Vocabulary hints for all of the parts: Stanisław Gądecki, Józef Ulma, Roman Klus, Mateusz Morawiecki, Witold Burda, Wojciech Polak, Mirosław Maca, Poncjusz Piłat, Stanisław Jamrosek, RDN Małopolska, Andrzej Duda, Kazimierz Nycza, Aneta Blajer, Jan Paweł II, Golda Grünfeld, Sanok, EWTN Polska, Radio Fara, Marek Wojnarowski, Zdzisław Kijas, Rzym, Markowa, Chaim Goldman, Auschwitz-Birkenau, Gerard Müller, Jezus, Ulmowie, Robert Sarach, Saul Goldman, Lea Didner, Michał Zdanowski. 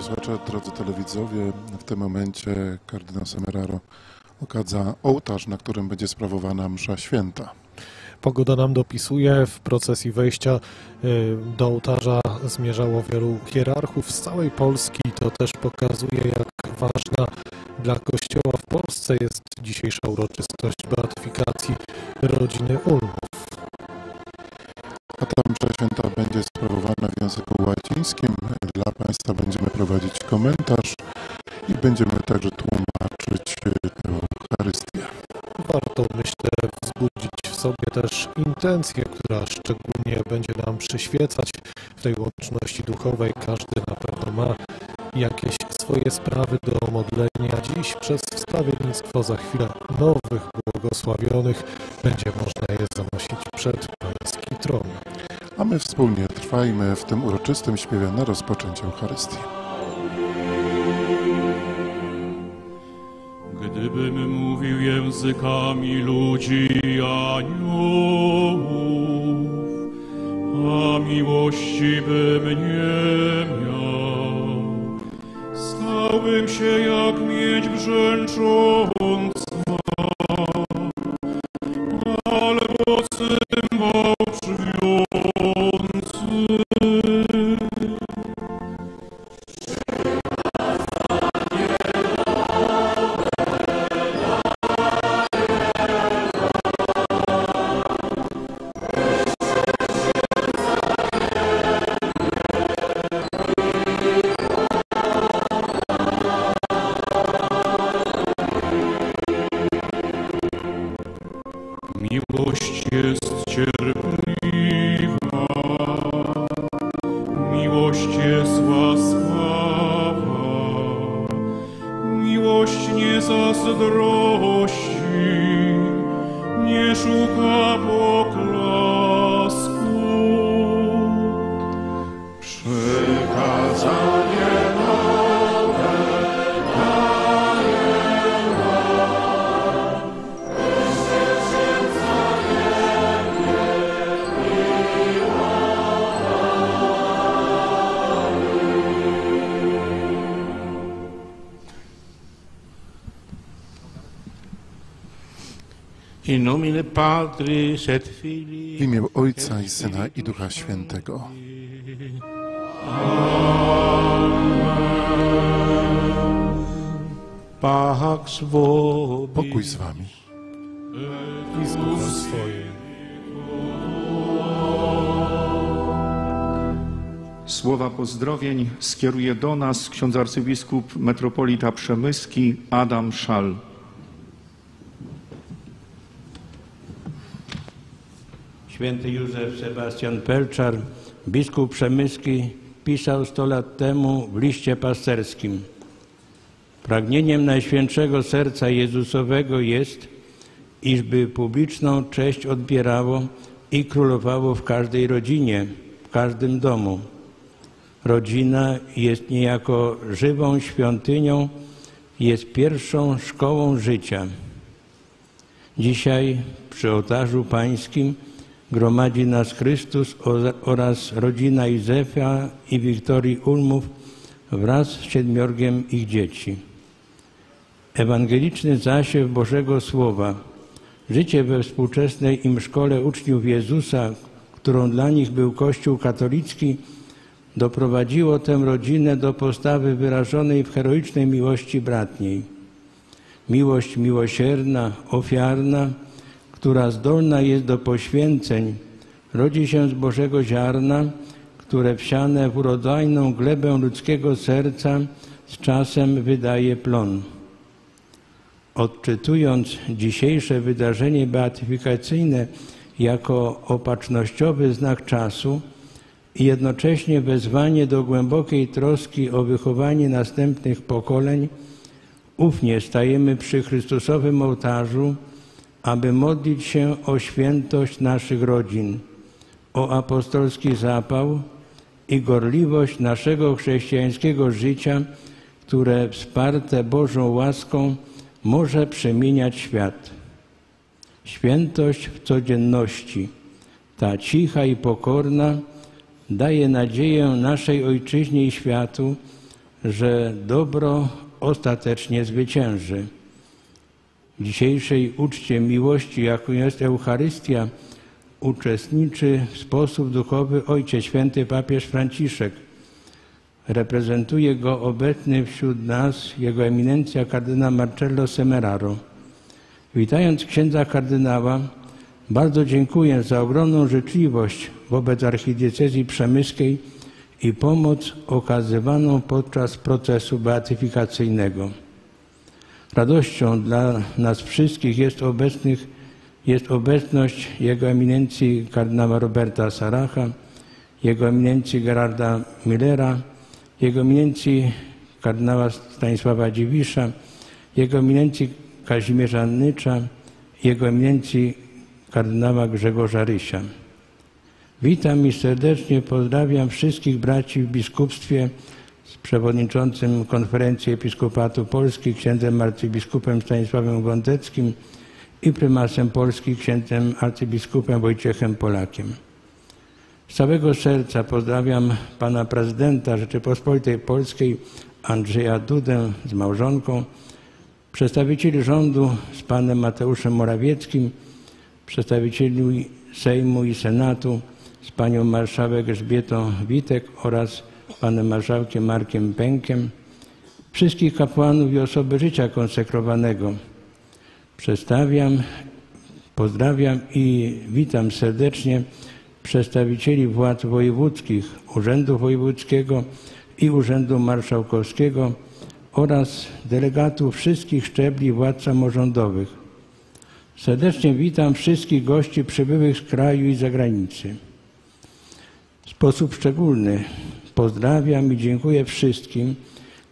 Dobry wieczór, drodzy telewidzowie. W tym momencie kardynał Semeraro okadza ołtarz, na którym będzie sprawowana msza święta. Pogoda nam dopisuje. W procesji wejścia do ołtarza zmierzało wielu hierarchów z całej Polski. To też pokazuje, jak ważna dla Kościoła w Polsce jest dzisiejsza uroczystość beatyfikacji rodziny Ulmów. A ta msza święta będzie sprawowana w języku łacińskim. Dla Państwa będziemy prowadzić komentarz i będziemy także tłumaczyć Eucharystię. Warto, myślę, wzbudzić w sobie też intencję, która szczególnie będzie nam przyświecać w tej łączności duchowej. Każdy na pewno ma jakieś swoje sprawy do modlenia. Dziś przez wstawiennictwo za chwilę nowych błogosławionych będzie można je zanosić przed Pański tron. A my wspólnie trwajmy w tym uroczystym śpiewie na rozpoczęcie Eucharystii. Gdybym mówił językami ludzi i aniołów, a miłości bym nie miał, stałbym się jak miedź brzęcząca, albo cymbał przywiący. W imię Ojca i Syna i Ducha Świętego. Pokój z wami. I z głową swojej. Słowa pozdrowień skieruje do nas ksiądz arcybiskup metropolita przemyski Adam Szal. Święty Józef Sebastian Pelczar, biskup przemyski, pisał 100 lat temu w liście pasterskim. Pragnieniem Najświętszego Serca Jezusowego jest, iżby publiczną cześć odbierało i królowało w każdej rodzinie, w każdym domu. Rodzina jest niejako żywą świątynią, jest pierwszą szkołą życia. Dzisiaj przy ołtarzu pańskim gromadzi nas Chrystus oraz rodzina Józefa i Wiktorii Ulmów wraz z 7 ich dzieci. Ewangeliczny zasiew Bożego Słowa, życie we współczesnej im szkole uczniów Jezusa, którą dla nich był Kościół katolicki, doprowadziło tę rodzinę do postawy wyrażonej w heroicznej miłości bratniej. Miłość miłosierna, ofiarna, która zdolna jest do poświęceń, rodzi się z Bożego ziarna, które wsiane w urodzajną glebę ludzkiego serca z czasem wydaje plon. Odczytując dzisiejsze wydarzenie beatyfikacyjne jako opatrznościowy znak czasu i jednocześnie wezwanie do głębokiej troski o wychowanie następnych pokoleń, ufnie stajemy przy Chrystusowym ołtarzu, aby modlić się o świętość naszych rodzin, o apostolski zapał i gorliwość naszego chrześcijańskiego życia, które wsparte Bożą łaską może przemieniać świat. Świętość w codzienności, ta cicha i pokorna, daje nadzieję naszej ojczyźnie i światu, że dobro ostatecznie zwycięży. W dzisiejszej uczcie miłości, jaką jest Eucharystia, uczestniczy w sposób duchowy Ojciec Święty Papież Franciszek. Reprezentuje go obecny wśród nas jego eminencja kardynał Marcello Semeraro. Witając księdza kardynała, bardzo dziękuję za ogromną życzliwość wobec archidiecezji przemyskiej i pomoc okazywaną podczas procesu beatyfikacyjnego. Radością dla nas wszystkich jest obecność jego eminencji kardynała Roberta Saracha, jego eminencji Gerarda Müllera, jego eminencji kardynała Stanisława Dziwisza, jego eminencji Kazimierza Nycza, jego eminencji kardynała Grzegorza Rysia. Witam i serdecznie pozdrawiam wszystkich braci w biskupstwie z przewodniczącym Konferencji Episkopatu Polski księdzem arcybiskupem Stanisławem Gądeckim i prymasem Polski księdzem arcybiskupem Wojciechem Polakiem. Z całego serca pozdrawiam pana prezydenta Rzeczypospolitej Polskiej Andrzeja Dudę z małżonką, przedstawicieli rządu z panem Mateuszem Morawieckim, przedstawicieli Sejmu i Senatu z panią marszałek Elżbietą Witek oraz panem marszałkiem Markiem Pękiem, wszystkich kapłanów i osoby życia konsekrowanego. Pozdrawiam i witam serdecznie przedstawicieli władz wojewódzkich, Urzędu Wojewódzkiego i Urzędu Marszałkowskiego oraz delegatów wszystkich szczebli władz samorządowych. Serdecznie witam wszystkich gości przybyłych z kraju i zagranicy. W sposób szczególny pozdrawiam i dziękuję wszystkim,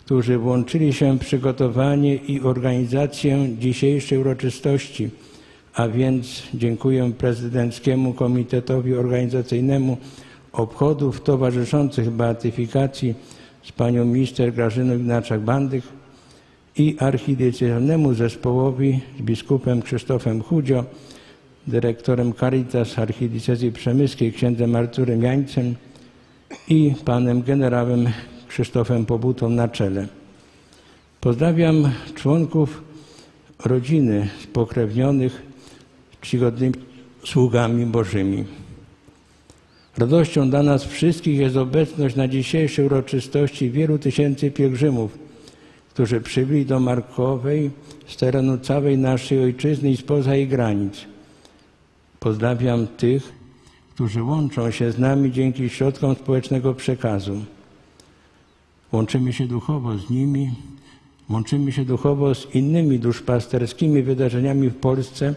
którzy włączyli się w przygotowanie i organizację dzisiejszej uroczystości, a więc dziękuję prezydenckiemu komitetowi organizacyjnemu obchodów towarzyszących beatyfikacji z panią minister Grażyną Ignaczak-Bandych i archidiecezjalnemu zespołowi z biskupem Krzysztofem Chudzio, dyrektorem Caritas archidiecezji przemyskiej księdzem Arturem Jańcem i panem generałem Krzysztofem Pobutą na czele. Pozdrawiam członków rodziny spokrewnionych czcigodnymi sługami bożymi. Radością dla nas wszystkich jest obecność na dzisiejszej uroczystości wielu tysięcy pielgrzymów, którzy przybyli do Markowej z terenu całej naszej ojczyzny i spoza jej granic. Pozdrawiam tych, którzy łączą się z nami dzięki środkom społecznego przekazu. Łączymy się duchowo z nimi, łączymy się duchowo z innymi duszpasterskimi wydarzeniami w Polsce,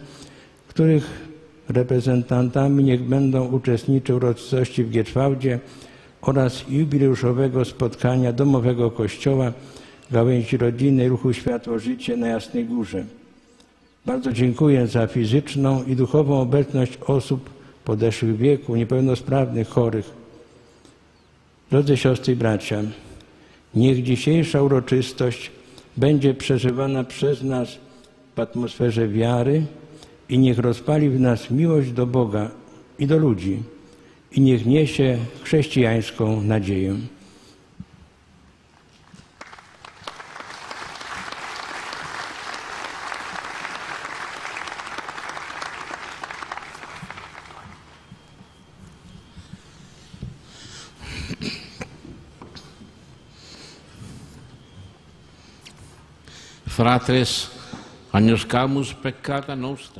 których reprezentantami niech będą uczestniczyć uroczystości w Gieczwałdzie oraz jubileuszowego spotkania domowego kościoła, gałęzi rodziny ruchu Światło-Życie na Jasnej Górze. Bardzo dziękuję za fizyczną i duchową obecność osób podeszłych wieku, niepełnosprawnych, chorych. Drodzy siostry i bracia, niech dzisiejsza uroczystość będzie przeżywana przez nas w atmosferze wiary i niech rozpali w nas miłość do Boga i do ludzi i niech niesie chrześcijańską nadzieję.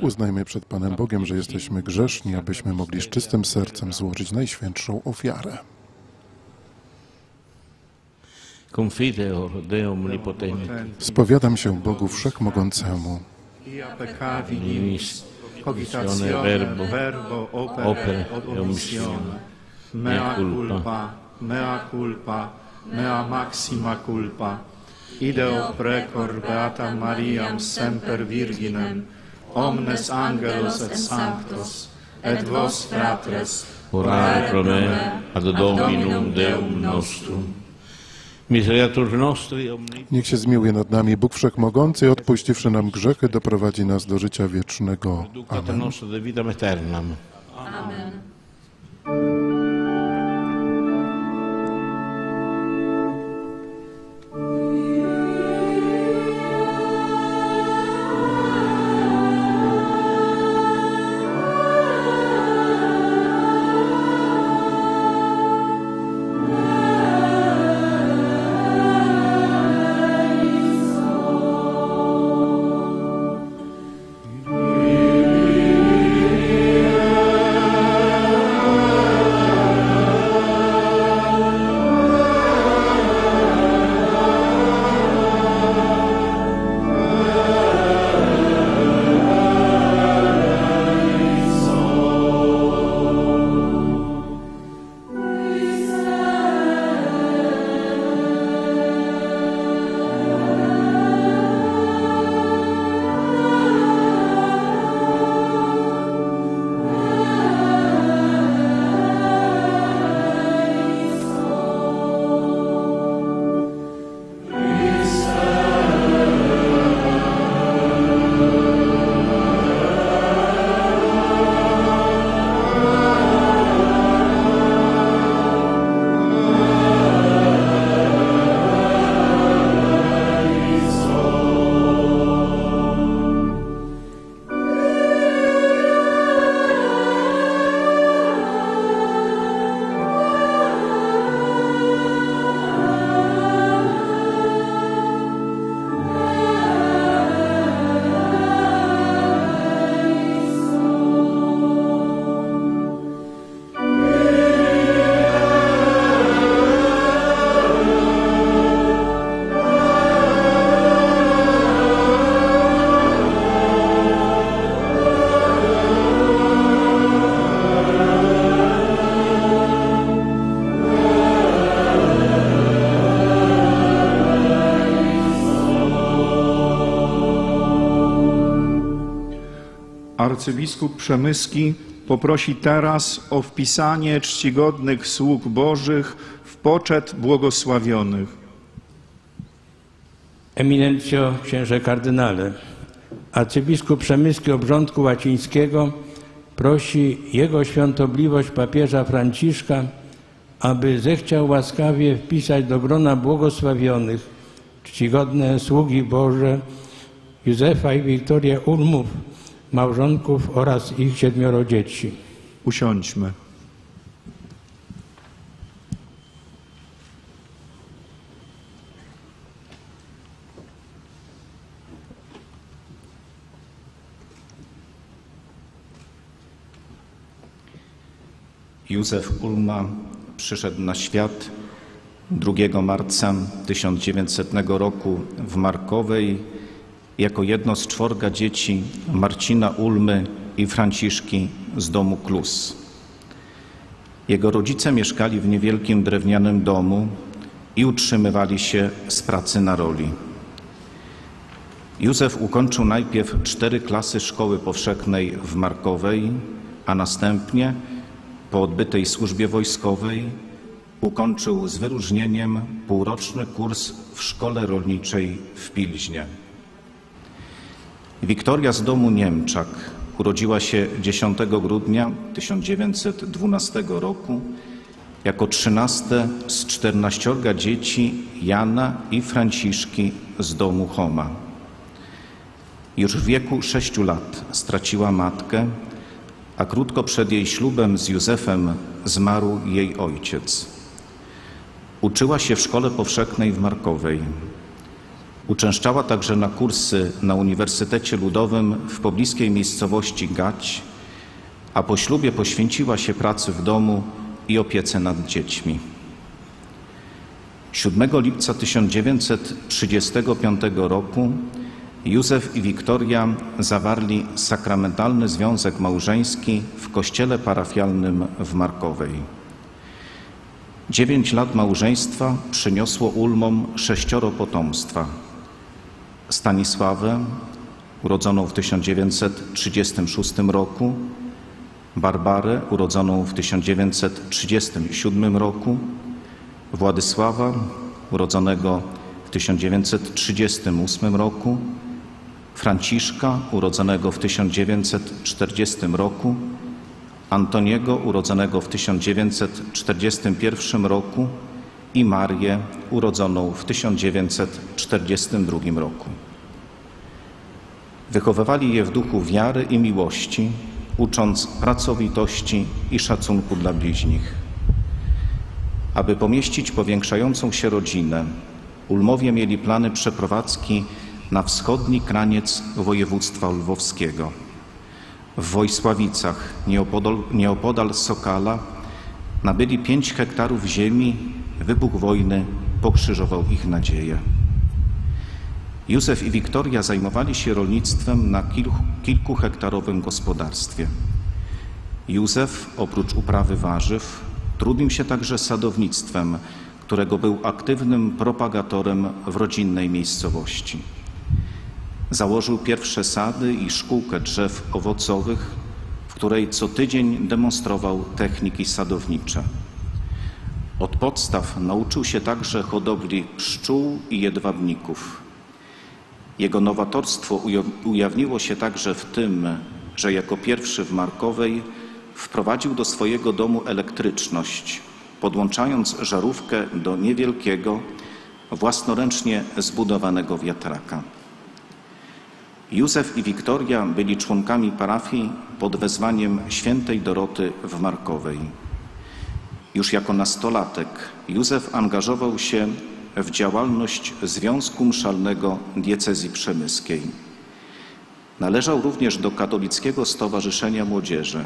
Uznajmy przed Panem Bogiem, że jesteśmy grzeszni, abyśmy mogli z czystym sercem złożyć najświętszą ofiarę. Spowiadam się Bogu Wszechmogącemu. Mea culpa, mea maxima culpa. Ideo precor Beatam Mariam semper Virginem, omnes angelos et sanctos, et vos fratres, orare pro me ad Dominum Deum nostrum. Niech się zmiłuje nad nami Bóg Wszechmogący i odpuściwszy nam grzechy, doprowadzi nas do życia wiecznego. Amen. Amen. arcybiskup Przemyski poprosi teraz o wpisanie czcigodnych sług Bożych w poczet błogosławionych. Eminencjo, księże kardynale, arcybiskup Przemyski Obrządku Łacińskiego prosi jego świątobliwość papieża Franciszka, aby zechciał łaskawie wpisać do grona błogosławionych czcigodne sługi Boże Józefa i Wiktorię Ulmów, małżonków oraz ich 7 dzieci. Usiądźmy. Józef Ulma przyszedł na świat 2 marca 1900 roku w Markowej jako jedno z 4 dzieci Marcina Ulmy i Franciszki z domu Klus. Jego rodzice mieszkali w niewielkim drewnianym domu i utrzymywali się z pracy na roli. Józef ukończył najpierw 4 klasy szkoły powszechnej w Markowej, a następnie po odbytej służbie wojskowej ukończył z wyróżnieniem półroczny kurs w szkole rolniczej w Pilźnie. Wiktoria z domu Niemczak urodziła się 10 grudnia 1912 roku jako 13 z 14 dzieci Jana i Franciszki z domu Homa. Już w wieku 6 lat straciła matkę, a krótko przed jej ślubem z Józefem zmarł jej ojciec. Uczyła się w szkole powszechnej w Markowej. Uczęszczała także na kursy na Uniwersytecie Ludowym w pobliskiej miejscowości Gać, a po ślubie poświęciła się pracy w domu i opiece nad dziećmi. 7 lipca 1935 roku Józef i Wiktoria zawarli sakramentalny związek małżeński w kościele parafialnym w Markowej. 9 lat małżeństwa przyniosło Ulmom 6 potomstwa. Stanisławę, urodzoną w 1936 roku, Barbarę, urodzoną w 1937 roku, Władysława, urodzonego w 1938 roku, Franciszka, urodzonego w 1940 roku, Antoniego, urodzonego w 1941 roku i Marię, urodzoną w 1942 roku. Wychowywali je w duchu wiary i miłości, ucząc pracowitości i szacunku dla bliźnich. Aby pomieścić powiększającą się rodzinę, Ulmowie mieli plany przeprowadzki na wschodni kraniec województwa lwowskiego. W Wojsławicach, nieopodal Sokala, nabyli 5 hektarów ziemi. Wybuch wojny pokrzyżował ich nadzieje. Józef i Wiktoria zajmowali się rolnictwem na kilkuhektarowym gospodarstwie. Józef, oprócz uprawy warzyw, trudnił się także sadownictwem, którego był aktywnym propagatorem w rodzinnej miejscowości. Założył pierwsze sady i szkółkę drzew owocowych, w której co tydzień demonstrował techniki sadownicze. Od podstaw nauczył się także hodowli pszczół i jedwabników. Jego nowatorstwo ujawniło się także w tym, że jako pierwszy w Markowej wprowadził do swojego domu elektryczność, podłączając żarówkę do niewielkiego, własnoręcznie zbudowanego wiatraka. Józef i Wiktoria byli członkami parafii pod wezwaniem świętej Doroty w Markowej. Już jako nastolatek Józef angażował się w działalność Związku Mszalnego Diecezji Przemyskiej. Należał również do Katolickiego Stowarzyszenia Młodzieży.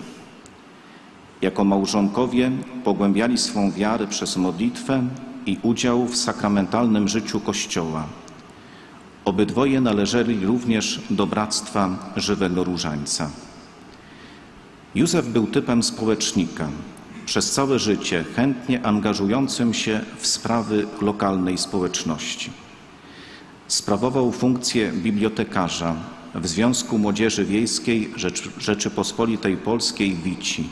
Jako małżonkowie pogłębiali swą wiarę przez modlitwę i udział w sakramentalnym życiu Kościoła. Obydwoje należeli również do Bractwa Żywego Różańca. Józef był typem społecznika, przez całe życie chętnie angażującym się w sprawy lokalnej społeczności. Sprawował funkcję bibliotekarza w Związku Młodzieży Wiejskiej Rzeczypospolitej Polskiej Wici.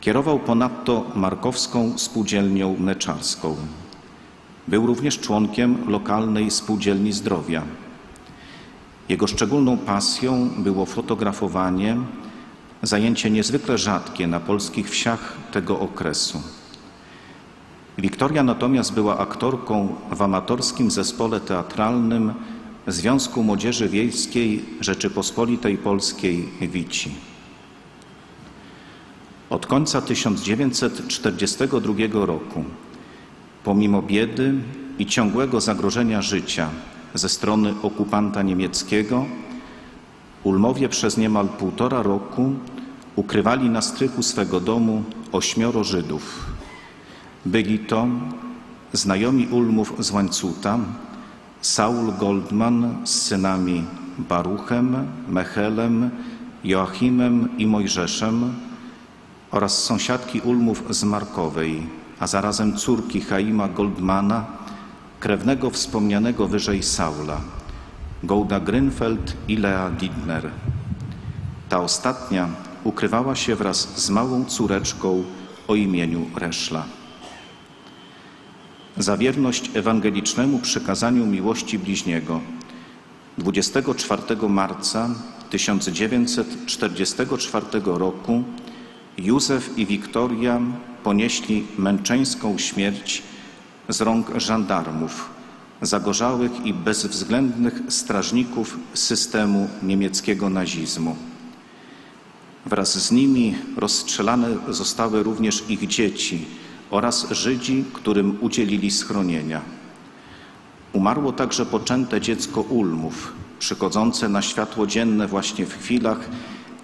Kierował ponadto Markowską Spółdzielnią Mleczarską. Był również członkiem lokalnej Spółdzielni Zdrowia. Jego szczególną pasją było fotografowanie, zajęcie niezwykle rzadkie na polskich wsiach tego okresu. Wiktoria natomiast była aktorką w amatorskim zespole teatralnym Związku Młodzieży Wiejskiej Rzeczypospolitej Polskiej Wici. Od końca 1942 roku, pomimo biedy i ciągłego zagrożenia życia ze strony okupanta niemieckiego, Ulmowie przez niemal 1,5 roku ukrywali na strychu swego domu 8 Żydów. Byli to znajomi Ulmów z Łańcuta, Saul Goldman z synami Baruchem, Mechelem, Joachimem i Mojżeszem oraz sąsiadki Ulmów z Markowej, a zarazem córki Chaima Goldmana, krewnego wspomnianego wyżej Saula, Golda Grünfeld i Lea Didner. Ta ostatnia ukrywała się wraz z małą córeczką o imieniu Reszla. Za wierność ewangelicznemu przykazaniu miłości bliźniego 24 marca 1944 roku Józef i Wiktoria ponieśli męczeńską śmierć z rąk żandarmów, zagorzałych i bezwzględnych strażników systemu niemieckiego nazizmu. Wraz z nimi rozstrzelane zostały również ich dzieci oraz Żydzi, którym udzielili schronienia. Umarło także poczęte dziecko Ulmów, przychodzące na światło dzienne właśnie w chwilach,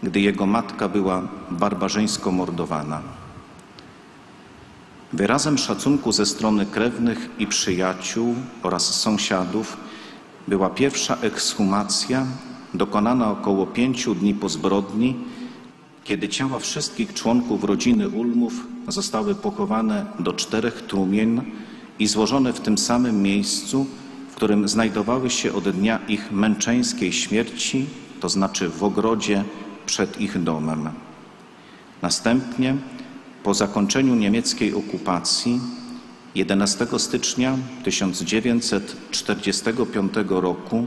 gdy jego matka była barbarzyńsko mordowana. Wyrazem szacunku ze strony krewnych i przyjaciół oraz sąsiadów była pierwsza ekshumacja dokonana około 5 dni po zbrodni, kiedy ciała wszystkich członków rodziny Ulmów zostały pochowane do 4 trumien i złożone w tym samym miejscu, w którym znajdowały się od dnia ich męczeńskiej śmierci, to znaczy w ogrodzie przed ich domem. Następnie, po zakończeniu niemieckiej okupacji, 11 stycznia 1945 roku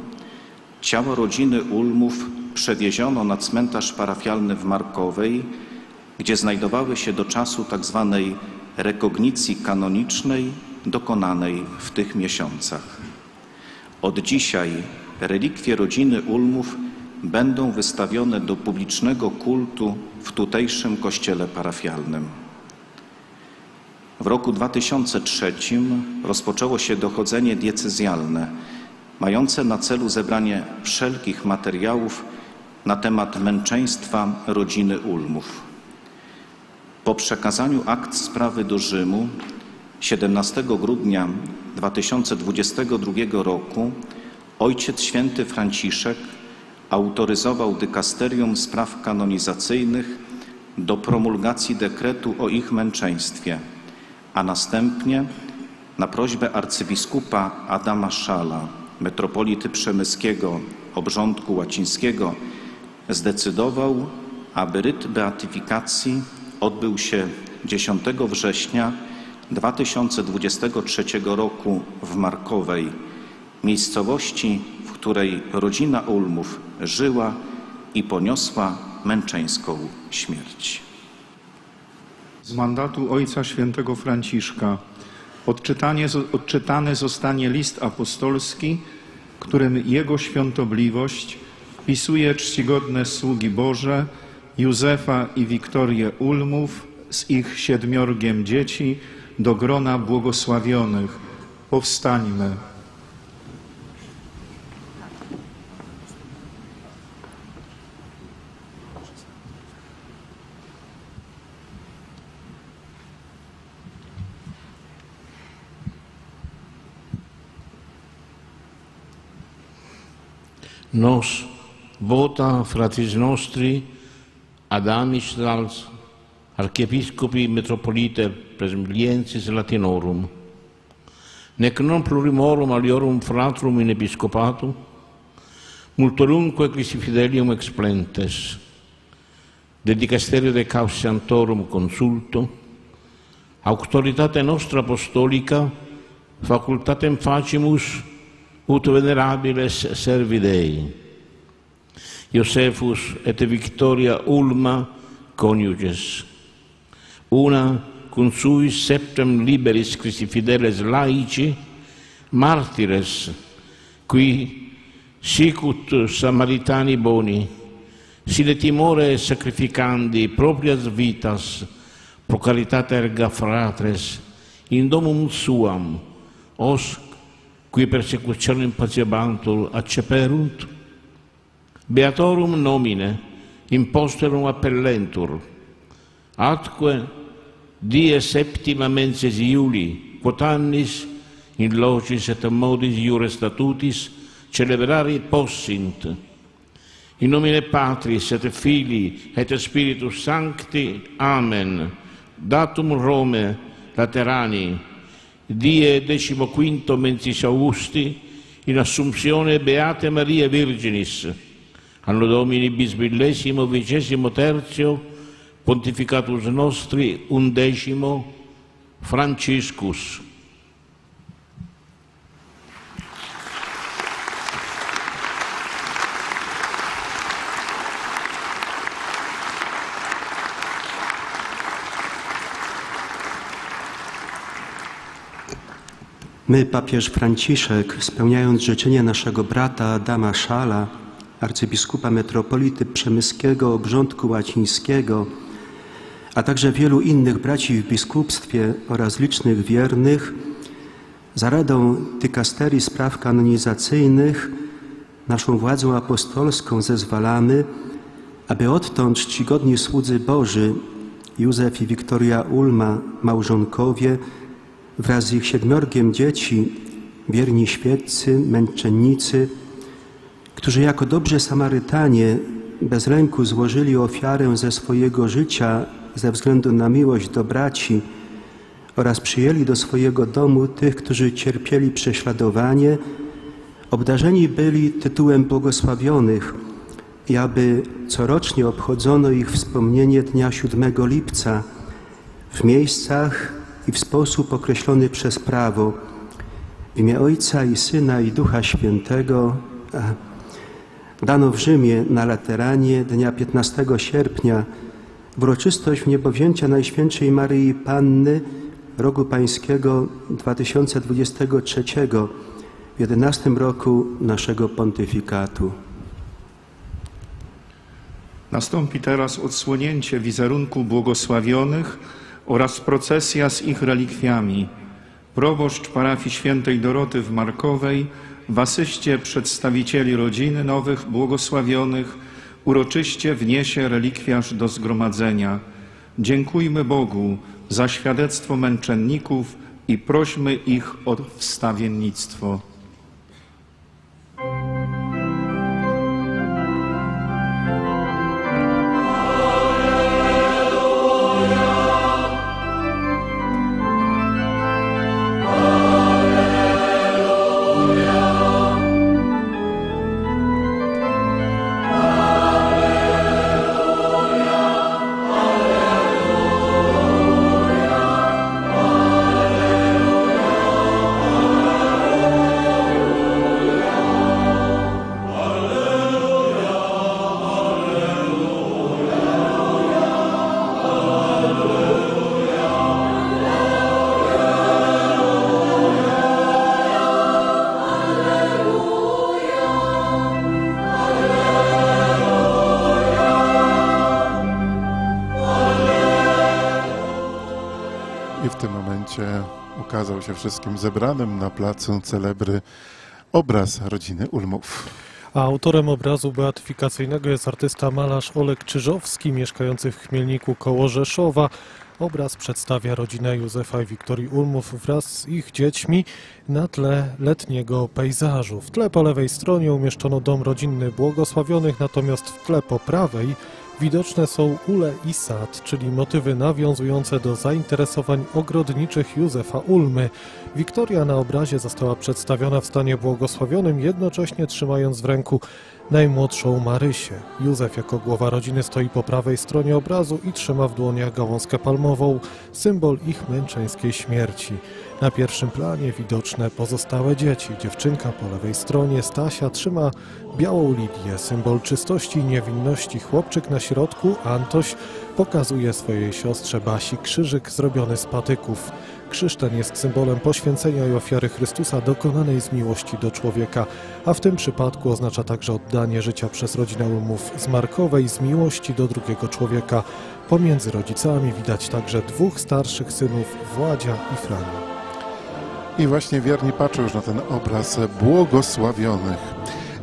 ciała rodziny Ulmów przewieziono na cmentarz parafialny w Markowej, gdzie znajdowały się do czasu tzw. rekognicji kanonicznej dokonanej w tych miesiącach. Od dzisiaj relikwie rodziny Ulmów będą wystawione do publicznego kultu w tutejszym kościele parafialnym. W roku 2003 rozpoczęło się dochodzenie diecezjalne, mające na celu zebranie wszelkich materiałów na temat męczeństwa rodziny Ulmów. Po przekazaniu akt sprawy do Rzymu 17 grudnia 2022 roku Ojciec Święty Franciszek autoryzował dykasterium spraw kanonizacyjnych do promulgacji dekretu o ich męczeństwie, a następnie na prośbę arcybiskupa Adama Szala, metropolity przemyskiego obrządku łacińskiego, zdecydował, aby ryt beatyfikacji odbył się 10 września 2023 roku w Markowej, miejscowości, w której rodzina Ulmów żyła i poniosła męczeńską śmierć. Z mandatu Ojca Świętego Franciszka odczytany zostanie list apostolski, którym Jego świątobliwość wpisuje czcigodne sługi Boże Józefa i Wiktorię Ulmów z ich 7 dzieci do grona błogosławionych. Powstańmy. Nos vota fratis nostri Adamis Strals, archiepiscopi metropolite Presbyteriensis Latinorum, nec non plurimorum aliorum fratrum in episcopatum, multorunque quisi fidelium ex plentes, del dicasterio de causantorum consulto, auctoritate nostra apostolica, facultatem facimus, ut venerabiles servi Dei. Iosefus et Wiktoria Ulma, coniuges, una cum suis septem liberis Christi fideles laici, martires, qui sicut Samaritani boni, sine timore sacrificandi proprias vitas, pro caritate erga fratres, in domum suam, os qui persecutionem patiebantur acceperunt, beatorum nomine imposterum appellentur, atque die septima menses Iuli, quotannis, in locis et modis iure statutis, celebrari possint, in nomine Patris et Filii et Spiritus Sancti, Amen, datum Rome Laterani, die decimoquinto mensis Augusti, in Assumptione Beate Maria Virginis, anno Domini bismillesimo vicesimo tertio, pontificatus nostri undecimo Franciscus. My, papież Franciszek, spełniając życzenia naszego brata Adama Szala, arcybiskupa metropolity przemyskiego obrządku łacińskiego, a także wielu innych braci w biskupstwie oraz licznych wiernych, za radą dykasterii spraw kanonizacyjnych naszą władzą apostolską zezwalamy, aby odtąd czcigodni słudzy Boży Józef i Wiktoria Ulma, małżonkowie, wraz z ich 7 dzieci, wierni świeccy, męczennicy, którzy jako dobrzy Samarytanie bez lęku złożyli ofiarę ze swojego życia ze względu na miłość do braci oraz przyjęli do swojego domu tych, którzy cierpieli prześladowanie, obdarzeni byli tytułem błogosławionych i aby corocznie obchodzono ich wspomnienie dnia 7 lipca w miejscach i w sposób określony przez prawo. W imię Ojca i Syna i Ducha Świętego dano w Rzymie na Lateranie dnia 15 sierpnia w uroczystość wniebowzięcia Najświętszej Maryi Panny roku Pańskiego 2023 w 11 roku naszego pontyfikatu. Nastąpi teraz odsłonięcie wizerunku błogosławionych oraz procesja z ich relikwiami. Proboszcz parafii Świętej Doroty w Markowej w asyście przedstawicieli rodziny nowych błogosławionych uroczyście wniesie relikwiarz do zgromadzenia. Dziękujmy Bogu za świadectwo męczenników i prośmy ich o wstawiennictwo. Ukazał się wszystkim zebranym na placu Celebry obraz rodziny Ulmów. A autorem obrazu beatyfikacyjnego jest artysta malarz Olek Czyżowski, mieszkający w Chmielniku koło Rzeszowa. Obraz przedstawia rodzinę Józefa i Wiktorii Ulmów wraz z ich dziećmi na tle letniego pejzażu. W tle po lewej stronie umieszczono dom rodzinny błogosławionych, natomiast w tle po prawej widoczne są ule i sad, czyli motywy nawiązujące do zainteresowań ogrodniczych Józefa Ulmy. Wiktoria na obrazie została przedstawiona w stanie błogosławionym, jednocześnie trzymając w ręku najmłodszą Marysię. Józef jako głowa rodziny stoi po prawej stronie obrazu i trzyma w dłoniach gałązkę palmową, symbol ich męczeńskiej śmierci. Na pierwszym planie widoczne pozostałe dzieci. Dziewczynka po lewej stronie, Stasia, trzyma białą lilię, symbol czystości i niewinności. Chłopczyk na środku, Antoś, pokazuje swojej siostrze Basi krzyżyk zrobiony z patyków. Krzyż ten jest symbolem poświęcenia i ofiary Chrystusa dokonanej z miłości do człowieka, a w tym przypadku oznacza także oddanie życia przez rodzinę Ulmów z Markowej z miłości do drugiego człowieka. Pomiędzy rodzicami widać także dwóch starszych synów, Władzia i Frania. I właśnie wierni patrzą już na ten obraz błogosławionych.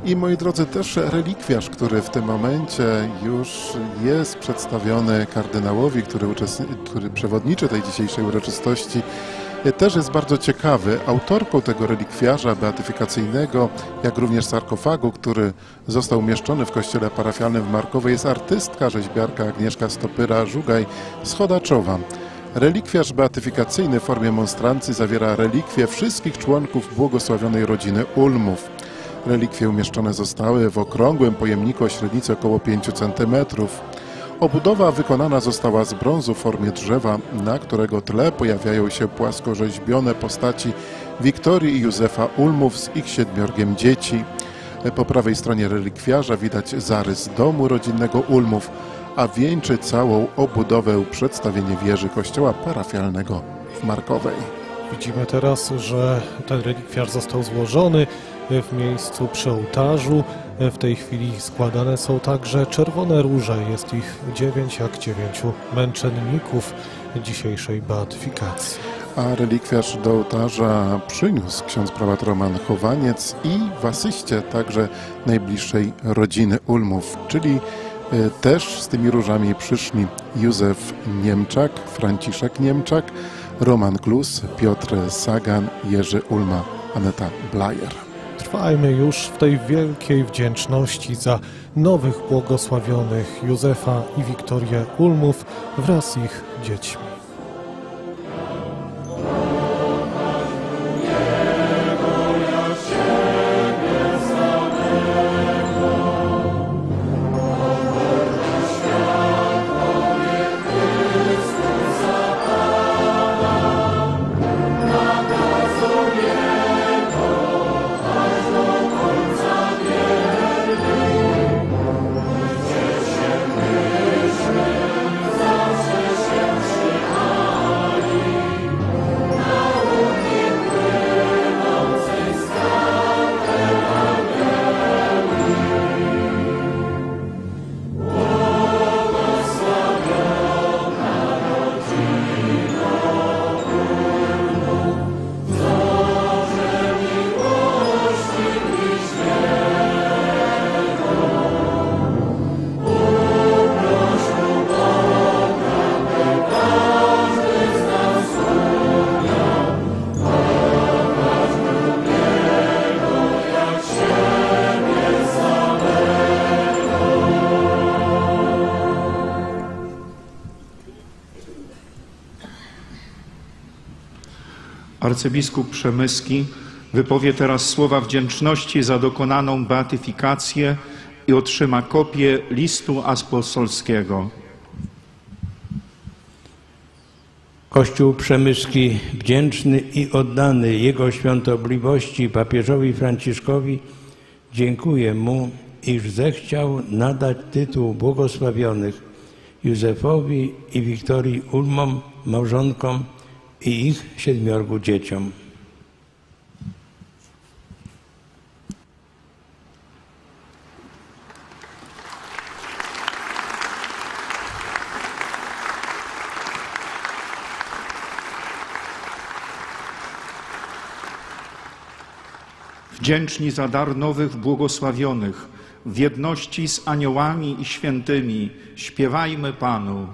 I moi drodzy, też relikwiarz, który w tym momencie już jest przedstawiony kardynałowi, który przewodniczy tej dzisiejszej uroczystości, też jest bardzo ciekawy. Autorką tego relikwiarza beatyfikacyjnego, jak również sarkofagu, który został umieszczony w kościele parafialnym w Markowej, jest artystka, rzeźbiarka Agnieszka Stopyra-Żugaj-Schodaczowa. Relikwiarz beatyfikacyjny w formie monstrancji zawiera relikwie wszystkich członków błogosławionej rodziny Ulmów. Relikwie umieszczone zostały w okrągłym pojemniku o średnicy około 5 cm. Obudowa wykonana została z brązu w formie drzewa, na którego tle pojawiają się płasko rzeźbione postaci Wiktorii i Józefa Ulmów z ich 7 dzieci. Po prawej stronie relikwiarza widać zarys domu rodzinnego Ulmów, a wieńczy całą obudowę przedstawienie wieży kościoła parafialnego w Markowej. Widzimy teraz, że ten relikwiarz został złożony w miejscu przy ołtarzu. W tej chwili składane są także czerwone róże. Jest ich 9 jak 9 męczenników dzisiejszej beatyfikacji. A relikwiarz do ołtarza przyniósł ksiądz prałat Roman Chowaniec i w asyście także najbliższej rodziny Ulmów, czyli też z tymi różami przyszli Józef Niemczak, Franciszek Niemczak, Roman Klus, Piotr Sagan, Jerzy Ulma, Aneta Blajer. Trwajmy już w tej wielkiej wdzięczności za nowych błogosławionych Józefa i Wiktorię Ulmów wraz z ich dziećmi. Arcybiskup Przemyski wypowie teraz słowa wdzięczności za dokonaną beatyfikację i otrzyma kopię listu apostolskiego. Kościół Przemyski wdzięczny i oddany Jego Świątobliwości papieżowi Franciszkowi dziękuję mu, iż zechciał nadać tytuł błogosławionych Józefowi i Wiktorii Ulmom, małżonkom i ich 7 dzieciom. Wdzięczni za dar nowych błogosławionych, w jedności z aniołami i świętymi śpiewajmy Panu.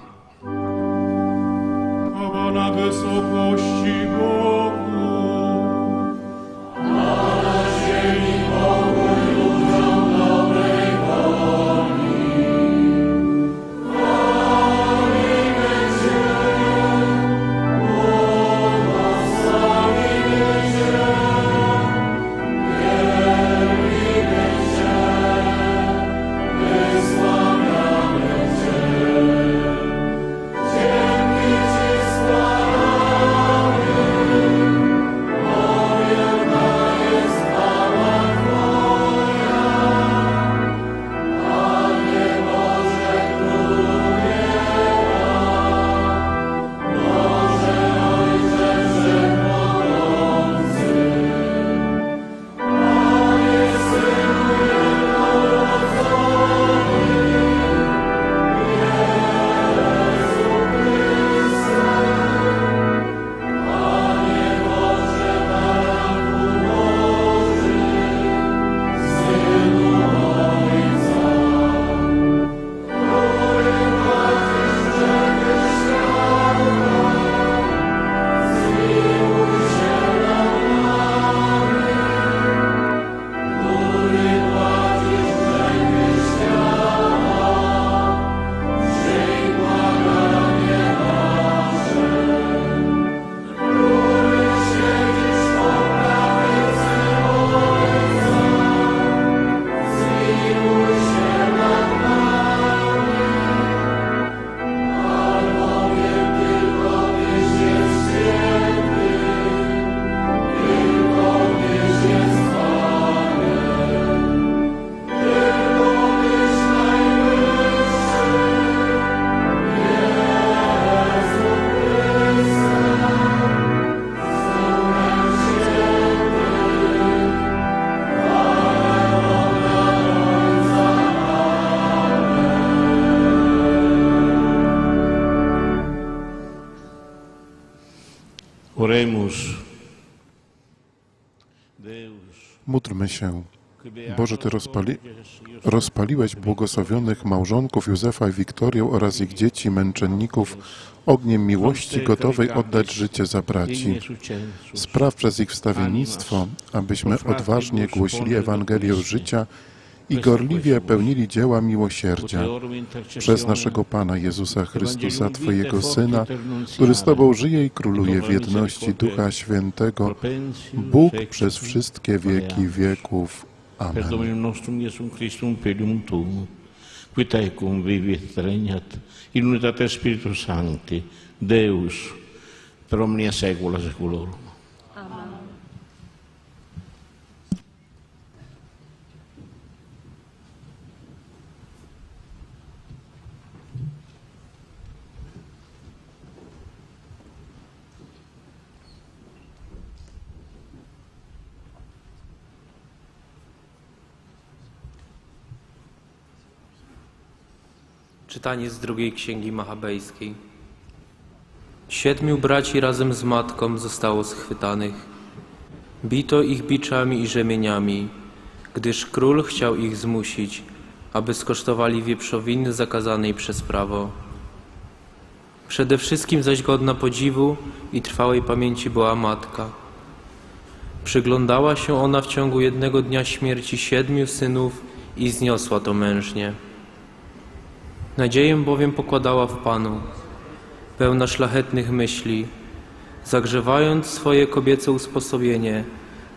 Na wysokości Bogu, a na ziemi pokój ludziom dobrej woli. Chwalimy Cię, błogosławimy Cię, wielbimy Cię. Módlmy się. Boże, Ty rozpaliłeś błogosławionych małżonków Józefa i Wiktorię oraz ich dzieci, męczenników, ogniem miłości gotowej oddać życie za braci. Spraw przez ich wstawiennictwo, abyśmy odważnie głosili Ewangelię życia i gorliwie pełnili dzieła miłosierdzia. Przez naszego Pana Jezusa Chrystusa, Twojego Syna, który z Tobą żyje i króluje w jedności Ducha Świętego, Bóg przez wszystkie wieki wieków. Amen. Czytanie z drugiej księgi machabejskiej. 7 braci razem z matką zostało schwytanych. Bito ich biczami i rzemieniami, gdyż król chciał ich zmusić, aby skosztowali wieprzowiny zakazanej przez prawo. Przede wszystkim zaś godna podziwu i trwałej pamięci była matka. Przyglądała się ona w ciągu jednego dnia śmierci 7 synów i zniosła to mężnie. Nadzieję bowiem pokładała w Panu, pełna szlachetnych myśli, zagrzewając swoje kobiece usposobienie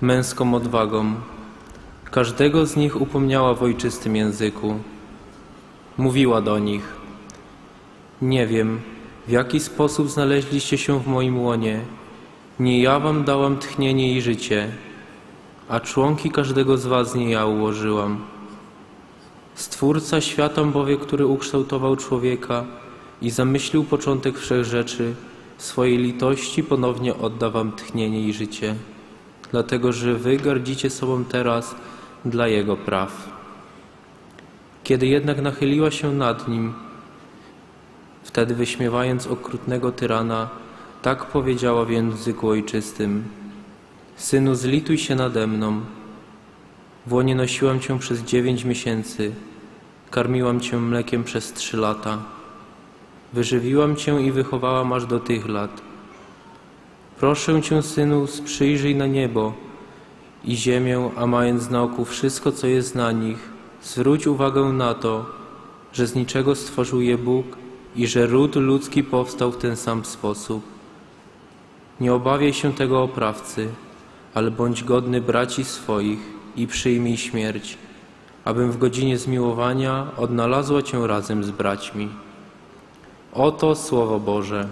męską odwagą. Każdego z nich upomniała w ojczystym języku. Mówiła do nich: nie wiem, w jaki sposób znaleźliście się w moim łonie. Nie ja wam dałam tchnienie i życie, a członki każdego z was nie ja ułożyłam. Stwórca świata bowiem, który ukształtował człowieka i zamyślił początek wszechrzeczy, w swojej litości ponownie odda wam tchnienie i życie, dlatego że wy gardzicie sobą teraz dla jego praw. Kiedy jednak nachyliła się nad nim, wtedy wyśmiewając okrutnego tyrana, tak powiedziała w języku ojczystym: synu, zlituj się nade mną. W łonie nosiłam cię przez 9 miesięcy, karmiłam cię mlekiem przez 3 lata. Wyżywiłam cię i wychowałam aż do tych lat. Proszę cię, synu, sprzyjrzyj na niebo i ziemię, a mając na oku wszystko, co jest na nich, zwróć uwagę na to, że z niczego stworzył je Bóg i że ród ludzki powstał w ten sam sposób. Nie obawiaj się tego oprawcy, ale bądź godny braci swoich i przyjmij śmierć, abym w godzinie zmiłowania odnalazła cię razem z braćmi. Oto Słowo Boże.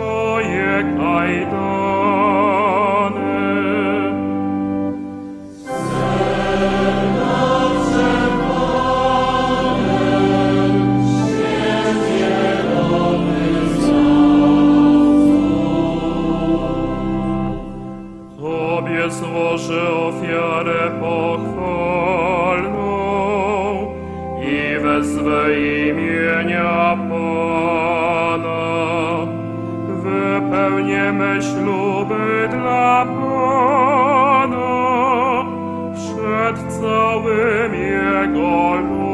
Moje kajdany. Tobie złoży ofiarę pochwalną i wezwę imienia Pana. Wypełnię me śluby dla Pana przed całym Jego ludem.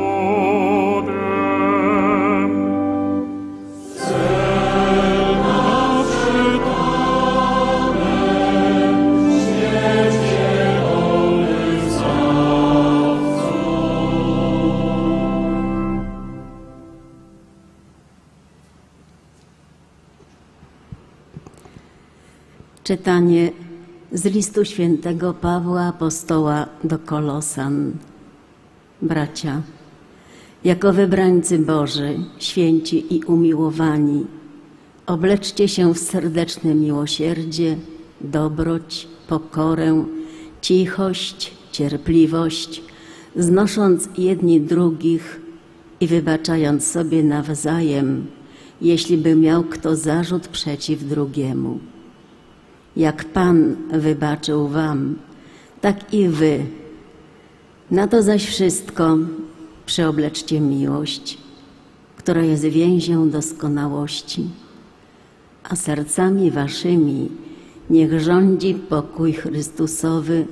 Czytanie z listu świętego Pawła Apostoła do Kolosan. Bracia, jako wybrańcy Boży, święci i umiłowani, obleczcie się w serdeczne miłosierdzie, dobroć, pokorę, cichość, cierpliwość, znosząc jedni drugich i wybaczając sobie nawzajem, jeśli by miał kto zarzut przeciw drugiemu. Jak Pan wybaczył wam, tak i wy. Na to zaś wszystko przeobleczcie miłość, która jest więzią doskonałości, a sercami waszymi niech rządzi pokój Chrystusowy,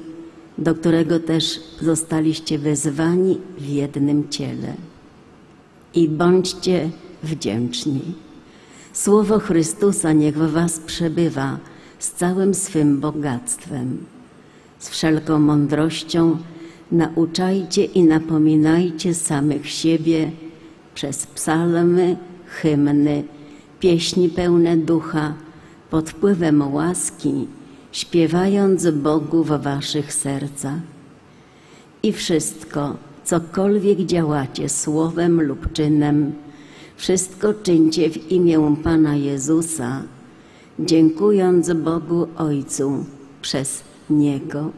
do którego też zostaliście wezwani w jednym ciele. I bądźcie wdzięczni. Słowo Chrystusa niech w was przebywa z całym swym bogactwem. Z wszelką mądrością nauczajcie i napominajcie samych siebie przez psalmy, hymny, pieśni pełne ducha, pod wpływem łaski, śpiewając Bogu w waszych sercach. I wszystko, cokolwiek działacie słowem lub czynem, wszystko czyńcie w imię Pana Jezusa, dziękując Bogu Ojcu przez Niego.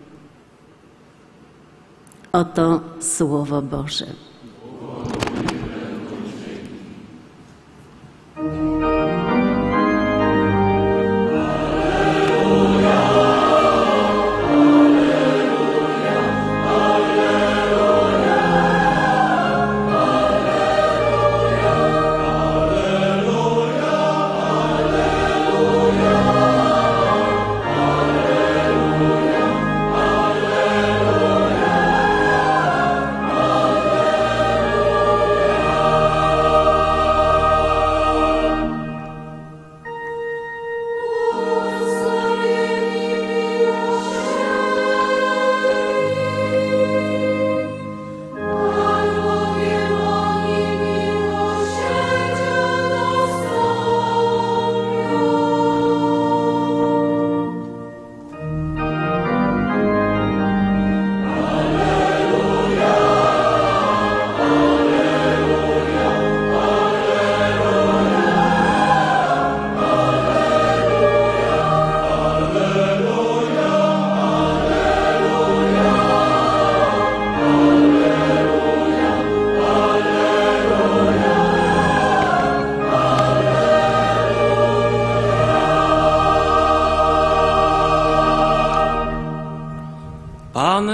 Oto Słowo Boże.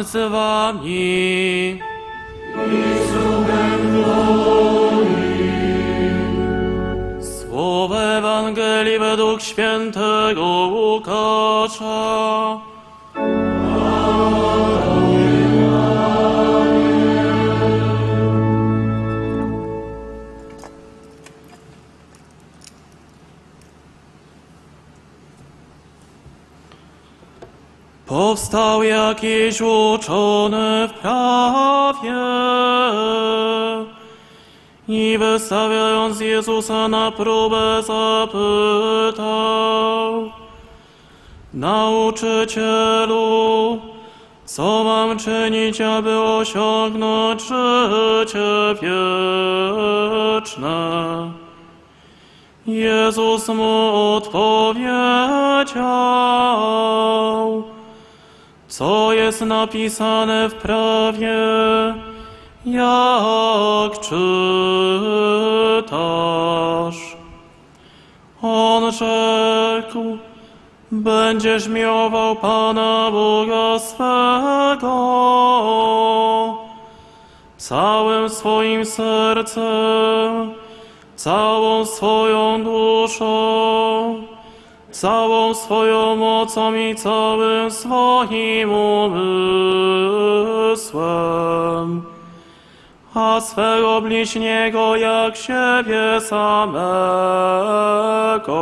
Z wami. Słowo Ewangelii według świętego Łukasza. Powstał jakiś uczony w prawie i wystawiając Jezusa na próbę zapytał: Nauczycielu, co mam czynić, aby osiągnąć życie wieczne? Jezus mu odpowiedział: co jest napisane w prawie, jak czytasz? On rzekł: Będziesz miłował Pana Boga swego całym swoim sercem, całą swoją duszą, całą swoją mocą i całym swoim umysłem, a swego bliźniego jak siebie samego.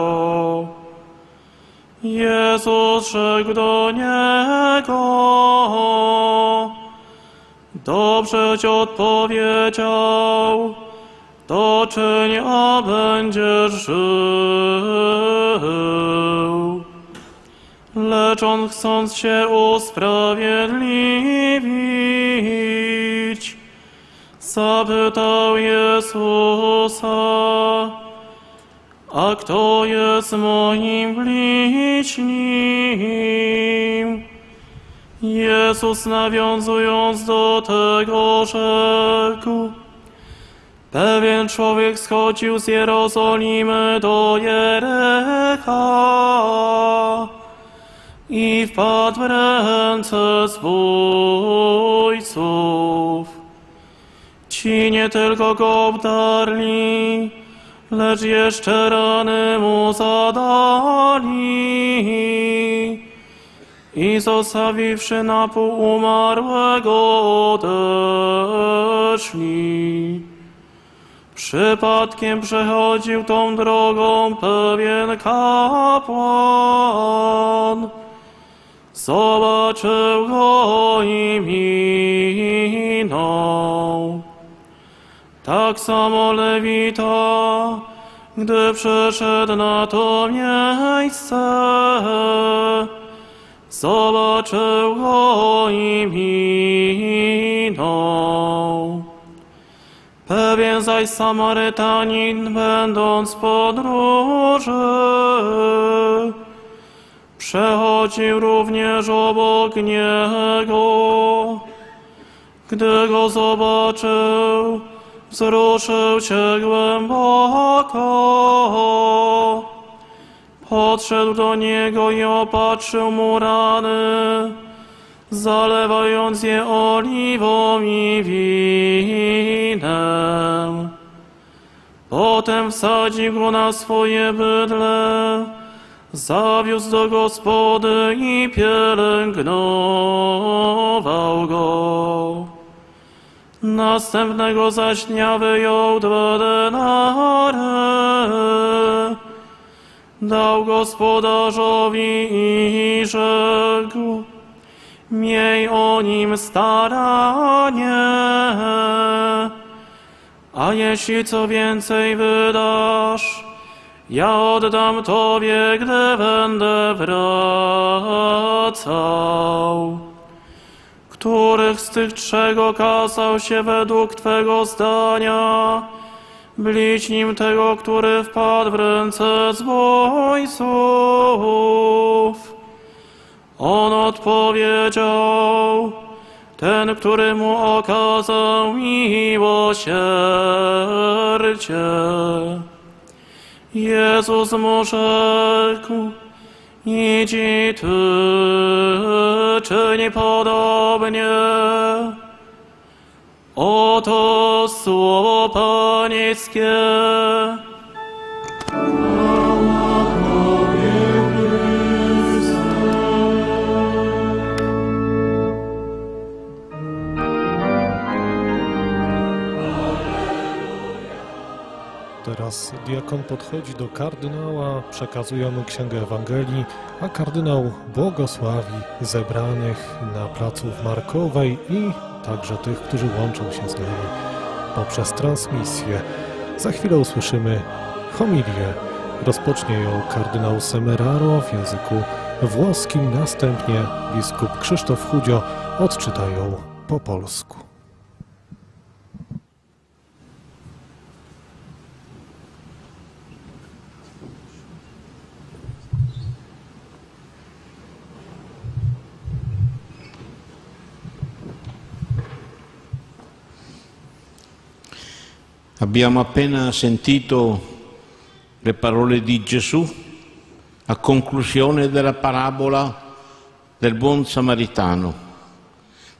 Jezus rzekł do niego, dobrze ci odpowiedział, to czyń, a będziesz żył. Lecz on, chcąc się usprawiedliwić, zapytał Jezusa, a kto jest moim bliźnim? Jezus, nawiązując do tego, rzekł: pewien człowiek schodził z Jerozolimy do Jerycha i wpadł w ręce zbójców. Ci nie tylko go obdarli, lecz jeszcze rany mu zadali i zostawiwszy na pół umarłego, odeszli. Przypadkiem przechodził tą drogą pewien kapłan. Zobaczył go i minął. Tak samo Lewita, gdy przyszedł na to miejsce, zobaczył go i minął. Pewien zaś Samarytanin, będąc w podróży, przechodził również obok niego. Gdy go zobaczył, wzruszył się głęboko, podszedł do niego i opatrzył mu rany, zalewając je oliwą i winem. Potem wsadził go na swoje bydlę, zawiózł do gospody i pielęgnował go. Następnego zaś dnia wyjął 2 denary, dał gospodarzowi i rzekł: miej o nim staranie, a jeśli co więcej wydasz, ja oddam tobie, gdy będę wracał. Których z tych 3 okazał się według twego zdania bliźnim tego, który wpadł w ręce zbójców? On odpowiedział: ten, który mu okazał miłosierdzie. Jezus mu rzekł: idź i ty czyń podobnie. Oto słowo Pańskie. Teraz diakon podchodzi do kardynała, przekazuje mu księgę Ewangelii, a kardynał błogosławi zebranych na placu w Markowej i także tych, którzy łączą się z nimi poprzez transmisję. Za chwilę usłyszymy homilię. Rozpocznie ją kardynał Semeraro w języku włoskim, następnie biskup Krzysztof Chudzio odczyta ją po polsku. Abbiamo appena sentito le parole di Gesù a conclusione della parabola del buon samaritano.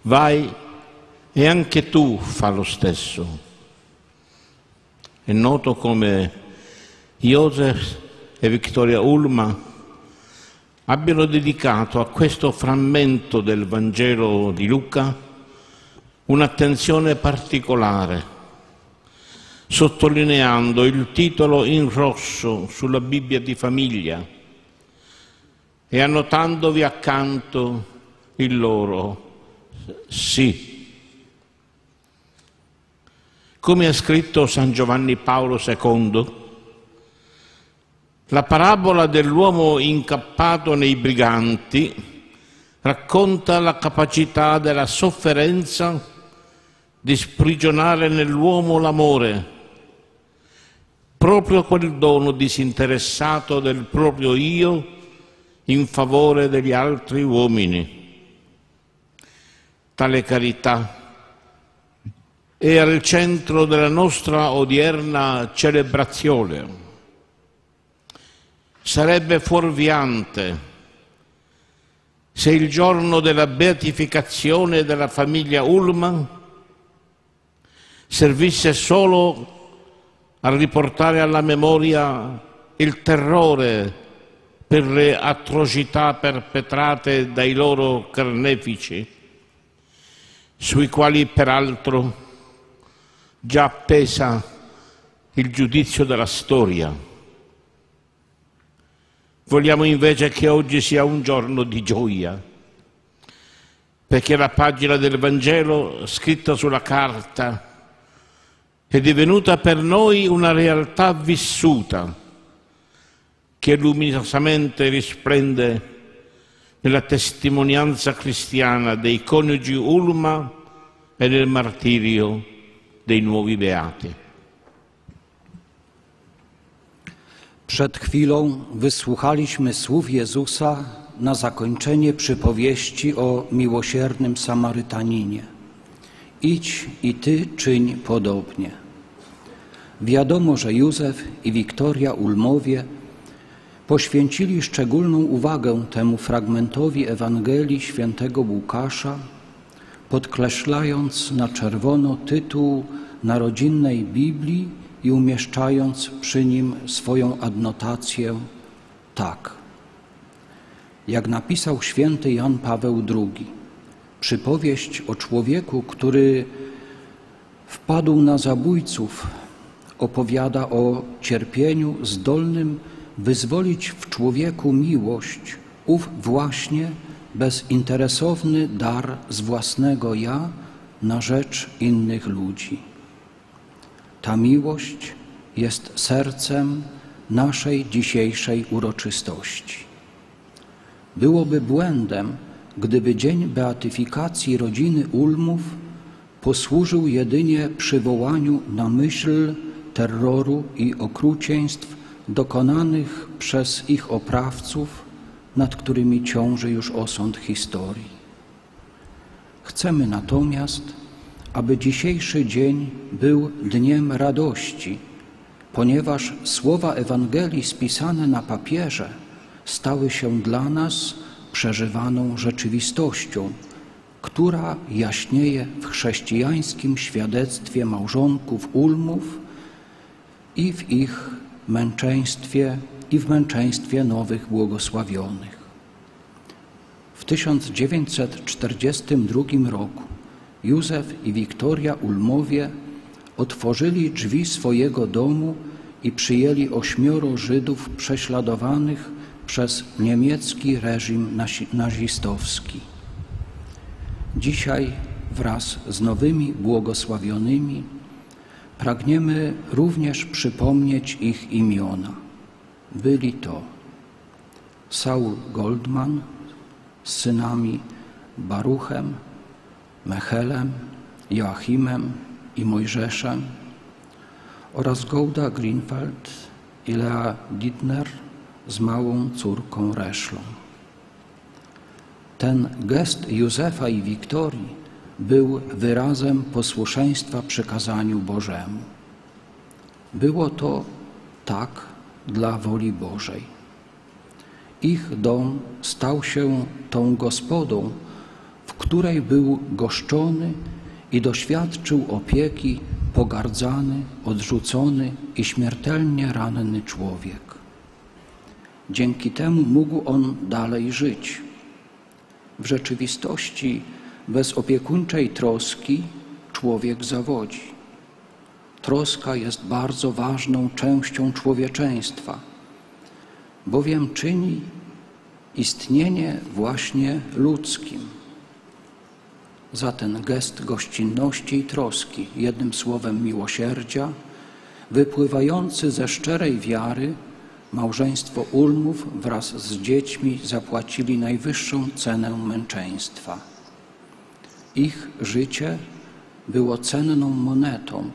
Vai e anche tu fa lo stesso. È noto come Józef e Wiktoria Ulma abbiano dedicato a questo frammento del Vangelo di Luca un'attenzione particolare, sottolineando il titolo in rosso sulla Bibbia di famiglia e annotandovi accanto il loro sì. Come ha scritto San Giovanni Paolo II, la parabola dell'uomo incappato nei briganti racconta la capacità della sofferenza di sprigionare nell'uomo l'amore, proprio quel dono disinteressato del proprio io in favore degli altri uomini. Tale carità è al centro della nostra odierna celebrazione. Sarebbe fuorviante se il giorno della beatificazione della famiglia Ulma servisse solo a riportare alla memoria il terrore per le atrocità perpetrate dai loro carnefici, sui quali peraltro già pesa il giudizio della storia. Vogliamo invece che oggi sia un giorno di gioia, perché la pagina del Vangelo scritta sulla carta è divenuta per noi una realtà vissuta che luminosamente risplende nella testimonianza cristiana dei coniugi Ulma e nel martirio dei nuovi beati. Przed chwilą wysłuchaliśmy słów Jezusa na zakończenie przypowieści o miłosiernym Samarytaninie. Idź i ty czyń podobnie. Wiadomo, że Józef i Wiktoria Ulmowie poświęcili szczególną uwagę temu fragmentowi Ewangelii Świętego Łukasza, podkreślając na czerwono tytuł narodzinnej Biblii i umieszczając przy nim swoją adnotację tak. Jak napisał święty Jan Paweł II, przypowieść o człowieku, który wpadł na zabójców, opowiada o cierpieniu zdolnym wyzwolić w człowieku miłość, ów właśnie bezinteresowny dar z własnego ja na rzecz innych ludzi. Ta miłość jest sercem naszej dzisiejszej uroczystości. Byłoby błędem, gdyby dzień beatyfikacji rodziny Ulmów posłużył jedynie przywołaniu na myśl terroru i okrucieństw dokonanych przez ich oprawców, nad którymi ciąży już osąd historii. Chcemy natomiast, aby dzisiejszy dzień był dniem radości, ponieważ słowa Ewangelii spisane na papierze stały się dla nas przeżywaną rzeczywistością, która jaśnieje w chrześcijańskim świadectwie małżonków Ulmów i w ich męczeństwie nowych błogosławionych. W 1942 roku Józef i Wiktoria Ulmowie otworzyli drzwi swojego domu i przyjęli 8 Żydów prześladowanych przez niemiecki reżim nazistowski. Dzisiaj wraz z nowymi błogosławionymi pragniemy również przypomnieć ich imiona. Byli to Saul Goldman z synami Baruchem, Mechelem, Joachimem i Mojżeszem oraz Golda Grünfeld i Lea Didner z małą córką Reszlą. Ten gest Józefa i Wiktorii był wyrazem posłuszeństwa przykazaniu Bożemu. Było to tak dla woli Bożej. Ich dom stał się tą gospodą, w której był goszczony i doświadczył opieki pogardzany, odrzucony i śmiertelnie ranny człowiek. Dzięki temu mógł on dalej żyć. W rzeczywistości bez opiekuńczej troski człowiek zawodzi. Troska jest bardzo ważną częścią człowieczeństwa, bowiem czyni istnienie właśnie ludzkim. Za ten gest gościnności i troski, jednym słowem miłosierdzia, wypływający ze szczerej wiary, małżeństwo Ulmów wraz z dziećmi zapłacili najwyższą cenę męczeństwa. Ich życie było cenną monetą,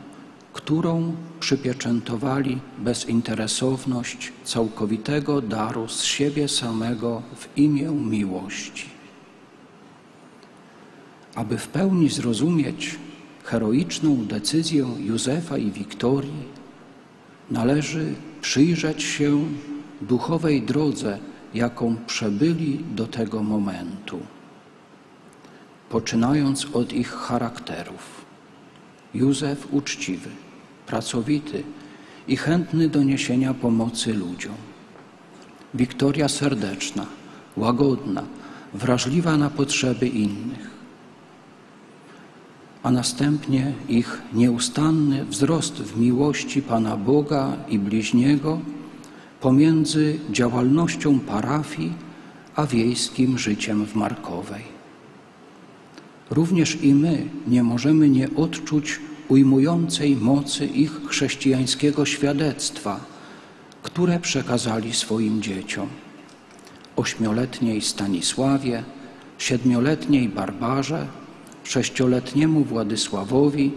którą przypieczętowali bezinteresowność całkowitego daru z siebie samego w imię miłości. Aby w pełni zrozumieć heroiczną decyzję Józefa i Wiktorii, należy przyjrzeć się duchowej drodze, jaką przebyli do tego momentu, poczynając od ich charakterów. Józef uczciwy, pracowity i chętny do niesienia pomocy ludziom. Wiktoria serdeczna, łagodna, wrażliwa na potrzeby innych. A następnie ich nieustanny wzrost w miłości Pana Boga i bliźniego pomiędzy działalnością parafii a wiejskim życiem w Markowej. Również i my nie możemy nie odczuć ujmującej mocy ich chrześcijańskiego świadectwa, które przekazali swoim dzieciom. 8-letniej Stanisławie, 7-letniej Barbarze, 6-letniemu Władysławowi,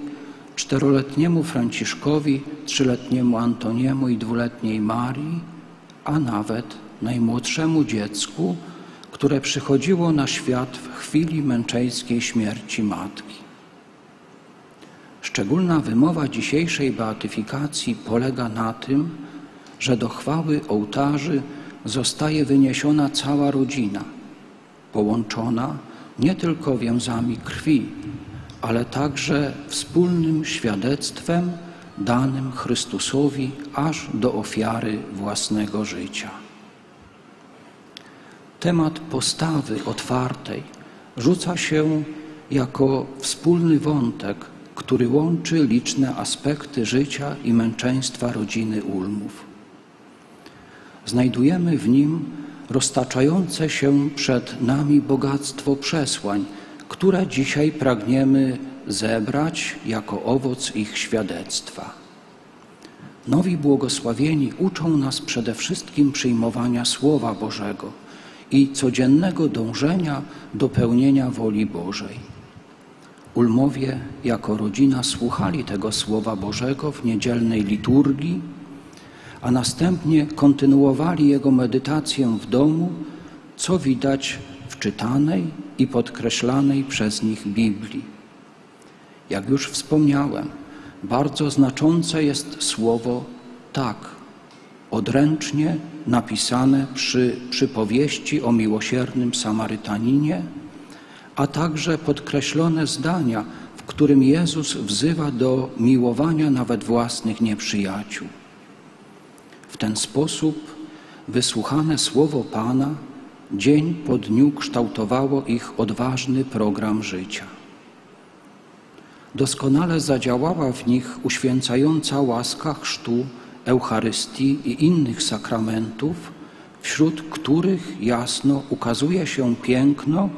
4-letniemu Franciszkowi, 3-letniemu Antoniemu i 2-letniej Marii, a nawet najmłodszemu dziecku, które przychodziło na świat w chwili męczeńskiej śmierci matki. Szczególna wymowa dzisiejszej beatyfikacji polega na tym, że do chwały ołtarzy zostaje wyniesiona cała rodzina, połączona nie tylko więzami krwi, ale także wspólnym świadectwem danym Chrystusowi aż do ofiary własnego życia. Temat postawy otwartej rzuca się jako wspólny wątek, który łączy liczne aspekty życia i męczeństwa rodziny Ulmów. Znajdujemy w nim roztaczające się przed nami bogactwo przesłań, które dzisiaj pragniemy zebrać jako owoc ich świadectwa. Nowi błogosławieni uczą nas przede wszystkim przyjmowania Słowa Bożego i codziennego dążenia do pełnienia woli Bożej. Ulmowie jako rodzina słuchali tego Słowa Bożego w niedzielnej liturgii, a następnie kontynuowali jego medytację w domu, co widać w czytanej i podkreślanej przez nich Biblii. Jak już wspomniałem, bardzo znaczące jest słowo tak, odręcznie napisane przy przypowieści o miłosiernym Samarytaninie, a także podkreślone zdania, w którym Jezus wzywa do miłowania nawet własnych nieprzyjaciół. W ten sposób wysłuchane słowo Pana dzień po dniu kształtowało ich odważny program życia. Doskonale zadziałała w nich uświęcająca łaska chrztu, Eucharystii i innych sakramentów, wśród których jasno ukazuje się piękno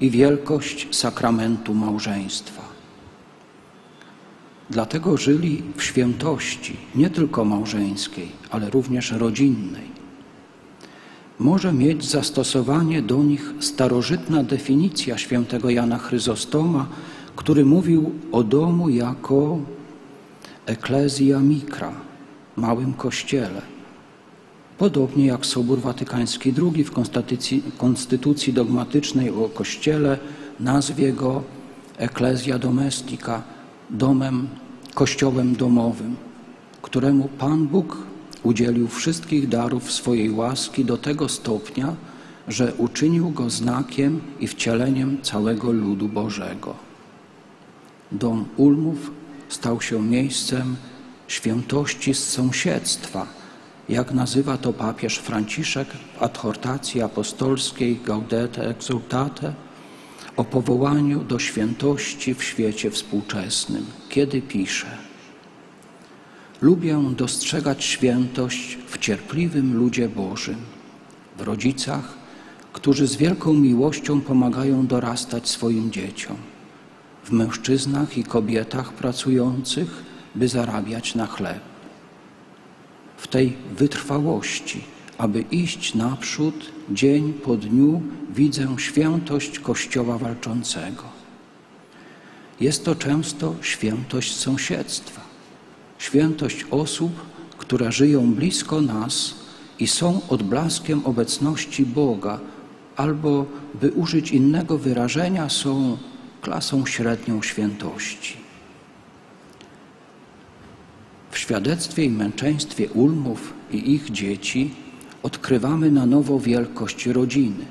i wielkość sakramentu małżeństwa. Dlatego żyli w świętości, nie tylko małżeńskiej, ale również rodzinnej. Może mieć zastosowanie do nich starożytna definicja świętego Jana Chryzostoma, który mówił o domu jako ecclesia micra, małym kościele. Podobnie jak Sobór Watykański II w konstytucji dogmatycznej o kościele nazwie go ecclesia domestica, kościołem domowym, któremu Pan Bóg udzielił wszystkich darów swojej łaski do tego stopnia, że uczynił go znakiem i wcieleniem całego ludu Bożego. Dom Ulmów stał się miejscem świętości z sąsiedztwa, jak nazywa to papież Franciszek w adhortacji apostolskiej Gaudete Exultate o powołaniu do świętości w świecie współczesnym, kiedy pisze: lubię dostrzegać świętość w cierpliwym ludzie Bożym, w rodzicach, którzy z wielką miłością pomagają dorastać swoim dzieciom, w mężczyznach i kobietach pracujących, by zarabiać na chleb. W tej wytrwałości, aby iść naprzód, dzień po dniu widzę świętość Kościoła walczącego. Jest to często świętość sąsiedztwa, świętość osób, które żyją blisko nas i są odblaskiem obecności Boga, albo, by użyć innego wyrażenia, są klasą średnią świętości. W świadectwie i męczeństwie Ulmów i ich dzieci odkrywamy na nowo wielkość rodziny,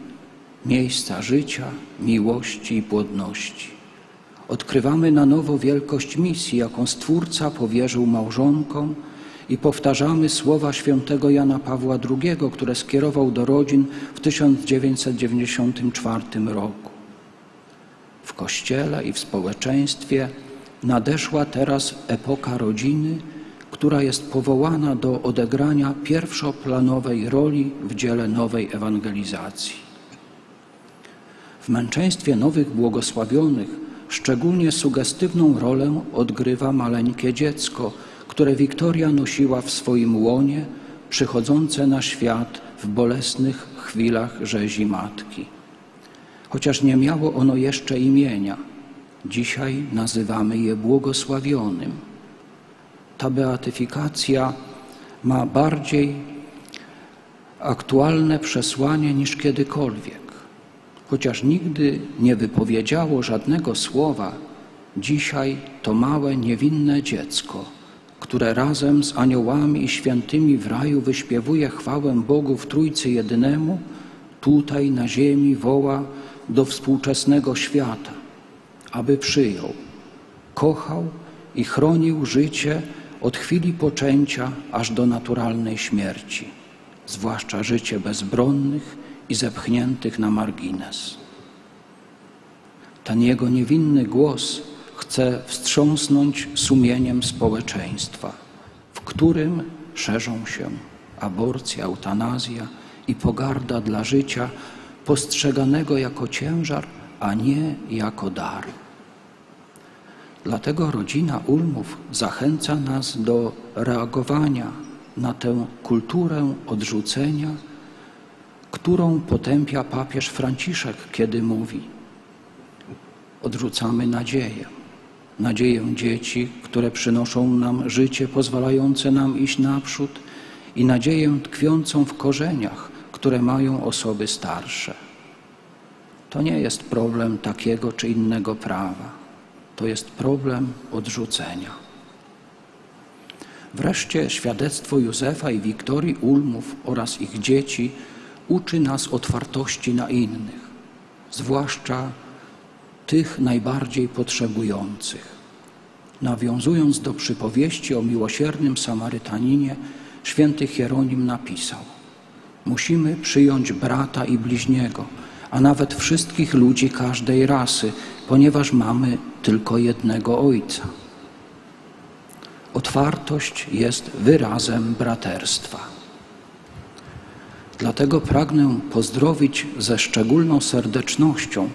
miejsca życia, miłości i płodności. Odkrywamy na nowo wielkość misji, jaką Stwórca powierzył małżonkom, i powtarzamy słowa świętego Jana Pawła II, które skierował do rodzin w 1994 roku. W Kościele i w społeczeństwie nadeszła teraz epoka rodziny, która jest powołana do odegrania pierwszoplanowej roli w dziele nowej ewangelizacji. W męczeństwie nowych błogosławionych szczególnie sugestywną rolę odgrywa maleńkie dziecko, które Wiktoria nosiła w swoim łonie, przychodzące na świat w bolesnych chwilach rzezi matki. Chociaż nie miało ono jeszcze imienia, dzisiaj nazywamy je błogosławionym. Ta beatyfikacja ma bardziej aktualne przesłanie niż kiedykolwiek. Chociaż nigdy nie wypowiedziało żadnego słowa, dzisiaj to małe, niewinne dziecko, które razem z aniołami i świętymi w raju wyśpiewuje chwałę Bogu w Trójcy Jedynemu, tutaj na ziemi woła do współczesnego świata, aby przyjął, kochał i chronił życie od chwili poczęcia aż do naturalnej śmierci, zwłaszcza życie bezbronnych i zepchniętych na margines. Ten jego niewinny głos chce wstrząsnąć sumieniem społeczeństwa, w którym szerzą się aborcja, eutanazja i pogarda dla życia postrzeganego jako ciężar, a nie jako dar. Dlatego rodzina Ulmów zachęca nas do reagowania na tę kulturę odrzucenia, którą potępia papież Franciszek, kiedy mówi: odrzucamy nadzieję. Nadzieję dzieci, które przynoszą nam życie pozwalające nam iść naprzód, i nadzieję tkwiącą w korzeniach, które mają osoby starsze. To nie jest problem takiego czy innego prawa. To jest problem odrzucenia. Wreszcie świadectwo Józefa i Wiktorii Ulmów oraz ich dzieci uczy nas otwartości na innych, zwłaszcza tych najbardziej potrzebujących. Nawiązując do przypowieści o miłosiernym Samarytaninie, święty Hieronim napisał: musimy przyjąć brata i bliźniego, a nawet wszystkich ludzi każdej rasy, ponieważ mamy tylko jednego Ojca. Otwartość jest wyrazem braterstwa. Dlatego pragnę pozdrowić ze szczególną serdecznością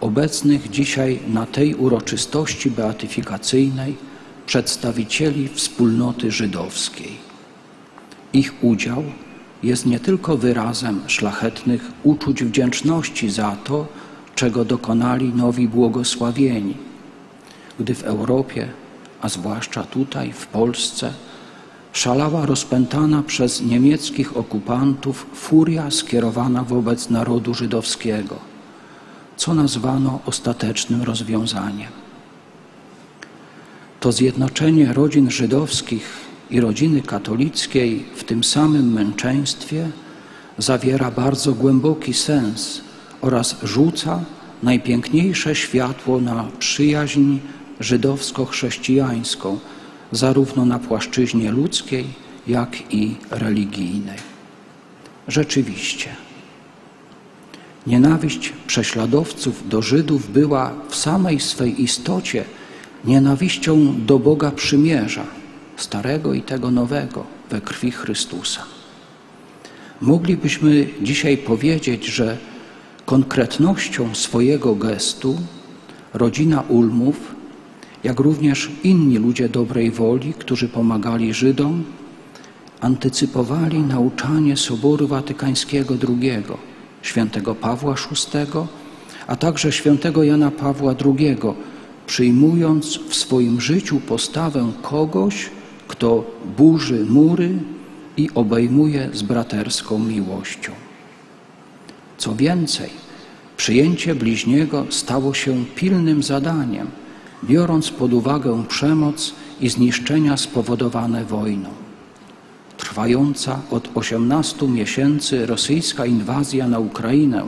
obecnych dzisiaj na tej uroczystości beatyfikacyjnej przedstawicieli wspólnoty żydowskiej. Ich udział jest nie tylko wyrazem szlachetnych uczuć wdzięczności za to, czego dokonali nowi błogosławieni, gdy w Europie, a zwłaszcza tutaj, w Polsce, szalała rozpętana przez niemieckich okupantów furia skierowana wobec narodu żydowskiego, co nazwano ostatecznym rozwiązaniem. To zjednoczenie rodzin żydowskich i rodziny katolickiej w tym samym męczeństwie zawiera bardzo głęboki sens oraz rzuca najpiękniejsze światło na przyjaźń żydowsko-chrześcijańską, zarówno na płaszczyźnie ludzkiej, jak i religijnej. Rzeczywiście, nienawiść prześladowców do Żydów była w samej swej istocie nienawiścią do Boga Przymierza, Starego i tego Nowego, we krwi Chrystusa. Moglibyśmy dzisiaj powiedzieć, że konkretnością swojego gestu rodzina Ulmów, jak również inni ludzie dobrej woli, którzy pomagali Żydom, antycypowali nauczanie Soboru Watykańskiego II, świętego Pawła VI, a także świętego Jana Pawła II, przyjmując w swoim życiu postawę kogoś, kto burzy mury i obejmuje z braterską miłością. Co więcej, przyjęcie bliźniego stało się pilnym zadaniem, biorąc pod uwagę przemoc i zniszczenia spowodowane wojną. Trwająca od 18 miesięcy rosyjska inwazja na Ukrainę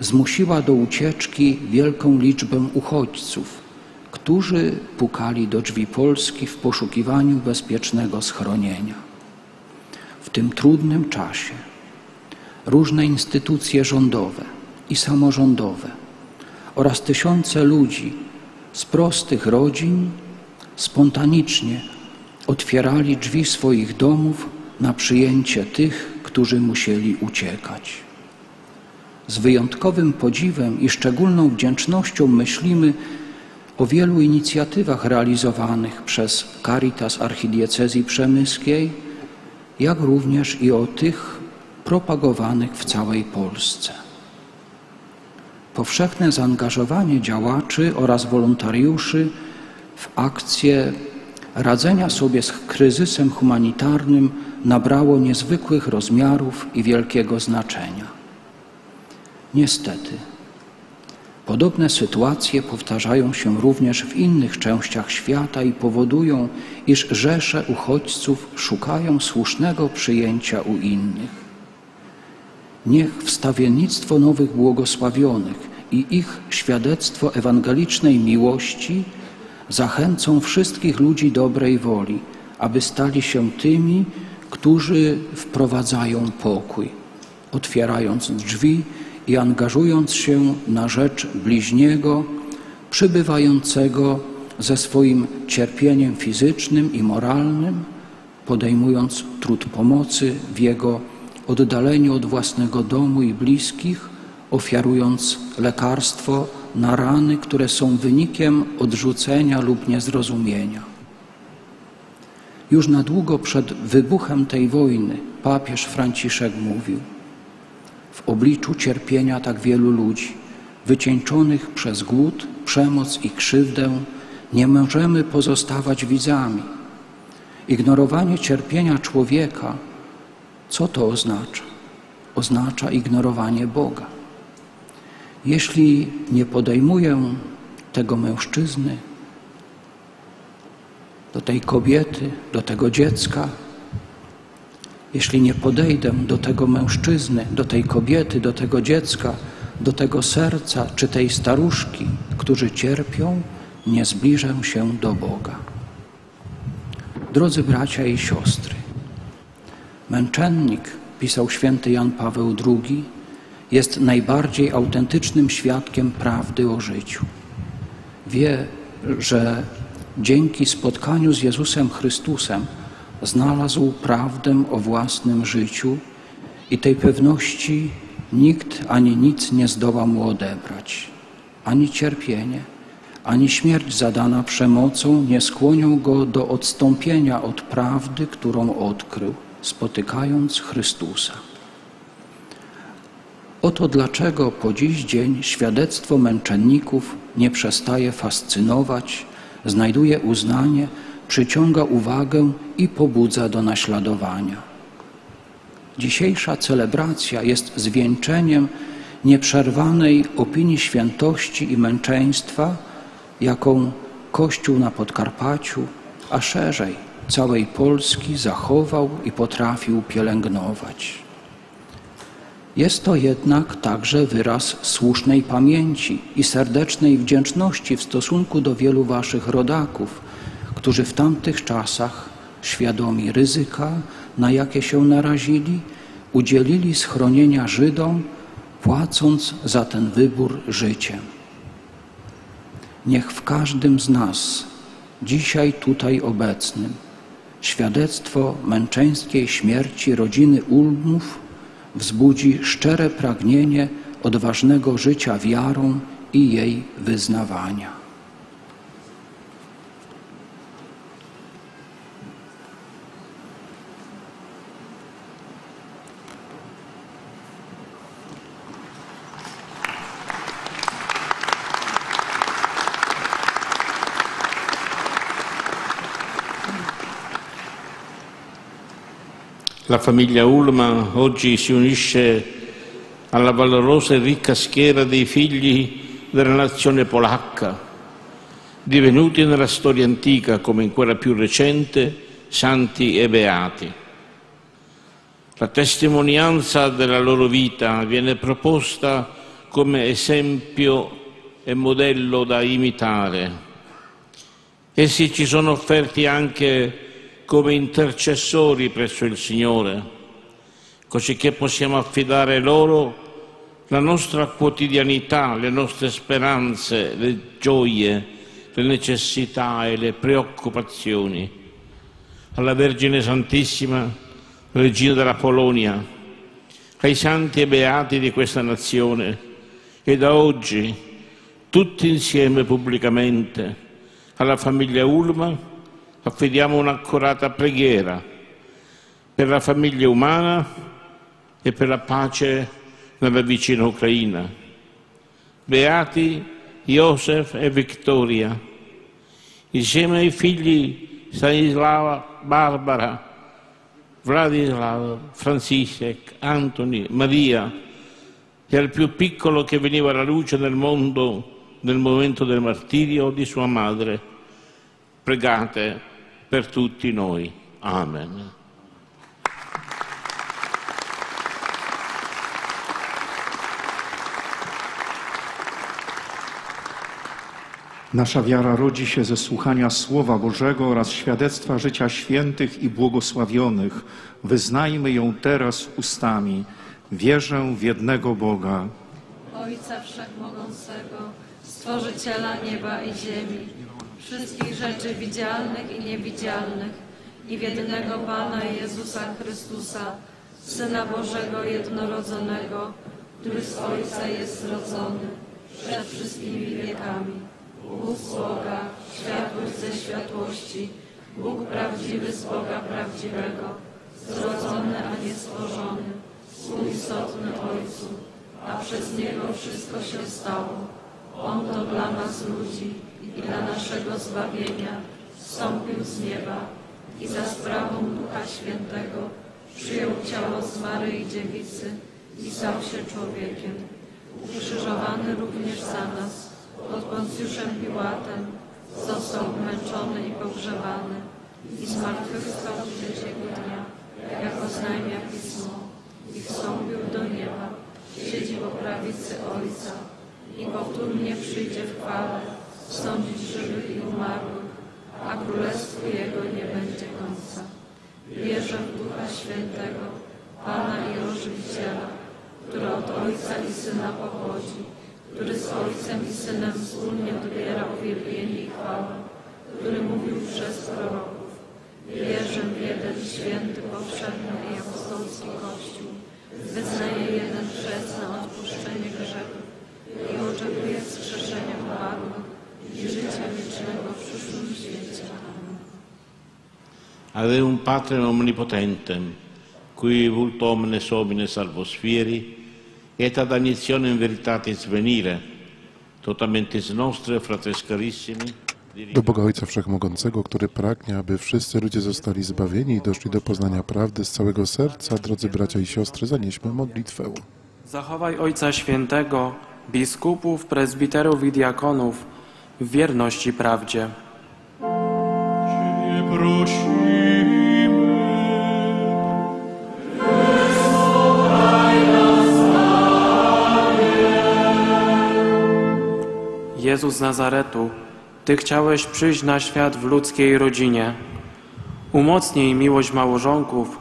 zmusiła do ucieczki wielką liczbę uchodźców, którzy pukali do drzwi Polski w poszukiwaniu bezpiecznego schronienia. W tym trudnym czasie różne instytucje rządowe i samorządowe oraz tysiące ludzi z prostych rodzin spontanicznie otwierali drzwi swoich domów na przyjęcie tych, którzy musieli uciekać. Z wyjątkowym podziwem i szczególną wdzięcznością myślimy o wielu inicjatywach realizowanych przez Caritas Archidiecezji Przemyskiej, jak również i o tych propagowanych w całej Polsce. Powszechne zaangażowanie działaczy oraz wolontariuszy w akcję radzenia sobie z kryzysem humanitarnym nabrało niezwykłych rozmiarów i wielkiego znaczenia. Niestety, podobne sytuacje powtarzają się również w innych częściach świata i powodują, iż rzesze uchodźców szukają słusznego przyjęcia u innych. Niech wstawiennictwo nowych błogosławionych i ich świadectwo ewangelicznej miłości zachęcą wszystkich ludzi dobrej woli, aby stali się tymi, którzy wprowadzają pokój, otwierając drzwi i angażując się na rzecz bliźniego, przybywającego ze swoim cierpieniem fizycznym i moralnym, podejmując trud pomocy w jego oddaleniu od własnego domu i bliskich, ofiarując lekarstwo na rany, które są wynikiem odrzucenia lub niezrozumienia. Już na długo przed wybuchem tej wojny papież Franciszek mówił: w obliczu cierpienia tak wielu ludzi, wycieńczonych przez głód, przemoc i krzywdę, nie możemy pozostawać widzami. Ignorowanie cierpienia człowieka, co to oznacza? Oznacza ignorowanie Boga. Jeśli nie podejmuję tego mężczyzny, do tej kobiety, do tego dziecka, jeśli nie podejdę do tego mężczyzny, do tej kobiety, do tego dziecka, do tego serca czy tej staruszki, którzy cierpią, nie zbliżę się do Boga. Drodzy bracia i siostry, męczennik, pisał święty Jan Paweł II, jest najbardziej autentycznym świadkiem prawdy o życiu. Wie, że dzięki spotkaniu z Jezusem Chrystusem znalazł prawdę o własnym życiu i tej pewności nikt ani nic nie zdoła mu odebrać. Ani cierpienie, ani śmierć zadana przemocą nie skłonią go do odstąpienia od prawdy, którą odkrył, spotykając Chrystusa. Oto dlaczego po dziś dzień świadectwo męczenników nie przestaje fascynować, znajduje uznanie, przyciąga uwagę i pobudza do naśladowania. Dzisiejsza celebracja jest zwieńczeniem nieprzerwanej opinii świętości i męczeństwa, jaką Kościół na Podkarpaciu, a szerzej całej Polski zachował i potrafił pielęgnować. Jest to jednak także wyraz słusznej pamięci i serdecznej wdzięczności w stosunku do wielu waszych rodaków, którzy w tamtych czasach, świadomi ryzyka, na jakie się narazili, udzielili schronienia Żydom, płacąc za ten wybór życiem. Niech w każdym z nas, dzisiaj tutaj obecnym, świadectwo męczeńskiej śmierci rodziny Ulmów wzbudzi szczere pragnienie odważnego życia wiarą i jej wyznawania. La famiglia Ulma oggi si unisce alla valorosa e ricca schiera dei figli della nazione polacca, divenuti nella storia antica, come in quella più recente, santi e beati. La testimonianza della loro vita viene proposta come esempio e modello da imitare. Essi ci sono offerti anche come intercessori presso il Signore, così che possiamo affidare loro la nostra quotidianità, le nostre speranze, le gioie, le necessità e le preoccupazioni. Alla Vergine Santissima, Regina della Polonia, ai santi e beati di questa nazione, e da oggi, tutti insieme pubblicamente, alla famiglia Ulma, affidiamo un'accorata preghiera per la famiglia umana e per la pace nella vicina Ucraina. Beati Józef e Wiktoria, insieme ai figli Stanislava, Barbara, Vladislav, Franciszek, Antoni, Maria e al più piccolo che veniva alla luce nel mondo nel momento del martirio di sua madre, pregate per tutti noi. Amen. Nasza wiara rodzi się ze słuchania Słowa Bożego oraz świadectwa życia świętych i błogosławionych. Wyznajmy ją teraz ustami. Wierzę w jednego Boga, Ojca Wszechmogącego, Stworzyciela nieba i ziemi, wszystkich rzeczy widzialnych i niewidzialnych, i w jednego Pana Jezusa Chrystusa, Syna Bożego Jednorodzonego, który z Ojca jest rodzony przed wszystkimi wiekami. Bóg z Boga, światłość ze światłości, Bóg prawdziwy z Boga prawdziwego, zrodzony, a nie stworzony, współistotny Ojcu, a przez Niego wszystko się stało. On to dla nas ludzi i dla naszego zbawienia wstąpił z nieba i za sprawą Ducha Świętego przyjął ciało z Maryi Dziewicy i stał się człowiekiem. Ukrzyżowany również za nas pod Poncjuszem Piłatem, został męczony i pogrzebany i zmartwychwstał trzeciego dnia, jak oznajmia Pismo, i wstąpił do nieba, siedzi po prawicy Ojca i powtórnie przyjdzie w chwale sądzić żywych i umarłych, a królestwu Jego nie będzie końca. Wierzę w Ducha Świętego, Pana i Rozżywiciela, który od Ojca i Syna pochodzi, który z Ojcem i Synem wspólnie odbiera uwielbienie i chwałę, który mówił przez proroków. Wierzę w jeden święty, powszechny i apostolski Kościół, wyznaję jeden chrzest na odpuszczenie grzechów i oczekuję wskrzeszenia umarłych i życia wiecznego w przyszłym świecie. Ave un Patrem omnipotentem, cui vult omnes homines salvosfieri, et ad agnitionem veritatis venire, totamentis nostre, fratres carissimi. Do Boga Ojca Wszechmogącego, który pragnie, aby wszyscy ludzie zostali zbawieni i doszli do poznania prawdy z całego serca, drodzy bracia i siostry, zanieśmy modlitwę. Zachowaj Ojca Świętego, biskupów, prezbiterów i diakonów w wierności prawdzie. Jezus z Nazaretu, Ty chciałeś przyjść na świat w ludzkiej rodzinie. Umocnij miłość małżonków,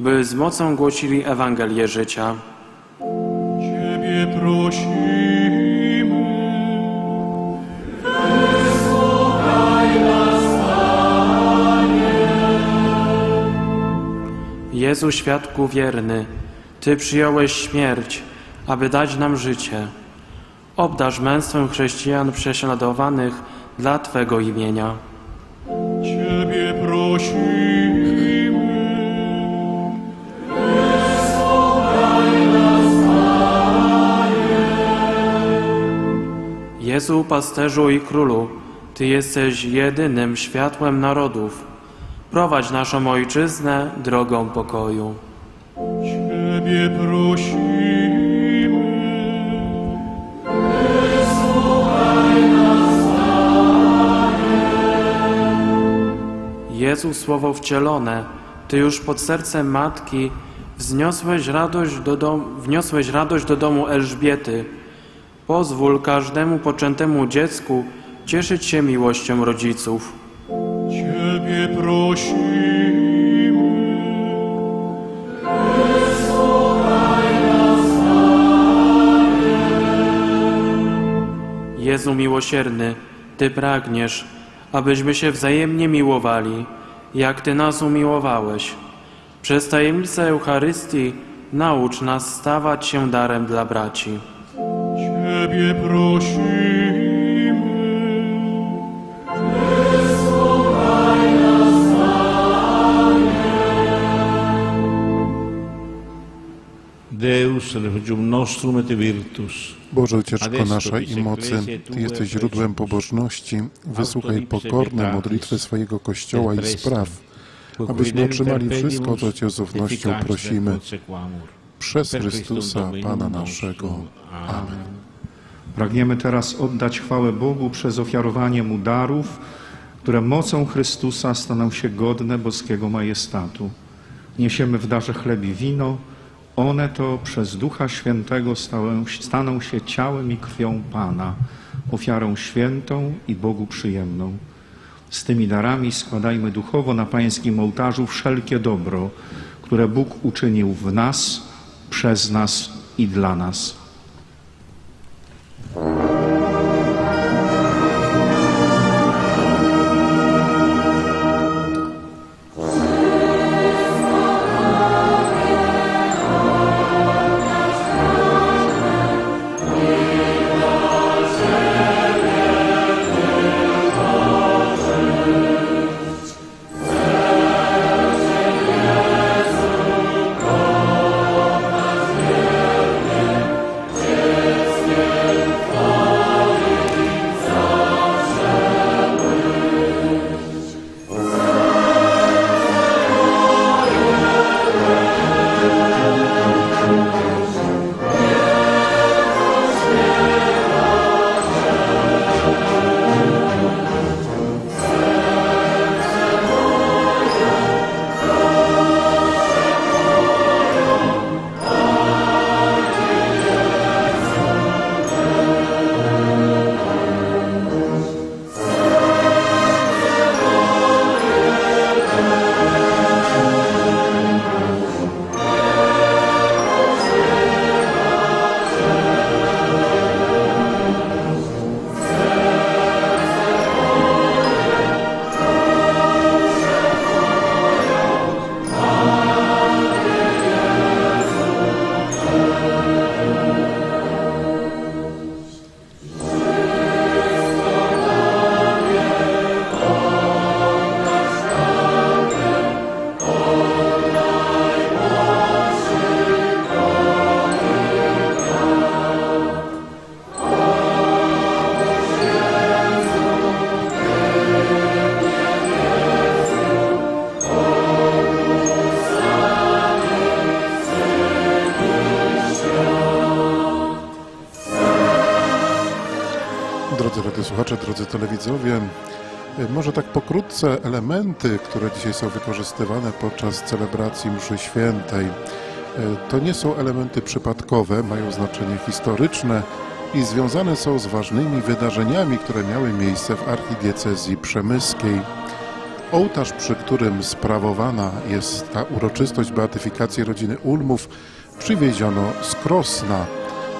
by z mocą głosili Ewangelię życia. Ciebie prosimy, wysłuchaj nas, Panie. Jezu świadku wierny, Ty przyjąłeś śmierć, aby dać nam życie. Obdarz męstwem chrześcijan prześladowanych dla Twego imienia. Ciebie prosimy, wysłuchaj nas, Panie. Jezu, pasterzu i królu, Ty jesteś jedynym światłem narodów. Prowadź naszą ojczyznę drogą pokoju. Ciebie prosimy. Jezu, Słowo wcielone, Ty już pod sercem Matki wniosłeś radość do domu Elżbiety. Pozwól każdemu poczętemu dziecku cieszyć się miłością rodziców. Ciebie prosimy, wysłuchaj nas, Panie. Jezu miłosierny, Ty pragniesz, abyśmy się wzajemnie miłowali, jak Ty nas umiłowałeś. Przez tajemnicę Eucharystii naucz nas stawać się darem dla braci. Ciebie prosimy, wysłuchaj nas, Panie. Boże ucieczko nasza i mocy, Ty jesteś źródłem pobożności, wysłuchaj pokorne modlitwy swojego Kościoła i spraw, abyśmy otrzymali wszystko, co Cię z ufnością prosimy. Przez Chrystusa, Pana naszego. Amen. Pragniemy teraz oddać chwałę Bogu przez ofiarowanie Mu darów, które mocą Chrystusa staną się godne boskiego majestatu. Niesiemy w darze chleb i wino, one to przez Ducha Świętego staną się ciałem i krwią Pana, ofiarą świętą i Bogu przyjemną. Z tymi darami składajmy duchowo na Pańskim ołtarzu wszelkie dobro, które Bóg uczynił w nas, przez nas i dla nas. Drodzy radosłuchacze, drodzy telewidzowie, Może tak pokrótce elementy, które dzisiaj są wykorzystywane podczas celebracji mszy świętej. To nie są elementy przypadkowe, mają znaczenie historyczne i związane są z ważnymi wydarzeniami, które miały miejsce w archidiecezji przemyskiej. Ołtarz, przy którym sprawowana jest ta uroczystość beatyfikacji rodziny Ulmów, przywieziono z Krosna.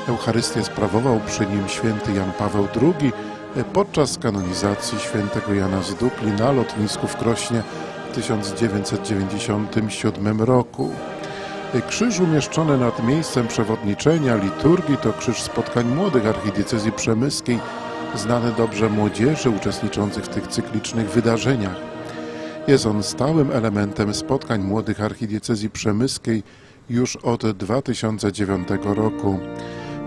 Eucharystię sprawował przy nim święty Jan Paweł II podczas kanonizacji świętego Jana z Dupli na lotnisku w Krośnie w 1997 roku. Krzyż umieszczony nad miejscem przewodniczenia liturgii to krzyż spotkań młodych archidiecezji przemyskiej, znany dobrze młodzieży uczestniczących w tych cyklicznych wydarzeniach. Jest on stałym elementem spotkań młodych archidiecezji przemyskiej już od 2009 roku.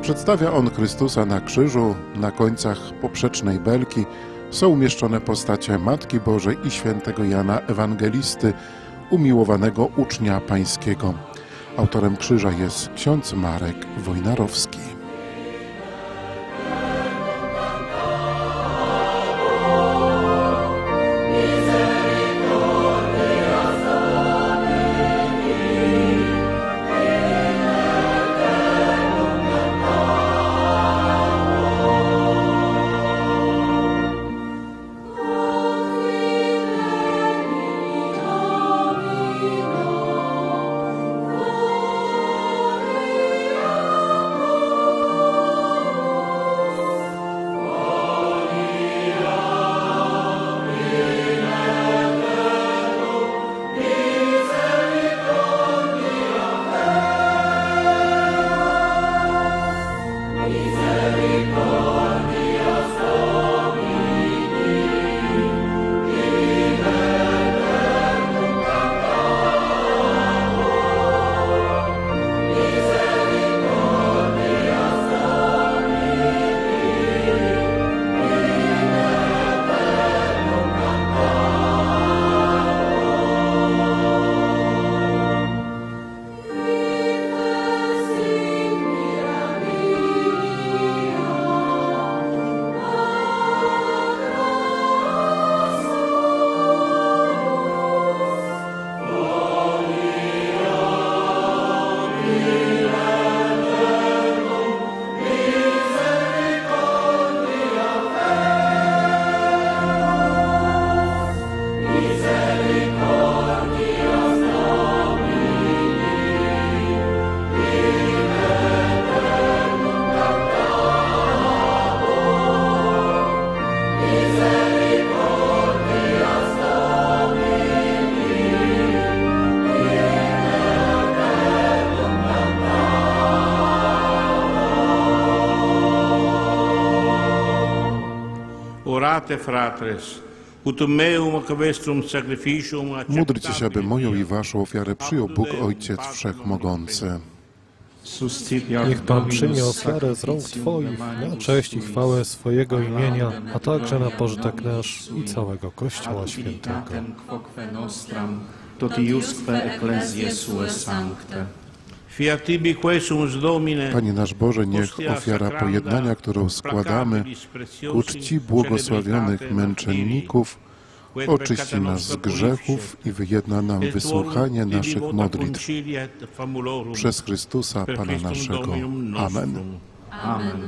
Przedstawia on Chrystusa na krzyżu, na końcach poprzecznej belki są umieszczone postacie Matki Bożej i świętego Jana Ewangelisty, umiłowanego ucznia pańskiego. Autorem krzyża jest ksiądz Marek Wojnarowski. Módlcie się, aby moją i waszą ofiarę przyjął Bóg Ojciec Wszechmogący. Niech Pan przyjmie ofiarę z rąk Twoich na cześć i chwałę swojego imienia, a także na pożytek nasz i całego Kościoła Świętego. Panie nasz Boże, niech ofiara pojednania, którą składamy ku czci błogosławionych męczenników, oczyści nas z grzechów i wyjedna nam wysłuchanie naszych modlitw. Przez Chrystusa, Pana naszego. Amen. Amen.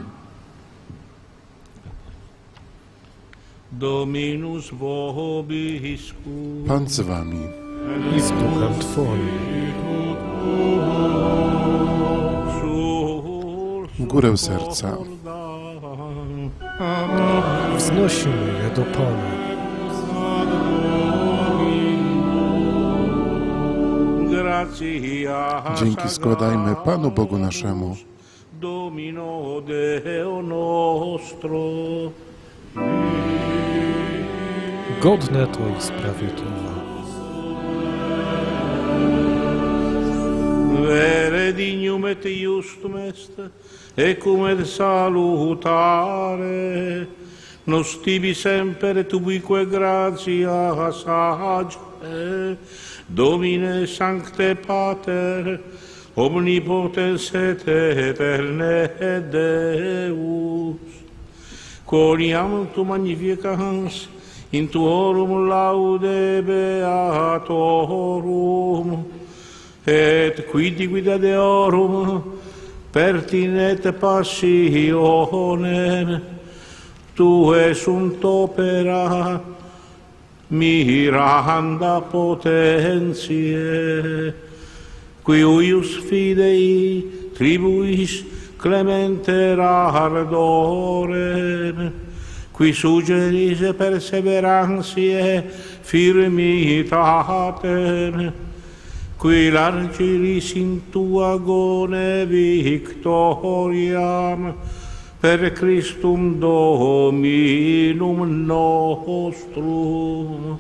Pan z wami i z duchem Twoim. Górę serca. Wznosimy je do Pana. Dzięki składajmy Panu Bogu naszemu. Godne to i sprawiedliwe. Vere dignum et justum est, ecum et salutare, nos tibi semper et ubique gratia sagiae, Domine Sancte Pater, omnipotens et eterne Deus, quoniam tu magnificans intuorum laude beatorum et quid guida deorum pertinet passionem tue sunt opera miranda potentiae qui huius fidei tribuis clemente ardorem qui suggeris perseverantiae firmitatem qui largiris in tua gone victoriam per Christum Dominum nostrum.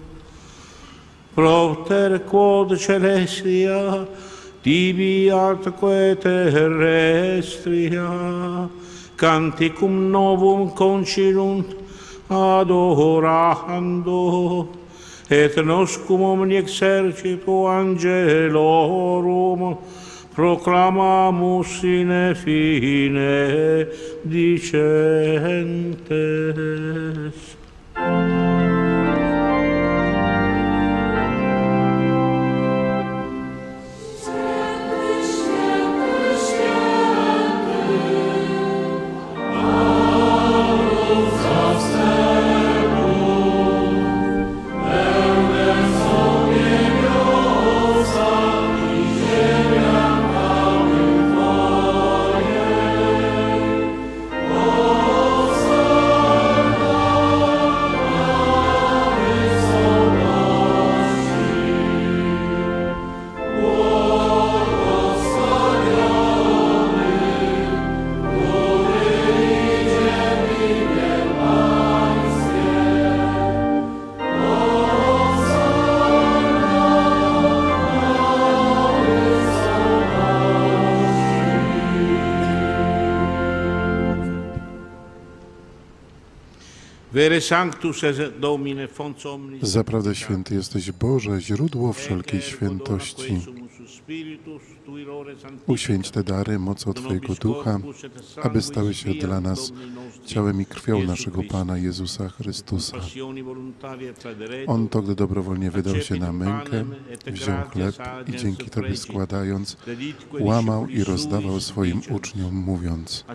Propter quod celestia tibi atque terrestria canticum novum concirunt adorando et noscum omni exercito angelorum proclamamus sine fine dicentes. Zaprawdę święty jesteś, Boże, źródło wszelkiej świętości. Uświęć te dary mocą Twojego Ducha, aby stały się dla nas ciałem i krwią naszego Pana Jezusa Chrystusa. On to, gdy dobrowolnie wydał się na mękę, wziął chleb i dzięki Tobie składając, łamał i rozdawał swoim uczniom, mówiąc: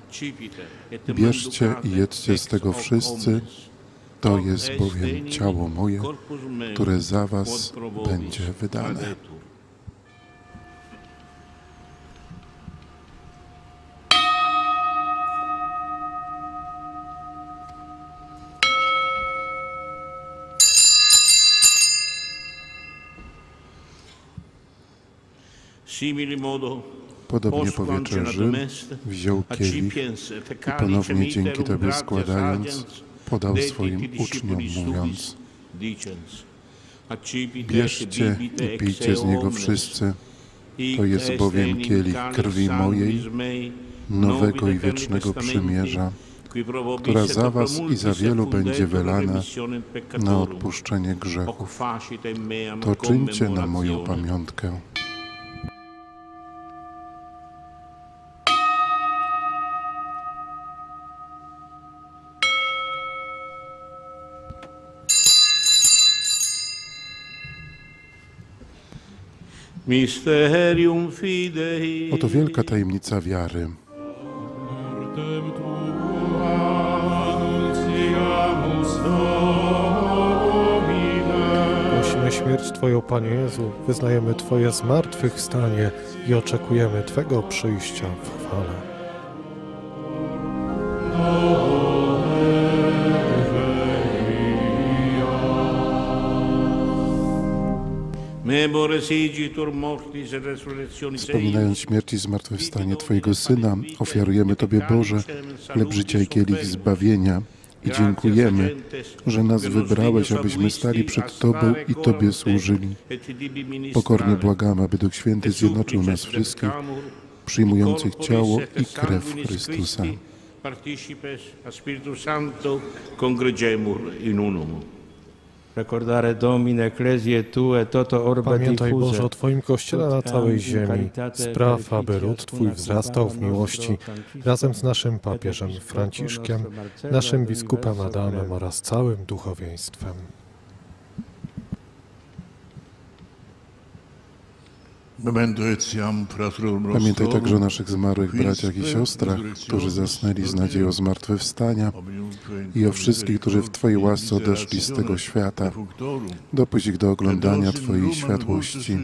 bierzcie i jedzcie z tego wszyscy, to jest bowiem ciało moje, które za was będzie wydane. Podobnie po wieczerzy wziął kielich i ponownie dzięki Tobie składając, podał swoim uczniom, mówiąc: bierzcie i pijcie z niego wszyscy, to jest bowiem kielich krwi mojej, nowego i wiecznego przymierza, która za was i za wielu będzie wylana na odpuszczenie grzechów. To czyńcie na moją pamiątkę. Oto wielka tajemnica wiary. Głosimy śmierć Twoją, Panie Jezu, wyznajemy Twoje zmartwychwstanie i oczekujemy Twego przyjścia w chwale. Wspominając śmierć i zmartwychwstanie Twojego Syna, ofiarujemy Tobie, Boże, chleb życia i kielich zbawienia i dziękujemy, że nas wybrałeś, abyśmy stali przed Tobą i Tobie służyli. Pokornie błagamy, aby Duch Święty zjednoczył nas wszystkich, przyjmujących ciało i krew Chrystusa. Pamiętaj, Boże, o Twoim Kościele na całej ziemi. Spraw, aby lud Twój wzrastał w miłości razem z naszym papieżem Franciszkiem, naszym biskupem Adamem oraz całym duchowieństwem. Pamiętaj także o naszych zmarłych braciach i siostrach, którzy zasnęli z nadzieją zmartwychwstania i o wszystkich, którzy w Twojej łasce odeszli z tego świata. Dopuść ich do oglądania Twojej światłości.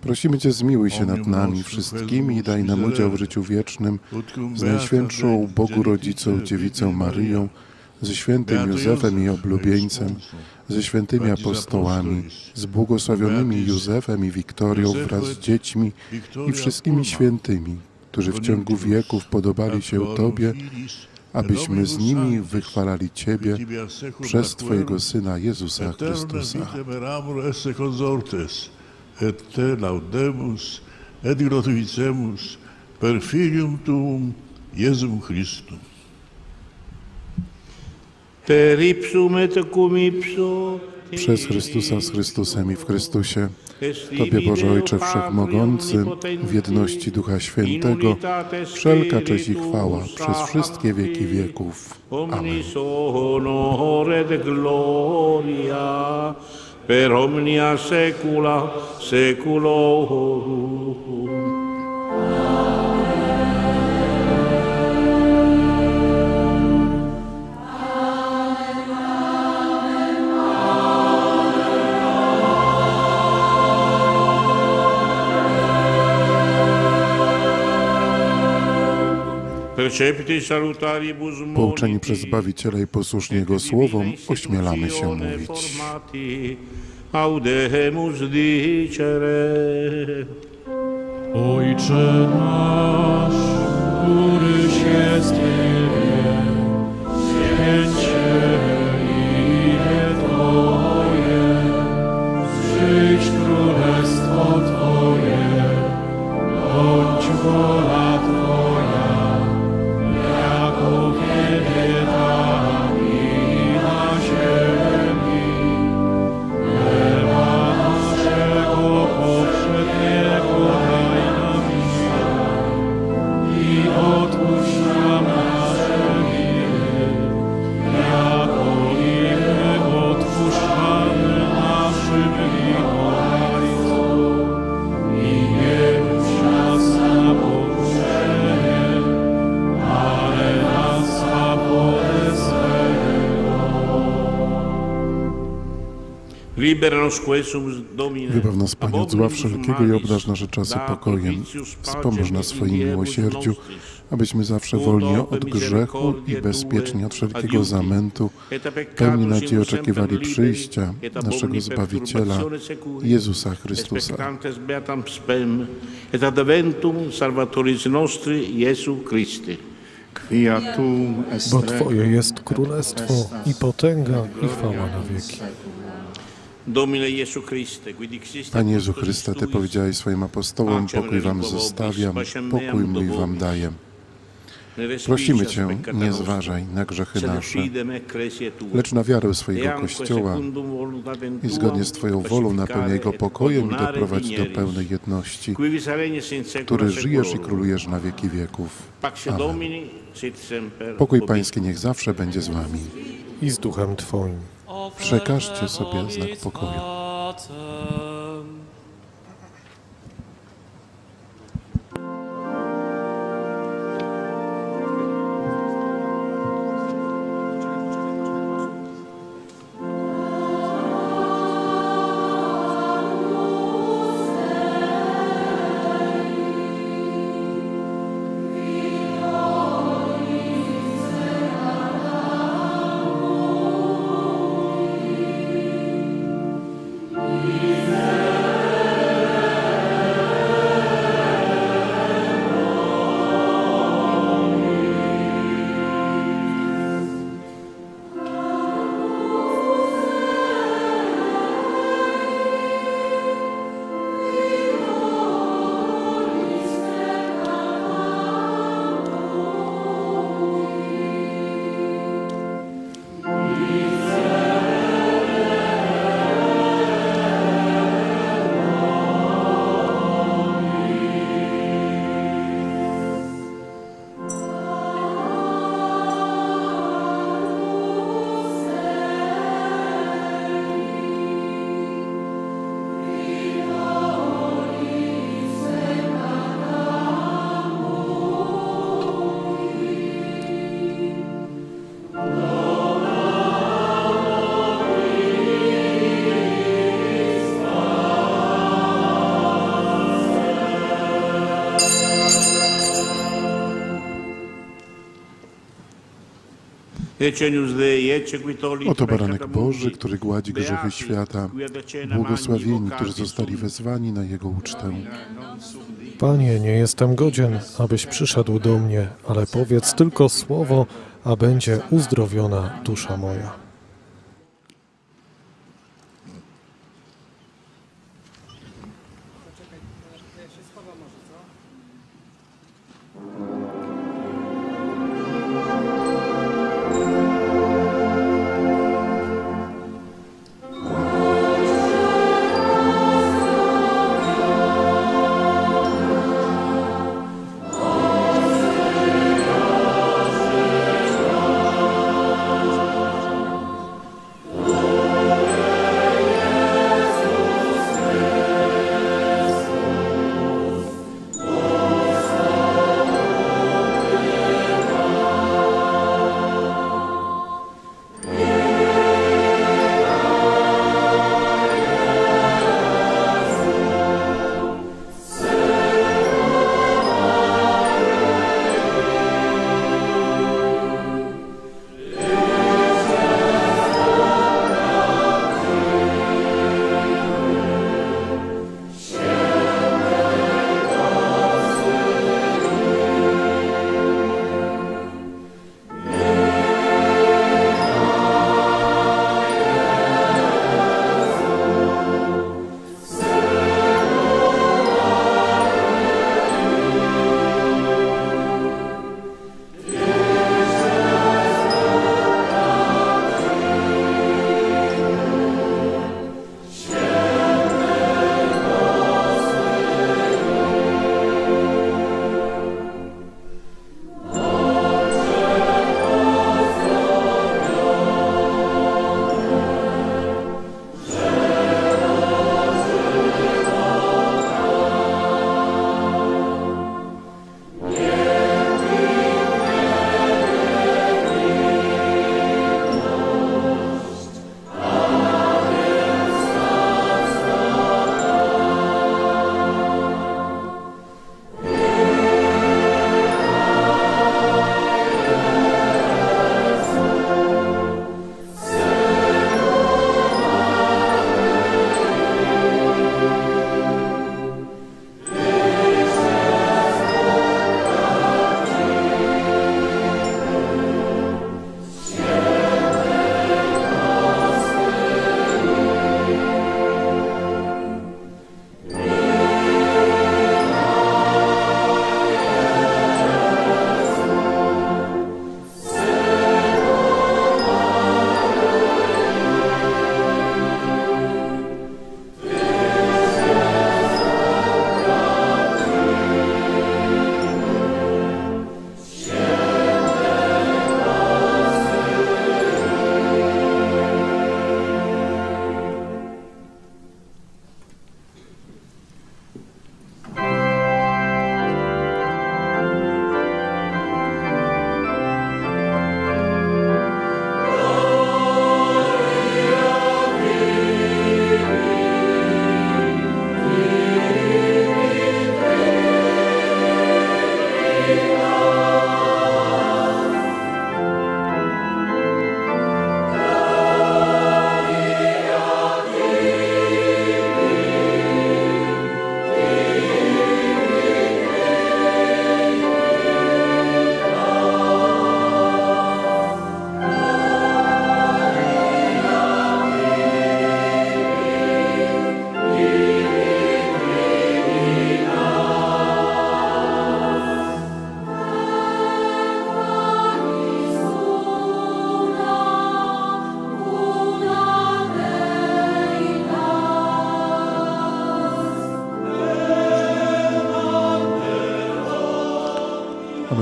Prosimy Cię, zmiłuj się nad nami wszystkimi i daj nam udział w życiu wiecznym z Najświętszą Bogu Rodzicą, Dziewicą Maryją, ze świętym Józefem i oblubieńcem, ze świętymi apostołami, z błogosławionymi Józefem i Wiktorią wraz z dziećmi i wszystkimi świętymi, którzy w ciągu wieków podobali się Tobie, abyśmy z nimi wychwalali Ciebie przez Twojego Syna Jezusa Chrystusa. Et te laudemus, et glorificemus per filium tuum, Iesum Christum. Per ipsum et cum ipso. Przez Chrystusa, z Chrystusem i w Chrystusie. Tobie, Boże Ojcze Wszechmogący, w jedności Ducha Świętego, wszelka cześć i chwała przez wszystkie wieki wieków. Amen. Per omnia secula seculorum. Amen. Amen, amen, amen, amen. Percepti salutaribus moniti. Pouczeni przez Zbawiciela i posłusznie Jego słowom, ośmielamy się mówić. Audemus dicere. Ojcze nasz, któryś jest w niebie, święć się imię Twoje, przyjdź królestwo Twoje, bądź wola Twoja, jako w niebie tak i na ziemi. Wybaw nas, Panie, od zła wszelkiego i obdarz nasze czasy pokojem. Wspomóż nas w swoim miłosierdziu, abyśmy zawsze wolni od grzechu i bezpiecznie od wszelkiego zamętu, pełni nadziei oczekiwali przyjścia naszego Zbawiciela, Jezusa Chrystusa. Bo Twoje jest królestwo i potęga i chwała na wieki. Panie Jezu Chryste, Ty powiedziałeś swoim apostołom, pokój Wam zostawiam, pokój mój Wam daję. Prosimy Cię, nie zważaj na grzechy nasze, lecz na wiarę swojego Kościoła i zgodnie z Twoją wolą napełniaj go pokojem i doprowadź do pełnej jedności, który żyjesz i królujesz na wieki wieków. Amen. Pokój Pański niech zawsze będzie z Wami. I z Duchem Twoim. Przekażcie sobie znak pokoju. Amen. Oto Baranek Boży, który gładzi grzechy świata. Błogosławieni, którzy zostali wezwani na Jego ucztę. Panie, nie jestem godzien, abyś przyszedł do mnie, ale powiedz tylko słowo, a będzie uzdrowiona dusza moja.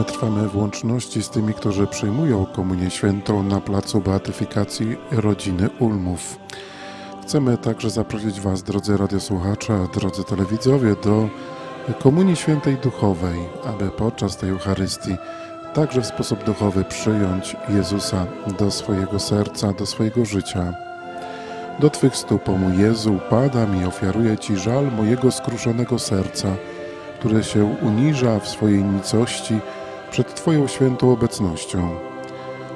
Trwamy w łączności z tymi, którzy przyjmują Komunię Świętą na placu beatyfikacji rodziny Ulmów. Chcemy także zaprosić Was, drodzy radiosłuchacze, drodzy telewidzowie, do Komunii Świętej Duchowej, aby podczas tej Eucharystii także w sposób duchowy przyjąć Jezusa do swojego serca, do swojego życia. Do Twych stóp, o mój Jezu, upadam i ofiaruję Ci żal mojego skruszonego serca, które się uniża w swojej nicości przed Twoją świętą obecnością.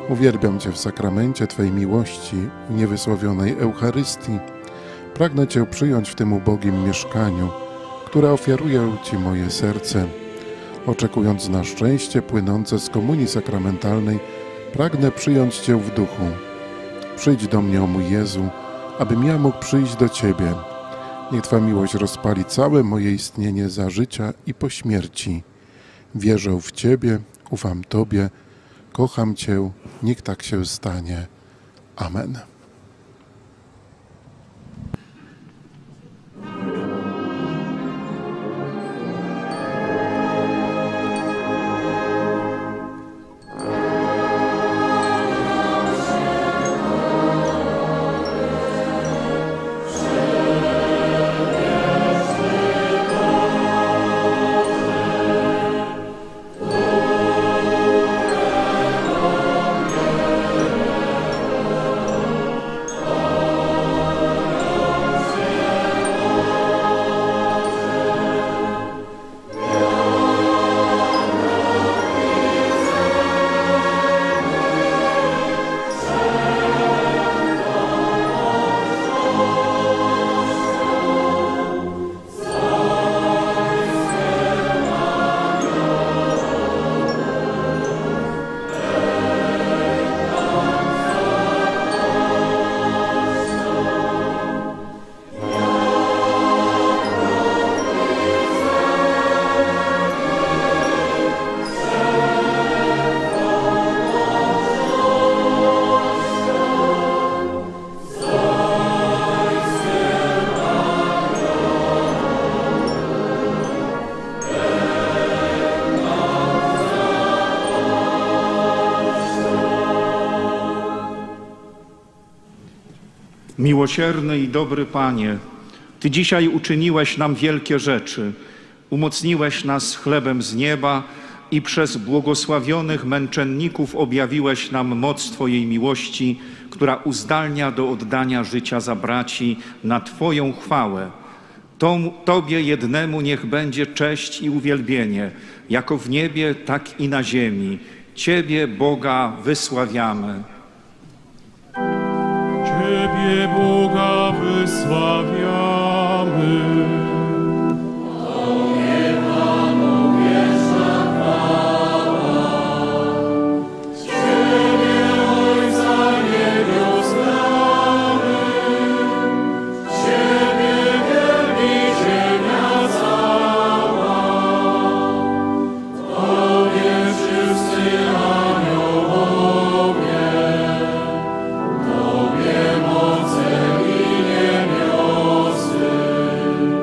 Uwielbiam Cię w sakramencie Twej miłości i niewysłowionej Eucharystii. Pragnę Cię przyjąć w tym ubogim mieszkaniu, które ofiaruję Ci moje serce. Oczekując na szczęście płynące z komunii sakramentalnej, pragnę przyjąć Cię w duchu. Przyjdź do mnie, o mój Jezu, abym ja mógł przyjść do Ciebie. Niech Twa miłość rozpali całe moje istnienie za życia i po śmierci. Wierzę w Ciebie, ufam Tobie, kocham Cię, niech tak się stanie. Amen. Miłosierny i dobry Panie, Ty dzisiaj uczyniłeś nam wielkie rzeczy. Umocniłeś nas chlebem z nieba i przez błogosławionych męczenników objawiłeś nam moc Twojej miłości, która uzdalnia do oddania życia za braci na Twoją chwałę. Tobie jednemu niech będzie cześć i uwielbienie, jako w niebie, tak i na ziemi. Ciebie, Boga, wysławiamy. Ciebie, Boga, wysławiamy. Tobie, Panu, wieczna chwała. Ciebie, Ojca niebioslany. Ciebie wielbi ziemia cała. Tobie wszyscy aniołowie. Tobie moce i niebiosy.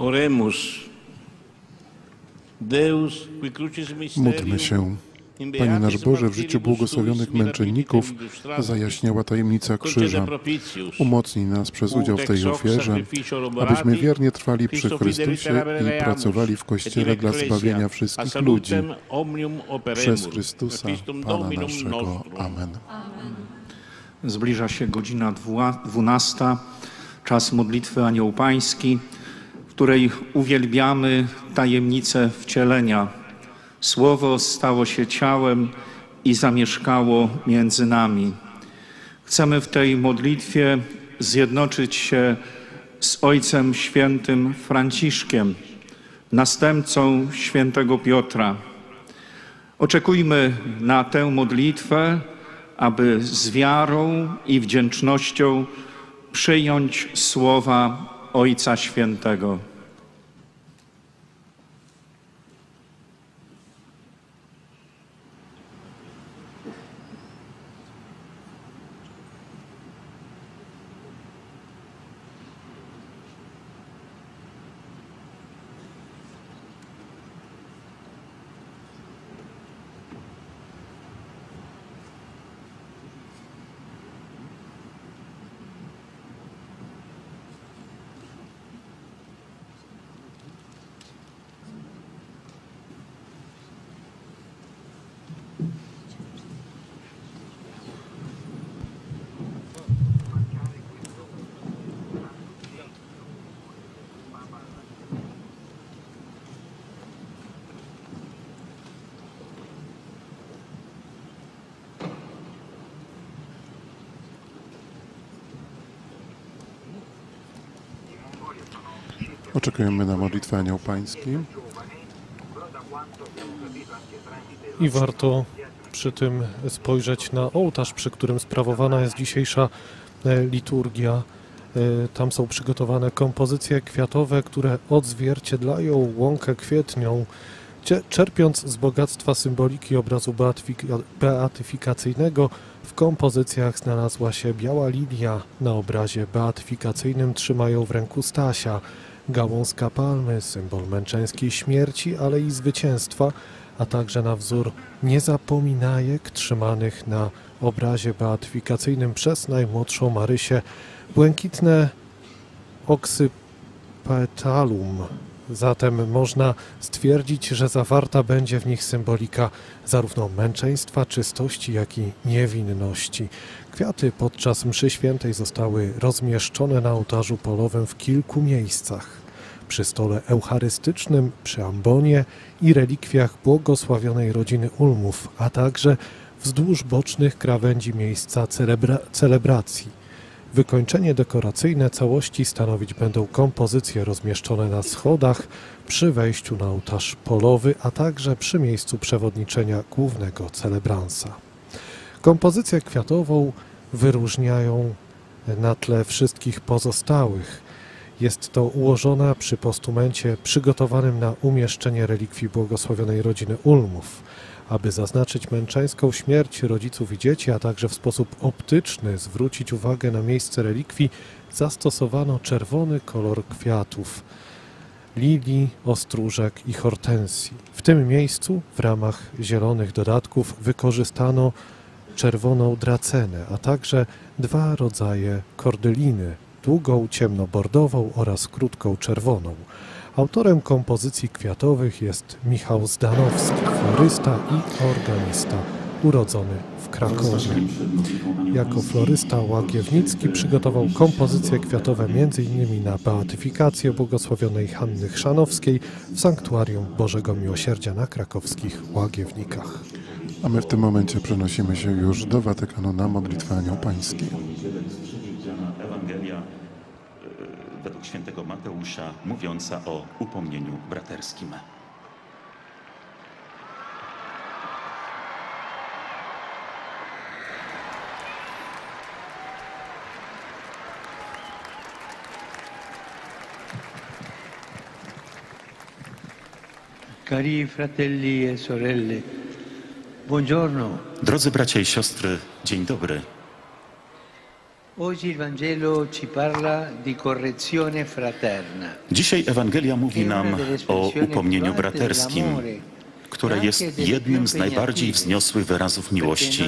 Oremus. Deus, qui crucis mysterium. Módlmy się. Panie nasz Boże, w życiu błogosławionych męczenników zajaśniała tajemnica krzyża. Umocnij nas przez udział w tej ofierze, abyśmy wiernie trwali przy Chrystusie i pracowali w Kościele dla zbawienia wszystkich ludzi. Przez Chrystusa, Pana naszego. Amen. Zbliża się godzina 12, czas modlitwy Anioł Pański, w której uwielbiamy tajemnicę wcielenia. Słowo stało się ciałem i zamieszkało między nami. Chcemy w tej modlitwie zjednoczyć się z Ojcem Świętym Franciszkiem, następcą Świętego Piotra. Oczekujmy na tę modlitwę, aby z wiarą i wdzięcznością przyjąć słowa Ojca Świętego. Oczekujemy na modlitwę Anioł Pański. I warto przy tym spojrzeć na ołtarz, przy którym sprawowana jest dzisiejsza liturgia. Tam są przygotowane kompozycje kwiatowe, które odzwierciedlają łąkę kwietnią, czerpiąc z bogactwa symboliki obrazu beatyfikacyjnego. W kompozycjach znalazła się biała lilia. Na obrazie beatyfikacyjnym trzymają w ręku Stasia. Gałązka palmy, symbol męczeńskiej śmierci, ale i zwycięstwa, a także na wzór niezapominajek trzymanych na obrazie beatyfikacyjnym przez najmłodszą Marysię. Błękitne oksypetalum. Zatem można stwierdzić, że zawarta będzie w nich symbolika zarówno męczeństwa, czystości, jak i niewinności. Kwiaty podczas mszy świętej zostały rozmieszczone na ołtarzu polowym w kilku miejscach. Przy stole eucharystycznym, przy ambonie i relikwiach błogosławionej rodziny Ulmów, a także wzdłuż bocznych krawędzi miejsca celebracji. Wykończenie dekoracyjne całości stanowić będą kompozycje rozmieszczone na schodach przy wejściu na ołtarz polowy, a także przy miejscu przewodniczenia głównego celebransa. Kompozycję kwiatową wyróżniają na tle wszystkich pozostałych. Jest to ułożona przy postumencie przygotowanym na umieszczenie relikwii błogosławionej rodziny Ulmów. Aby zaznaczyć męczeńską śmierć rodziców i dzieci, a także w sposób optyczny zwrócić uwagę na miejsce relikwii, zastosowano czerwony kolor kwiatów, lilii, ostróżek i hortensji. W tym miejscu w ramach zielonych dodatków wykorzystano czerwoną dracenę, a także dwa rodzaje kordyliny, długą ciemnobordową oraz krótką czerwoną. Autorem kompozycji kwiatowych jest Michał Zdanowski, florysta i organista, urodzony w Krakowie. Jako florysta łagiewnicki przygotował kompozycje kwiatowe m.in. na beatyfikację błogosławionej Hanny Chrzanowskiej w Sanktuarium Bożego Miłosierdzia na krakowskich Łagiewnikach. A my w tym momencie przenosimy się już do Watykanu na modlitwę Anioł Pański. Według świętego Mateusza, mówiąca o upomnieniu braterskim. Cari fratelli e sorelle, buongiorno. Drodzy bracia i siostry, dzień dobry. Dzisiaj Ewangelia mówi nam o upomnieniu braterskim, które jest jednym z najbardziej wzniosłych wyrazów miłości,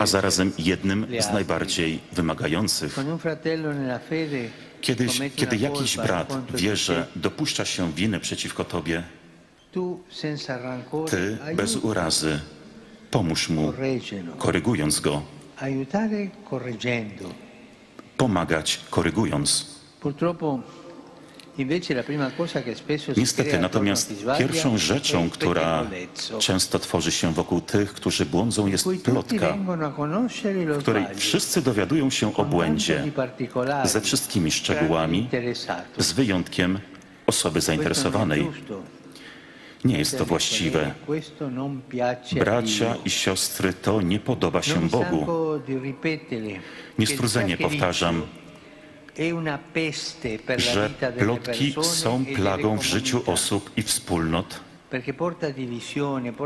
a zarazem jednym z najbardziej wymagających. Kiedy jakiś brat w wierze dopuszcza się winy przeciwko Tobie, Ty bez urazy pomóż mu, korygując go. Pomagać, korygując. Niestety, natomiast pierwszą rzeczą, która często tworzy się wokół tych, którzy błądzą, jest plotka, w której wszyscy dowiadują się o błędzie, ze wszystkimi szczegółami, z wyjątkiem osoby zainteresowanej. Nie jest to właściwe. Bracia i siostry, to nie podoba się Bogu. Niestrudzenie powtarzam, że plotki są plagą w życiu osób i wspólnot,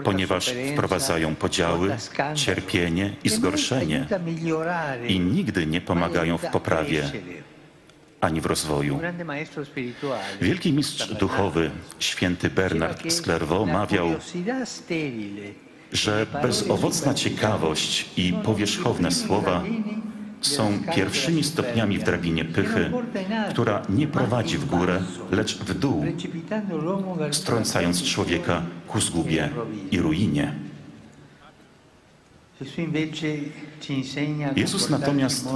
ponieważ wprowadzają podziały, cierpienie i zgorszenie i nigdy nie pomagają w poprawie ani w rozwoju. Wielki mistrz duchowy, święty Bernard z Clairvaux, mawiał, że bezowocna ciekawość i powierzchowne słowa są pierwszymi stopniami w drabinie pychy, która nie prowadzi w górę, lecz w dół, strącając człowieka ku zgubie i ruinie. Jezus natomiast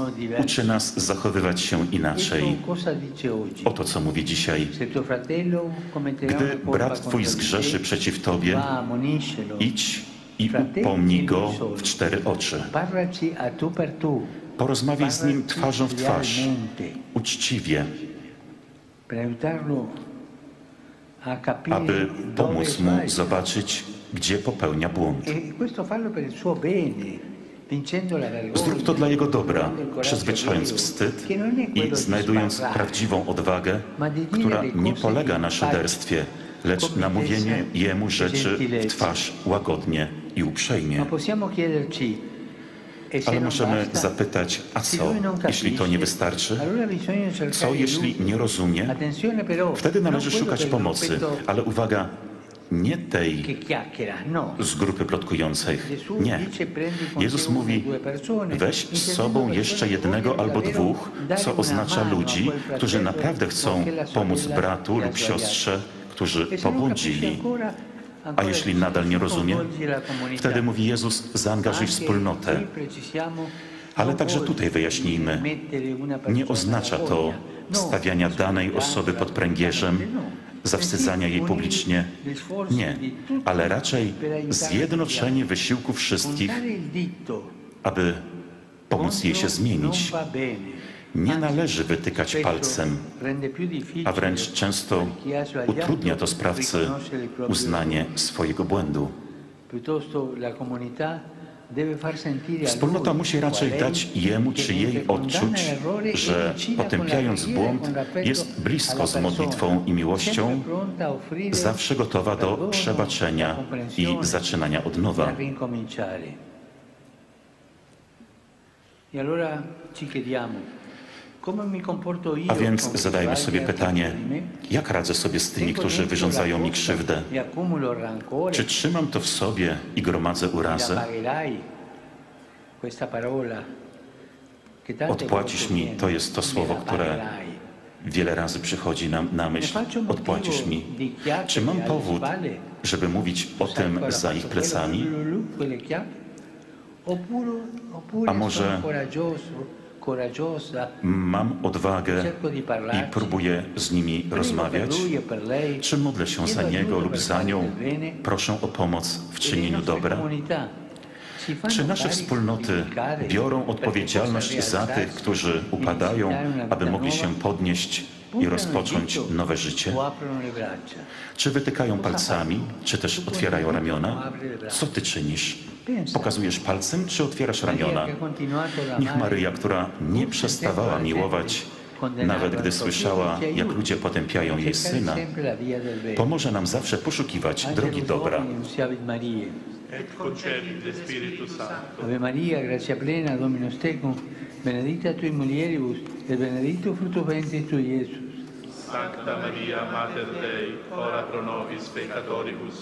uczy nas zachowywać się inaczej. Oto co mówi dzisiaj. Gdy brat twój zgrzeszy przeciw tobie, idź i upomnij go w cztery oczy. Porozmawiaj z nim twarzą w twarz, uczciwie, aby pomóc mu zobaczyć, gdzie popełnia błąd. Zrób to dla jego dobra, przezwyciężając wstyd i znajdując prawdziwą odwagę, która nie polega na szyderstwie, lecz na mówieniu jemu rzeczy w twarz łagodnie i uprzejmie. Ale możemy zapytać, a co, jeśli to nie wystarczy? Co, jeśli nie rozumie? Wtedy należy szukać pomocy, ale uwaga, nie tej z grupy plotkujących. Nie. Jezus mówi, weź z sobą jeszcze jednego albo dwóch, co oznacza ludzi, którzy naprawdę chcą pomóc bratu lub siostrze, którzy pobłądzili. A jeśli nadal nie rozumie, wtedy mówi Jezus, zaangażuj wspólnotę. Ale także tutaj wyjaśnijmy, nie oznacza to stawiania danej osoby pod pręgierzem, zawstydzania jej publicznie. Nie, ale raczej zjednoczenie wysiłku wszystkich, aby pomóc jej się zmienić. Nie należy wytykać palcem, a wręcz często utrudnia to sprawcy uznanie swojego błędu. Wspólnota musi raczej dać jemu czy jej odczuć, że potępiając błąd jest blisko z modlitwą i miłością, zawsze gotowa do przebaczenia i zaczynania od nowa. A więc zadajmy sobie pytanie, jak radzę sobie z tymi, którzy wyrządzają mi krzywdę? Czy trzymam to w sobie i gromadzę urazę? Odpłacisz mi, to jest to słowo, które wiele razy przychodzi nam na myśl. Odpłacisz mi. Czy mam powód, żeby mówić o tym za ich plecami? A może mam odwagę i próbuję z nimi rozmawiać? Czy modlę się za niego lub za nią? Proszę o pomoc w czynieniu dobra? Czy nasze wspólnoty biorą odpowiedzialność za tych, którzy upadają, aby mogli się podnieść i rozpocząć nowe życie? Czy wytykają palcami, czy też otwierają ramiona? Co ty czynisz? Pokazujesz palcem, czy otwierasz ramiona? Niech Maryja, która nie przestawała miłować, nawet gdy słyszała, jak ludzie potępiają jej syna, pomoże nam zawsze poszukiwać drogi dobra. Ave Maria, gratia plena, Dominus tecum, benedicta tui mulieribus et benedictus fructus ventris tui, Iesus. Sancta Maria, Mater Dei, ora pro nobis peccatoribus,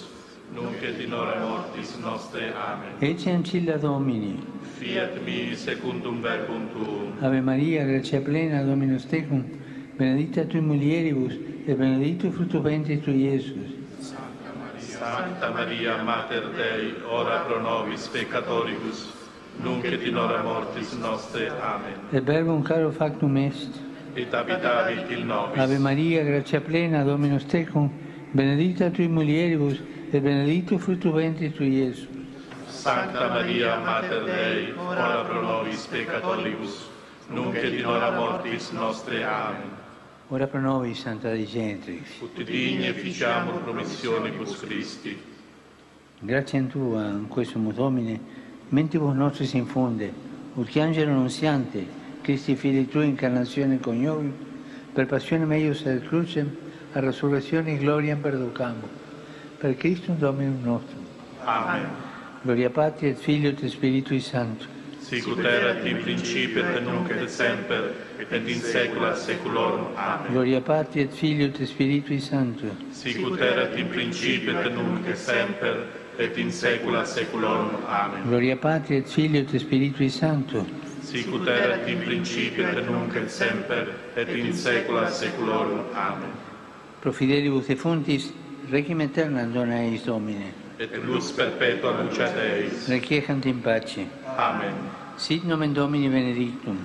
nunc et in hora mortis nostre. Amen. Ecce ancilla Domini. Fiat mi secundum verbum tuum. Ave Maria, gratia plena, Dominus tecum, benedicta tui mulieribus et benedictus fructus ventris tui, Iesus. Sancta Maria, Mater Dei, ora pro nobis peccatoribus, nunc et in hora mortis nostre. Amen. Et verbum caro factum est. Et habitavit in nobis. Ave Maria, gratia plena, Dominus tecum, benedicta tui mulieribus, et benedictus fructus ventris tui, Iesus. Sancta Maria, Mater Dei, ora pro nobis peccatoribus, nunc et in hora mortis nostre. Amen. Ora pro nobis, Santa Dei Gentrix. Ut digne ficiamur promissionibus Christi. Grazie a Tua, in questo Domine, mentibus nostris infunde, ut che angelo annunziante, Christi Fili Tua, incarnazione coniovi, per passione meius ad crucem, a resurrezione e gloria perducamo. Per Cristo Dominum nostrum. Amen. Gloria Patri et Filio et Spiritui Sancto. Sicut erat in principio et nunc et semper et in saecula saeculorum. Amen. Gloria Patri et Filio et Spiritui Sancto. Sicut erat in principio et nunc et semper et in saecula saeculorum. Amen. Gloria Patri et Filio et Spiritui Sancto. Sicut erat in principio et nunc et semper et in saecula saeculorum. Amen. Pro fidelibus defunctis regim aeternam dona eis Domine. Et lux perpetua luceat eis. Requiescant in pace. Amen. Sit nomen Domini benedictum.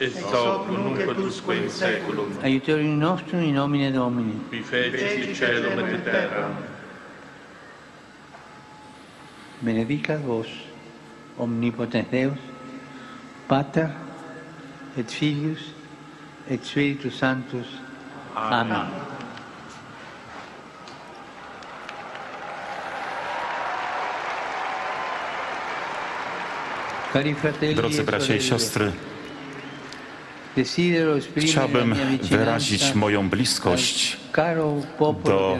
Et hoc nunc et usque in saeculum. Aiuterium nostrum in nomine Domini. Qui feci caelum et terram. Benedicat vos, omnipotens Deus, Pater, et Filius, et Spiritus Sanctus. Amen. Amen. Drodzy bracia i siostry, chciałbym wyrazić moją bliskość do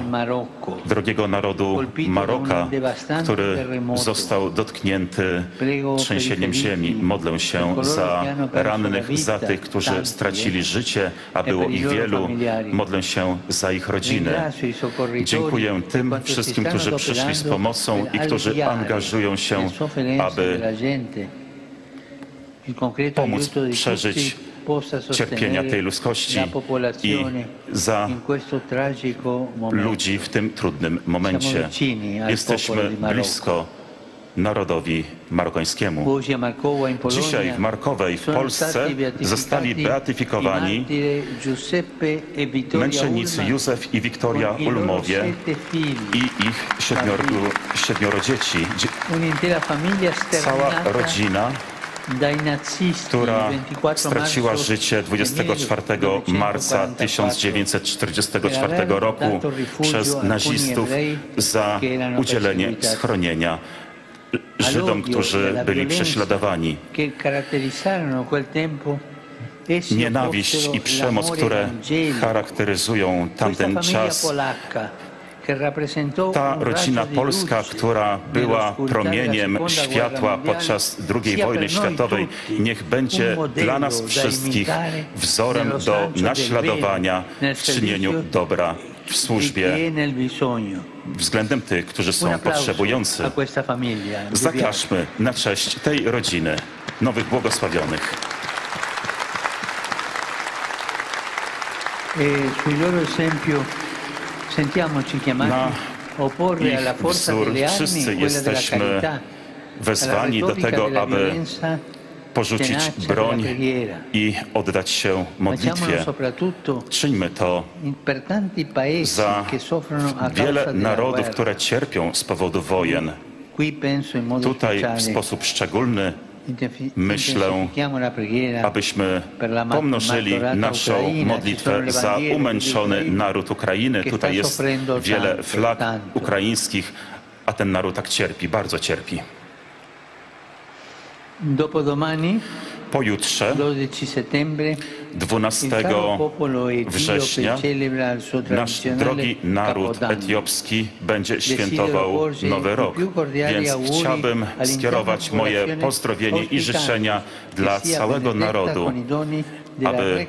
drogiego narodu Maroka, który został dotknięty trzęsieniem ziemi. Modlę się za rannych, za tych, którzy stracili życie, a było ich wielu. Modlę się za ich rodziny. Dziękuję tym wszystkim, którzy przyszli z pomocą i którzy angażują się, aby pomóc przeżyć cierpienia tej ludzkości i za ludzi w tym trudnym momencie. Jesteśmy blisko narodowi marokańskiemu. Dzisiaj w Markowej w Polsce zostali beatyfikowani męczennicy Józef i Wiktoria Ulmowie i ich siedmioro dzieci. Cała rodzina, która straciła życie 24 marca 1944 roku przez nazistów za udzielenie schronienia Żydom, którzy byli prześladowani. Nienawiść i przemoc, które charakteryzują tamten czas. Ta rodzina polska, która była promieniem światła podczas II wojny światowej, niech będzie dla nas wszystkich wzorem do naśladowania w czynieniu dobra, w służbie względem tych, którzy są potrzebujący. Zaklaszmy na cześć tej rodziny, nowych błogosławionych. Na ich wzór wszyscy jesteśmy wezwani do tego, aby porzucić broń i oddać się modlitwie. Czyńmy to za wiele narodów, które cierpią z powodu wojen. Tutaj w sposób szczególny myślę, abyśmy pomnożyli naszą modlitwę za umęczony naród Ukrainy. Tutaj jest wiele flag ukraińskich, a ten naród tak cierpi, bardzo cierpi. pojutrze, 12 września, nasz drogi naród etiopski będzie świętował Nowy Rok, więc chciałbym skierować moje pozdrowienie i życzenia dla całego narodu, aby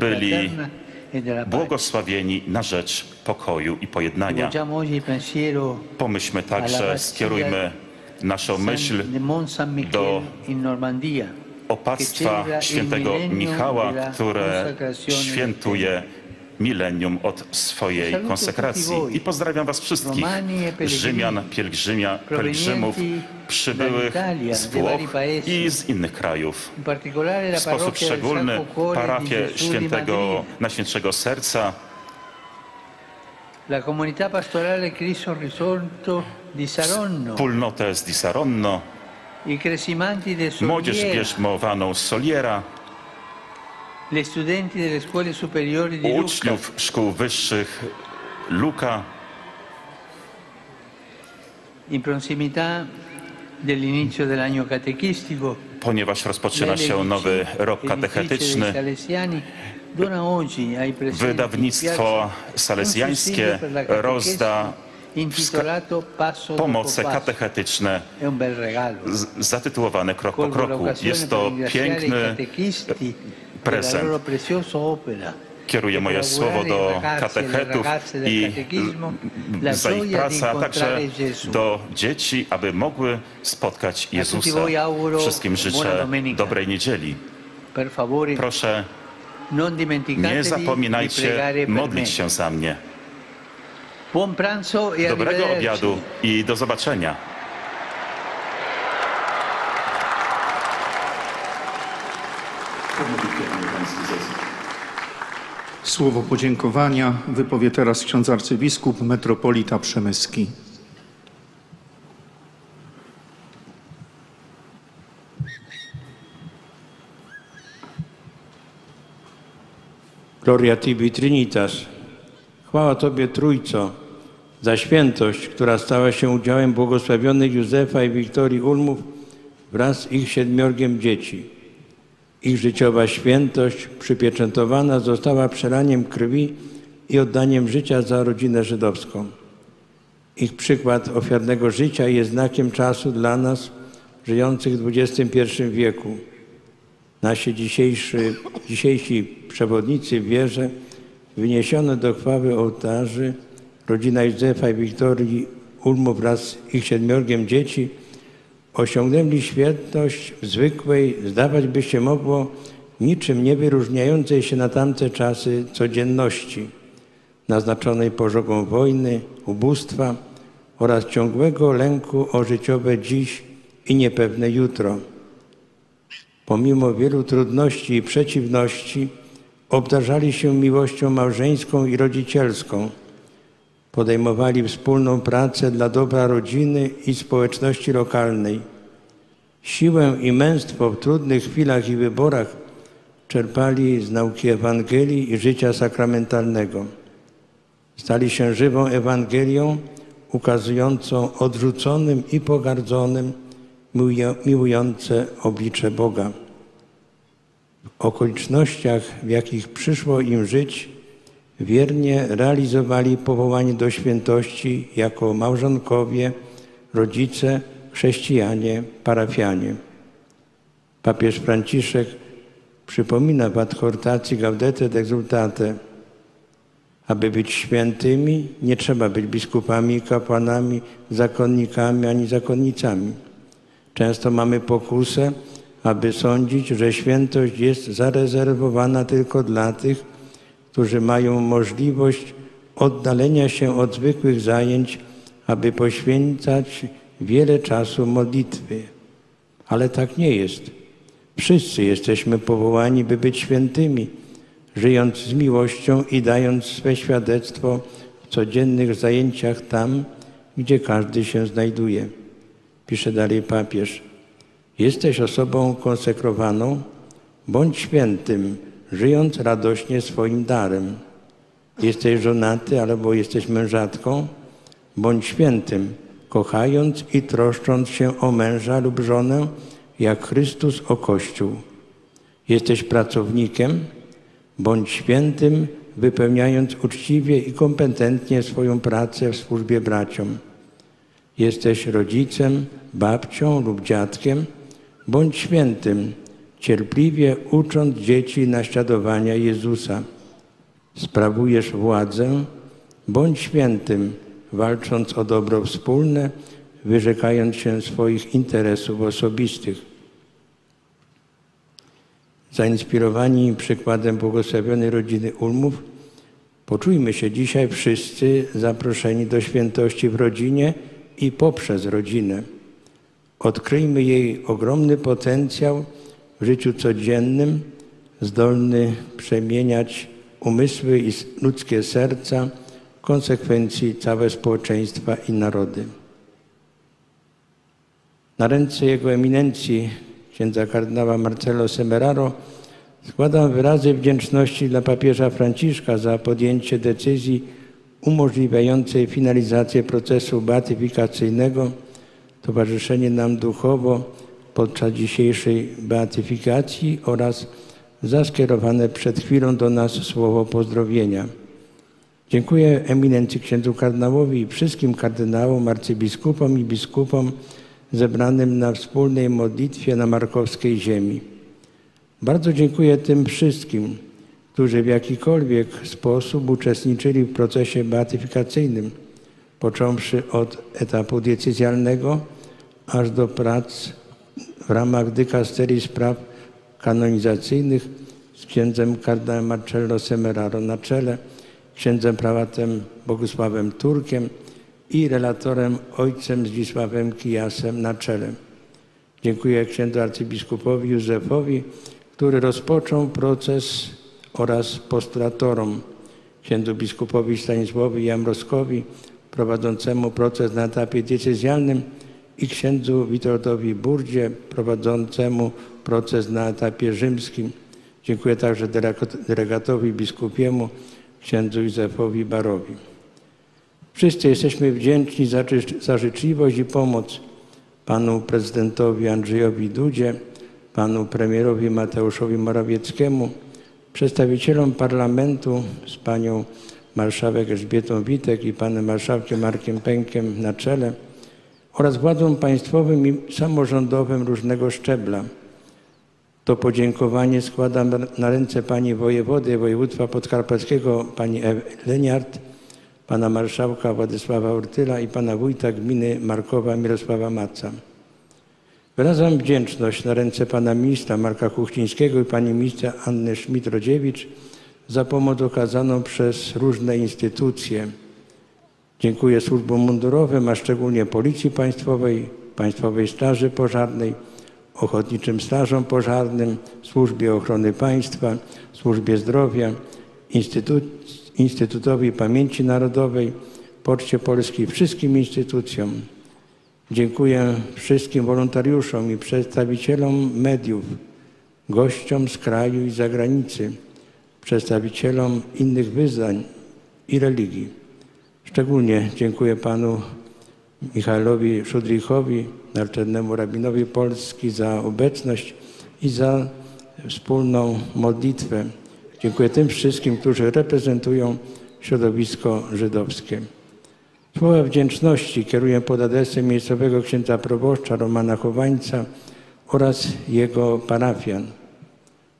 byli błogosławieni na rzecz pokoju i pojednania. Pomyślmy także, skierujmy naszą myśl do opactwa świętego Michała, które świętuje milenium od swojej konsekracji. I pozdrawiam Was wszystkich, Rzymian, pielgrzymów, przybyłych z Włoch i z innych krajów. W sposób szczególny parafię świętego Najświętszego Serca, wspólnotę z Di Saronno, młodzież pielgrzymowaną z Soliera, uczniów szkół wyższych Luka, ponieważ rozpoczyna się nowy rok katechetyczny, wydawnictwo salezjańskie rozda pomoce katechetyczne zatytułowane Krok po kroku. Jest to piękny prezent. Kieruję moje słowo do katechetów i za ich pracę, a także do dzieci, aby mogły spotkać Jezusa. Wszystkim życzę dobrej niedzieli. Proszę, nie zapominajcie modlić się za mnie. Dobrego obiadu i do zobaczenia. Słowo podziękowania wypowie teraz ksiądz arcybiskup metropolita Przemyski. Gloria tibi Trinitas. Chwała Tobie, Trójco, za świętość, która stała się udziałem błogosławionych Józefa i Wiktorii Ulmów wraz z ich 7 dzieci. Ich życiowa świętość przypieczętowana została przelaniem krwi i oddaniem życia za rodzinę żydowską. Ich przykład ofiarnego życia jest znakiem czasu dla nas żyjących w XXI wieku. Nasi dzisiejsi przewodnicy w wierze wyniesione do chwały ołtarzy rodzina Józefa i Wiktorii Ulmów wraz z ich 7 dzieci osiągnęli świętość w zwykłej, zdawać by się mogło, niczym nie wyróżniającej się na tamte czasy codzienności, naznaczonej pożogą wojny, ubóstwa oraz ciągłego lęku o życiowe dziś i niepewne jutro. Pomimo wielu trudności i przeciwności obdarzali się miłością małżeńską i rodzicielską. Podejmowali wspólną pracę dla dobra rodziny i społeczności lokalnej. Siłę i męstwo w trudnych chwilach i wyborach czerpali z nauki Ewangelii i życia sakramentalnego. Stali się żywą Ewangelią ukazującą odrzuconym i pogardzonym miłujące oblicze Boga. W okolicznościach, w jakich przyszło im żyć, wiernie realizowali powołanie do świętości jako małżonkowie, rodzice, chrześcijanie, parafianie. Papież Franciszek przypomina w adhortacji Gaudete et Exultate: aby być świętymi, nie trzeba być biskupami, kapłanami, zakonnikami ani zakonnicami. Często mamy pokusę, aby sądzić, że świętość jest zarezerwowana tylko dla tych, którzy mają możliwość oddalenia się od zwykłych zajęć, aby poświęcać wiele czasu modlitwy. Ale tak nie jest. Wszyscy jesteśmy powołani, by być świętymi, żyjąc z miłością i dając swe świadectwo w codziennych zajęciach tam, gdzie każdy się znajduje. Pisze dalej papież. Jesteś osobą konsekrowaną, bądź świętym, żyjąc radośnie swoim darem. Jesteś żonaty albo jesteś mężatką, bądź świętym, kochając i troszcząc się o męża lub żonę, jak Chrystus o Kościół. Jesteś pracownikiem, bądź świętym, wypełniając uczciwie i kompetentnie swoją pracę w służbie braciom. Jesteś rodzicem, babcią lub dziadkiem, bądź świętym, cierpliwie ucząc dzieci naśladowania Jezusa. Sprawujesz władzę, bądź świętym, walcząc o dobro wspólne, wyrzekając się swoich interesów osobistych. Zainspirowani przykładem błogosławionej rodziny Ulmów, poczujmy się dzisiaj wszyscy zaproszeni do świętości w rodzinie i poprzez rodzinę. Odkryjmy jej ogromny potencjał w życiu codziennym, zdolny przemieniać umysły i ludzkie serca, w konsekwencji całe społeczeństwa i narody. Na ręce Jego Eminencji księdza kardynała Marcello Semeraro składam wyrazy wdzięczności dla papieża Franciszka za podjęcie decyzji umożliwiającej finalizację procesu beatyfikacyjnego, towarzyszenie nam duchowo podczas dzisiejszej beatyfikacji oraz za skierowane przed chwilą do nas słowo pozdrowienia. Dziękuję Eminencji księdzu kardynałowi i wszystkim kardynałom, arcybiskupom i biskupom zebranym na wspólnej modlitwie na markowskiej ziemi. Bardzo dziękuję tym wszystkim, którzy w jakikolwiek sposób uczestniczyli w procesie beatyfikacyjnym, począwszy od etapu diecezjalnego, aż do prac w ramach dykasterii spraw kanonizacyjnych z księdzem kardynałem Marcello Semeraro na czele, księdzem prałatem Bogusławem Turkiem i relatorem ojcem Zdzisławem Kijasem na czele. Dziękuję księdzu arcybiskupowi Józefowi, który rozpoczął proces, oraz postulatorom, księdzu biskupowi Stanisławowi Jamroskowi, prowadzącemu proces na etapie decyzjalnym, i księdzu Witoldowi Burdzie, prowadzącemu proces na etapie rzymskim. Dziękuję także delegatowi biskupiemu, księdzu Józefowi Barowi. Wszyscy jesteśmy wdzięczni za życzliwość i pomoc panu prezydentowi Andrzejowi Dudzie, panu premierowi Mateuszowi Morawieckiemu, przedstawicielom parlamentu z panią marszałek Elżbietą Witek i panem marszałkiem Markiem Pękiem na czele oraz władzom państwowym i samorządowym różnego szczebla. To podziękowanie składam na ręce pani wojewody województwa podkarpackiego, pani Leniart, pana marszałka Władysława Urtyla i pana wójta gminy Markowa Mirosława Maca. Wyrażam wdzięczność na ręce pana ministra Marka Kuchcińskiego i pani ministra Anny Schmidt-Rodziewicz za pomoc okazaną przez różne instytucje. Dziękuję służbom mundurowym, a szczególnie Policji Państwowej, Państwowej Straży Pożarnej, Ochotniczym Strażom Pożarnym, Służbie Ochrony Państwa, Służbie Zdrowia, Instytutowi Pamięci Narodowej, Poczcie Polskiej, wszystkim instytucjom. Dziękuję wszystkim wolontariuszom i przedstawicielom mediów, gościom z kraju i zagranicy, przedstawicielom innych wyznań i religii. Szczególnie dziękuję panu Michałowi Szudrichowi, naczelnemu rabinowi Polski, za obecność i za wspólną modlitwę. Dziękuję tym wszystkim, którzy reprezentują środowisko żydowskie. Słowa wdzięczności kieruję pod adresem miejscowego księdza proboszcza Romana Chowańca oraz jego parafian.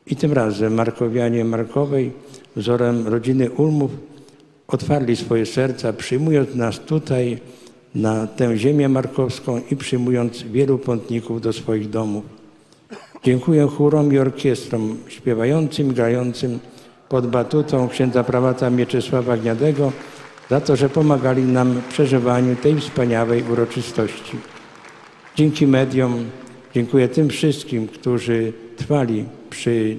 I tym razem markowianie Markowej, wzorem rodziny Ulmów, otwarli swoje serca, przyjmując nas tutaj, na tę ziemię markowską i przyjmując wielu pątników do swoich domów. Dziękuję chórom i orkiestrom śpiewającym, grającym pod batutą księdza prałata Mieczysława Gniadego za to, że pomagali nam w przeżywaniu tej wspaniałej uroczystości. Dzięki mediom dziękuję tym wszystkim, którzy trwali przy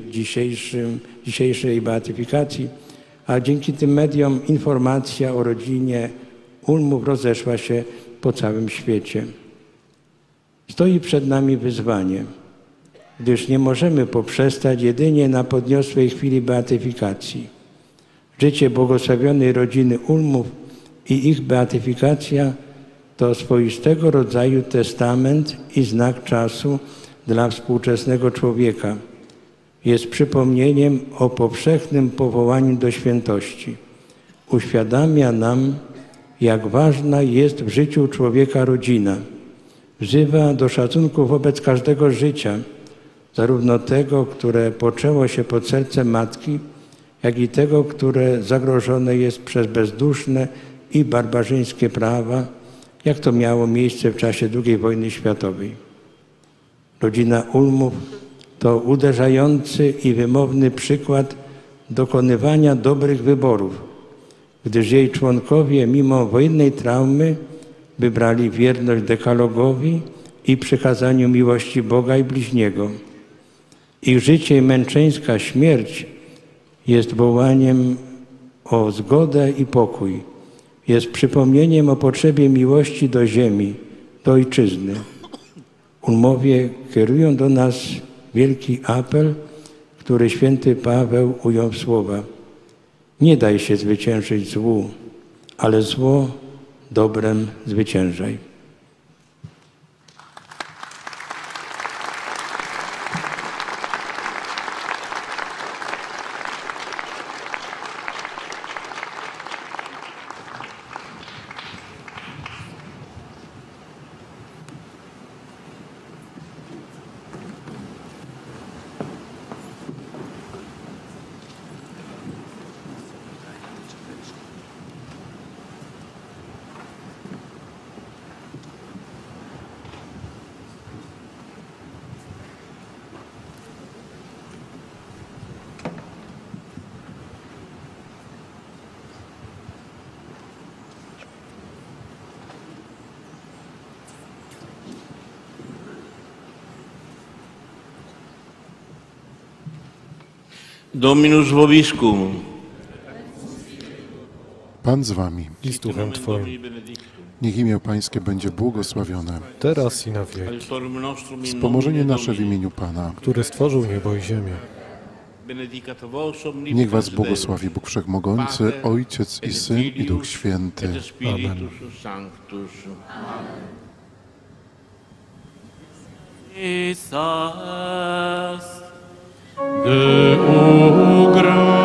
dzisiejszej beatyfikacji, a dzięki tym mediom informacja o rodzinie Ulmów rozeszła się po całym świecie. Stoi przed nami wyzwanie, gdyż nie możemy poprzestać jedynie na podniosłej chwili beatyfikacji. Życie błogosławionej rodziny Ulmów i ich beatyfikacja to swoistego rodzaju testament i znak czasu dla współczesnego człowieka. jest przypomnieniem o powszechnym powołaniu do świętości. Uświadamia nam, jak ważna jest w życiu człowieka rodzina. Wzywa do szacunku wobec każdego życia, zarówno tego, które poczęło się pod sercem matki, jak i tego, które zagrożone jest przez bezduszne i barbarzyńskie prawa, jak to miało miejsce w czasie II wojny światowej. Rodzina Ulmów to uderzający i wymowny przykład dokonywania dobrych wyborów, gdyż jej członkowie mimo wojennej traumy wybrali wierność dekalogowi i przykazaniu miłości Boga i bliźniego. Ich życie i męczeńska śmierć jest wołaniem o zgodę i pokój. Jest przypomnieniem o potrzebie miłości do ziemi, do ojczyzny. Ulmowie kierują do nas wielki apel, który święty Paweł ujął w słowa. Nie daj się zwyciężyć złu, ale zło dobrem zwyciężaj. Dominus vobiscum. Pan z wami. I z duchem Twoim. Niech imię Pańskie będzie błogosławione. Teraz i na wieki. Wspomożenie nasze w imieniu Pana, który stworzył niebo i ziemię. Niech was błogosławi Bóg Wszechmogący, Ojciec i Syn i Duch Święty. Amen. De o gratias.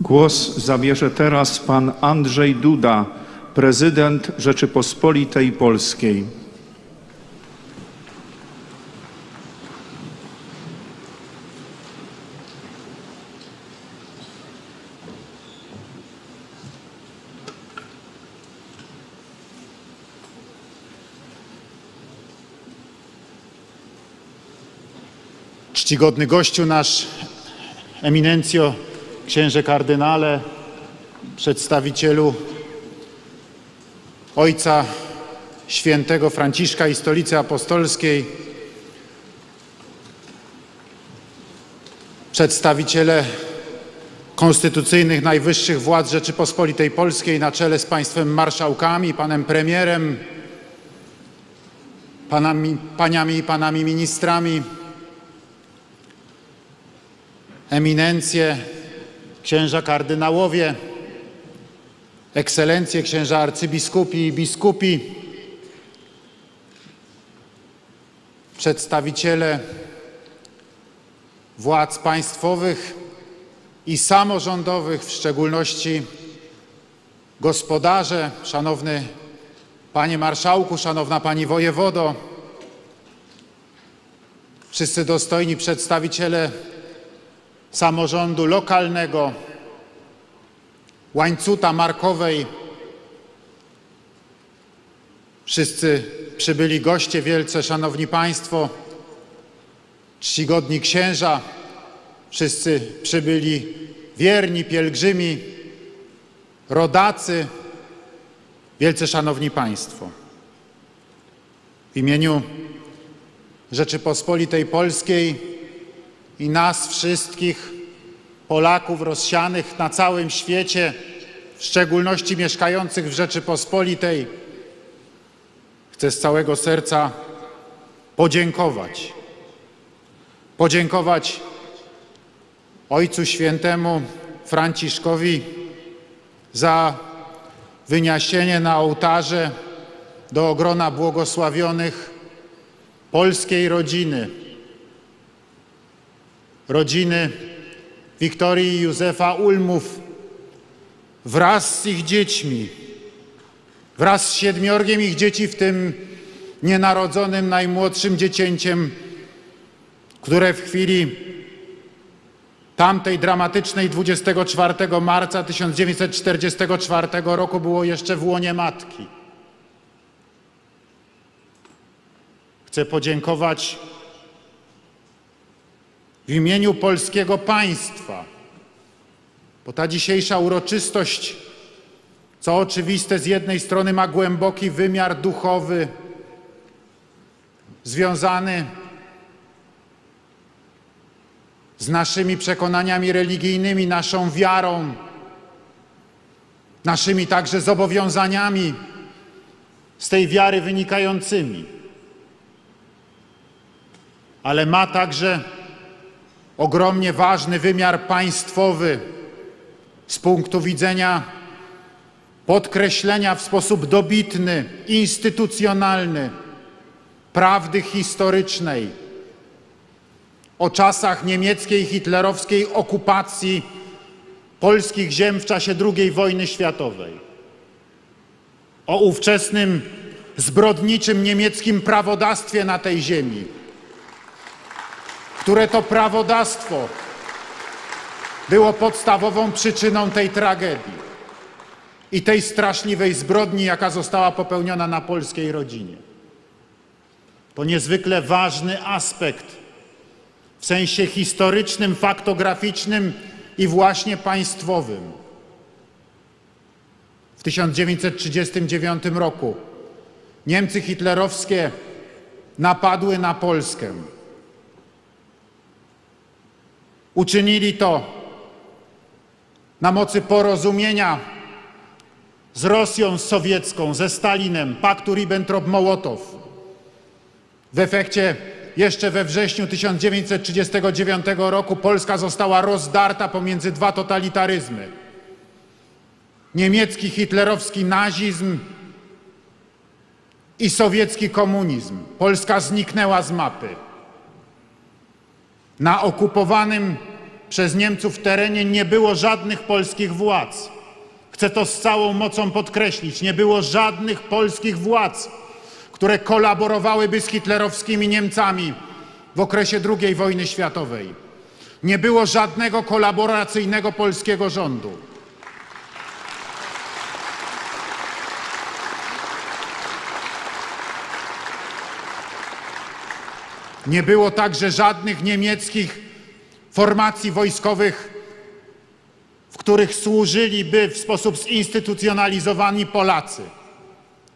Głos zabierze teraz pan Andrzej Duda, prezydent Rzeczypospolitej Polskiej. Czcigodny gościu nasz, eminencjo, księże kardynale, przedstawicielu Ojca Świętego Franciszka i Stolicy Apostolskiej, przedstawiciele konstytucyjnych najwyższych władz Rzeczypospolitej Polskiej na czele z państwem marszałkami, panem premierem, paniami i panami ministrami, eminencje, księża kardynałowie, ekscelencje, księża arcybiskupi i biskupi, przedstawiciele władz państwowych i samorządowych, w szczególności gospodarze, szanowny panie marszałku, szanowna pani wojewodo, wszyscy dostojni przedstawiciele samorządu lokalnego, Łańcuta Markowej, wszyscy przybyli goście wielce, szanowni państwo, czcigodni księża, wszyscy przybyli wierni, pielgrzymi, rodacy, wielce szanowni państwo. W imieniu Rzeczypospolitej Polskiej i nas wszystkich Polaków rozsianych na całym świecie, w szczególności mieszkających w Rzeczypospolitej, chcę z całego serca podziękować. Podziękować Ojcu Świętemu Franciszkowi za wyniesienie na ołtarze do grona błogosławionych polskiej rodziny, rodziny Wiktorii i Józefa Ulmów wraz z ich dziećmi, wraz z 7 ich dzieci, w tym nienarodzonym, najmłodszym dziecięciem, które w chwili tamtej dramatycznej 24 marca 1944 roku było jeszcze w łonie matki. Chcę podziękować w imieniu polskiego państwa, bo ta dzisiejsza uroczystość, co oczywiste, z jednej strony ma głęboki wymiar duchowy, związany z naszymi przekonaniami religijnymi, naszą wiarą, naszymi także zobowiązaniami z tej wiary wynikającymi. Ale ma także ogromnie ważny wymiar państwowy z punktu widzenia podkreślenia w sposób dobitny, instytucjonalny prawdy historycznej o czasach niemieckiej, hitlerowskiej okupacji polskich ziem w czasie II wojny światowej, o ówczesnym zbrodniczym niemieckim prawodawstwie na tej ziemi, które to prawodawstwo było podstawową przyczyną tej tragedii i tej straszliwej zbrodni, jaka została popełniona na polskiej rodzinie. To niezwykle ważny aspekt w sensie historycznym, faktograficznym i właśnie państwowym. W 1939 roku Niemcy hitlerowskie napadły na Polskę. Uczynili to na mocy porozumienia z Rosją sowiecką, ze Stalinem, paktu Ribbentrop-Mołotow. W efekcie jeszcze we wrześniu 1939 roku Polska została rozdarta pomiędzy dwa totalitaryzmy. Niemiecki hitlerowski nazizm i sowiecki komunizm. Polska zniknęła z mapy. Na okupowanym przez Niemców terenie nie było żadnych polskich władz. Chcę to z całą mocą podkreślić. Nie było żadnych polskich władz, które kolaborowałyby z hitlerowskimi Niemcami w okresie II wojny światowej. Nie było żadnego kolaboracyjnego polskiego rządu. Nie było także żadnych niemieckich formacji wojskowych, w których służyliby w sposób zinstytucjonalizowani Polacy.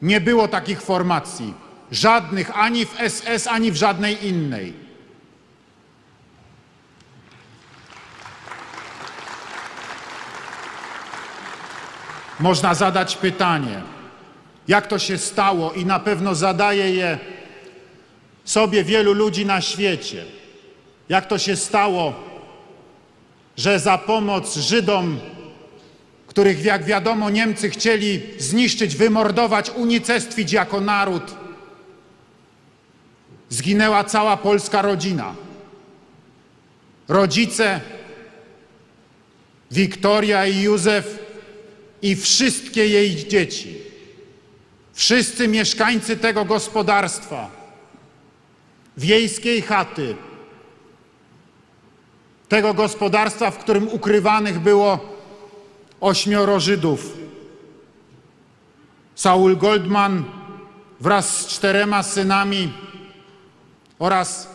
Nie było takich formacji, żadnych ani w SS, ani w żadnej innej. Można zadać pytanie, jak to się stało, i na pewno zadaje je sobie wielu ludzi na świecie. Jak to się stało, że za pomoc Żydom, których, jak wiadomo, Niemcy chcieli zniszczyć, wymordować, unicestwić jako naród, zginęła cała polska rodzina. Rodzice, Wiktoria i Józef i wszystkie jej dzieci, wszyscy mieszkańcy tego gospodarstwa, wiejskiej chaty, tego gospodarstwa, w którym ukrywanych było 8 Żydów. Saul Goldman wraz z 4 synami oraz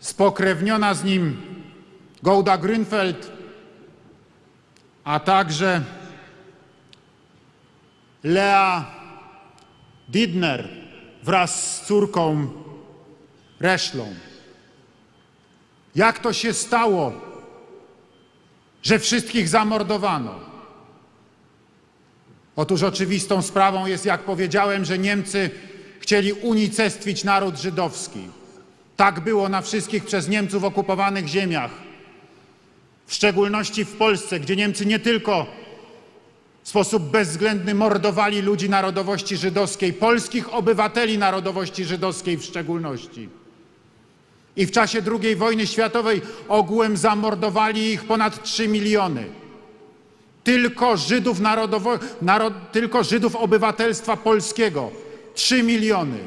spokrewniona z nim Golda Grünfeld, a także Lea Didner wraz z córką Reszlą. Jak to się stało, że wszystkich zamordowano? Otóż oczywistą sprawą jest, jak powiedziałem, że Niemcy chcieli unicestwić naród żydowski. Tak było na wszystkich przez Niemców okupowanych ziemiach. W szczególności w Polsce, gdzie Niemcy nie tylko w sposób bezwzględny mordowali ludzi narodowości żydowskiej, polskich obywateli narodowości żydowskiej w szczególności. I w czasie II wojny światowej ogółem zamordowali ich ponad 3 miliony. Tylko Żydów obywatelstwa polskiego. 3 miliony.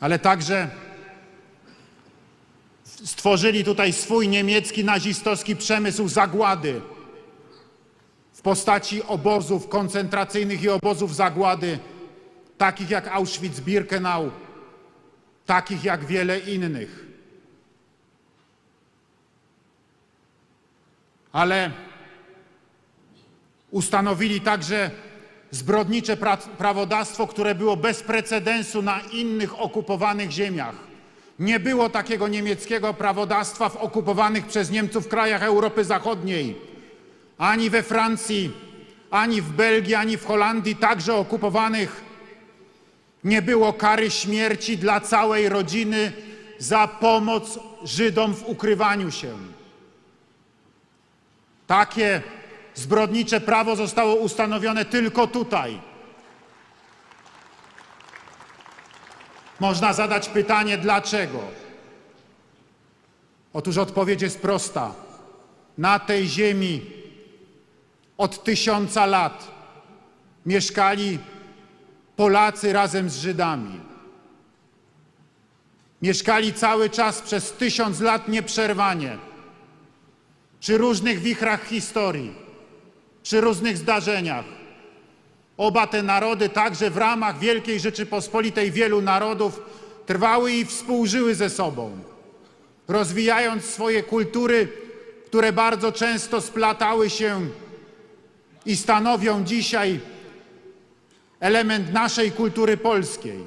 Ale także stworzyli tutaj swój niemiecki nazistowski przemysł zagłady w postaci obozów koncentracyjnych i obozów zagłady, takich jak Auschwitz-Birkenau, takich jak wiele innych. Ale ustanowili także zbrodnicze prawodawstwo, które było bez precedensu na innych okupowanych ziemiach. Nie było takiego niemieckiego prawodawstwa w okupowanych przez Niemców krajach Europy Zachodniej. Ani we Francji, ani w Belgii, ani w Holandii, także okupowanych, nie było kary śmierci dla całej rodziny za pomoc Żydom w ukrywaniu się. Takie zbrodnicze prawo zostało ustanowione tylko tutaj. Można zadać pytanie, dlaczego? Otóż odpowiedź jest prosta. Na tej ziemi od 1000 lat mieszkali Polacy razem z Żydami. Mieszkali cały czas przez 1000 lat nieprzerwanie. Przy różnych wichrach historii, przy różnych zdarzeniach. Oba te narody, także w ramach Wielkiej Rzeczypospolitej wielu narodów, trwały i współżyły ze sobą, rozwijając swoje kultury, które bardzo często splatały się i stanowią dzisiaj element naszej kultury polskiej.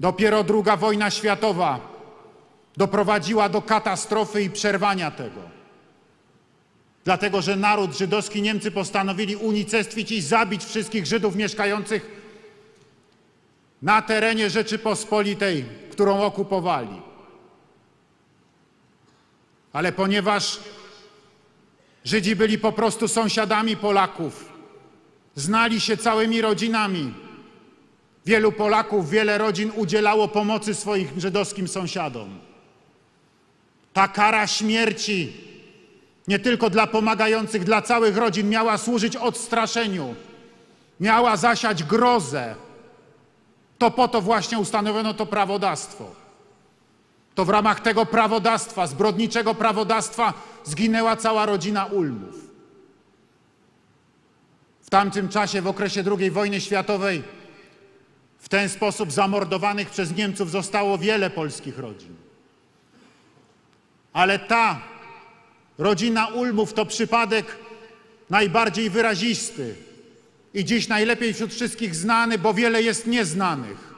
Dopiero II wojna światowa doprowadziła do katastrofy i przerwania tego. Dlatego, że naród żydowski Niemcy postanowili unicestwić i zabić wszystkich Żydów mieszkających na terenie Rzeczypospolitej, którą okupowali. Ale ponieważ Żydzi byli po prostu sąsiadami Polaków, znali się całymi rodzinami. Wielu Polaków, wiele rodzin udzielało pomocy swoim żydowskim sąsiadom. Ta kara śmierci nie tylko dla pomagających, dla całych rodzin miała służyć odstraszeniu. Miała zasiać grozę. To po to właśnie ustanowiono to prawodawstwo. To w ramach tego prawodawstwa, zbrodniczego prawodawstwa, zginęła cała rodzina Ulmów. W tamtym czasie, w okresie II wojny światowej, w ten sposób zamordowanych przez Niemców zostało wiele polskich rodzin. Ale ta rodzina Ulmów to przypadek najbardziej wyrazisty i dziś najlepiej wśród wszystkich znany, bo wiele jest nieznanych,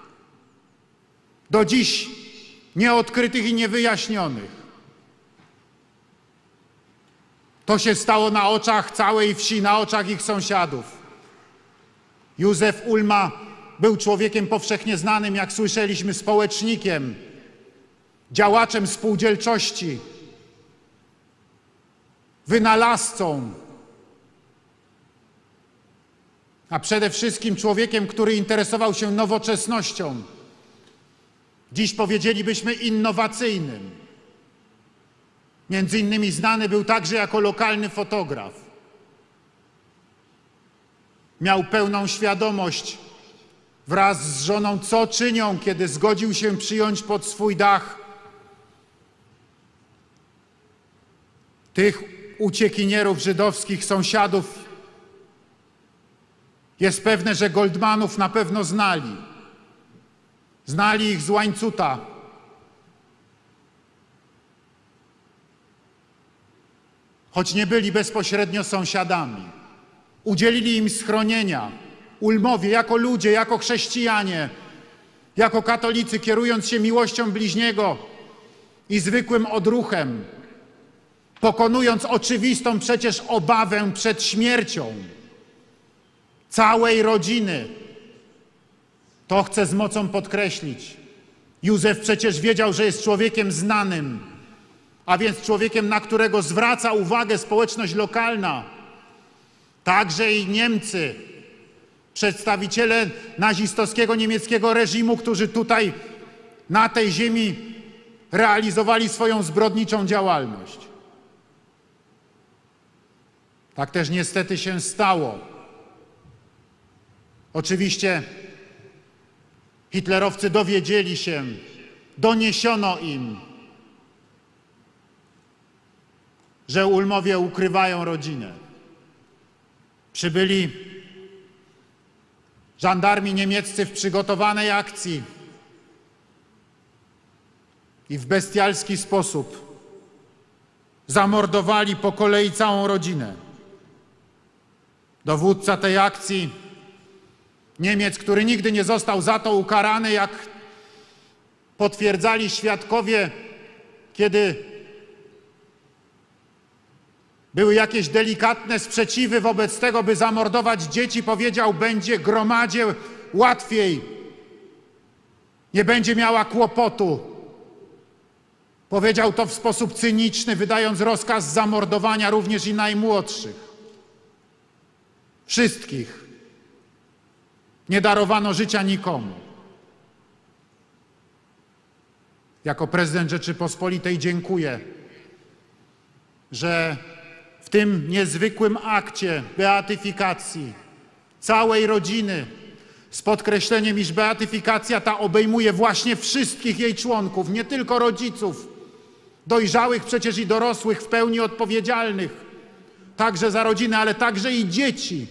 do dziś nieodkrytych i niewyjaśnionych. To się stało na oczach całej wsi, na oczach ich sąsiadów. Józef Ulma był człowiekiem powszechnie znanym, jak słyszeliśmy, społecznikiem, działaczem spółdzielczości, wynalazcą, a przede wszystkim człowiekiem, który interesował się nowoczesnością. Dziś powiedzielibyśmy innowacyjnym. Między innymi znany był także jako lokalny fotograf. Miał pełną świadomość wraz z żoną, co czynią, kiedy zgodził się przyjąć pod swój dach tych uciekinierów żydowskich, sąsiadów. Jest pewne, że Goldmanów na pewno znali. Znali ich z łańcuta. Choć nie byli bezpośrednio sąsiadami. Udzielili im schronienia. Ulmowie jako ludzie, jako chrześcijanie, jako katolicy, kierując się miłością bliźniego i zwykłym odruchem, pokonując oczywistą przecież obawę przed śmiercią całej rodziny. To chcę z mocą podkreślić. Józef przecież wiedział, że jest człowiekiem znanym, a więc człowiekiem, na którego zwraca uwagę społeczność lokalna. Także i Niemcy, przedstawiciele nazistowskiego niemieckiego reżimu, którzy tutaj, na tej ziemi, realizowali swoją zbrodniczą działalność. Tak też niestety się stało. Oczywiście hitlerowcy dowiedzieli się, doniesiono im, że Ulmowie ukrywają rodzinę. Przybyli żandarmi niemieccy w przygotowanej akcji i w bestialski sposób zamordowali po kolei całą rodzinę. Dowódca tej akcji, Niemiec, który nigdy nie został za to ukarany, jak potwierdzali świadkowie, kiedy były jakieś delikatne sprzeciwy wobec tego, by zamordować dzieci, powiedział: będzie gromadzie łatwiej, nie będzie miała kłopotu. Powiedział to w sposób cyniczny, wydając rozkaz zamordowania również i najmłodszych. Wszystkich. Nie darowano życia nikomu. Jako prezydent Rzeczypospolitej dziękuję, że w tym niezwykłym akcie beatyfikacji całej rodziny, z podkreśleniem, iż beatyfikacja ta obejmuje właśnie wszystkich jej członków, nie tylko rodziców, dojrzałych przecież i dorosłych, w pełni odpowiedzialnych także za rodzinę, ale także i dzieci,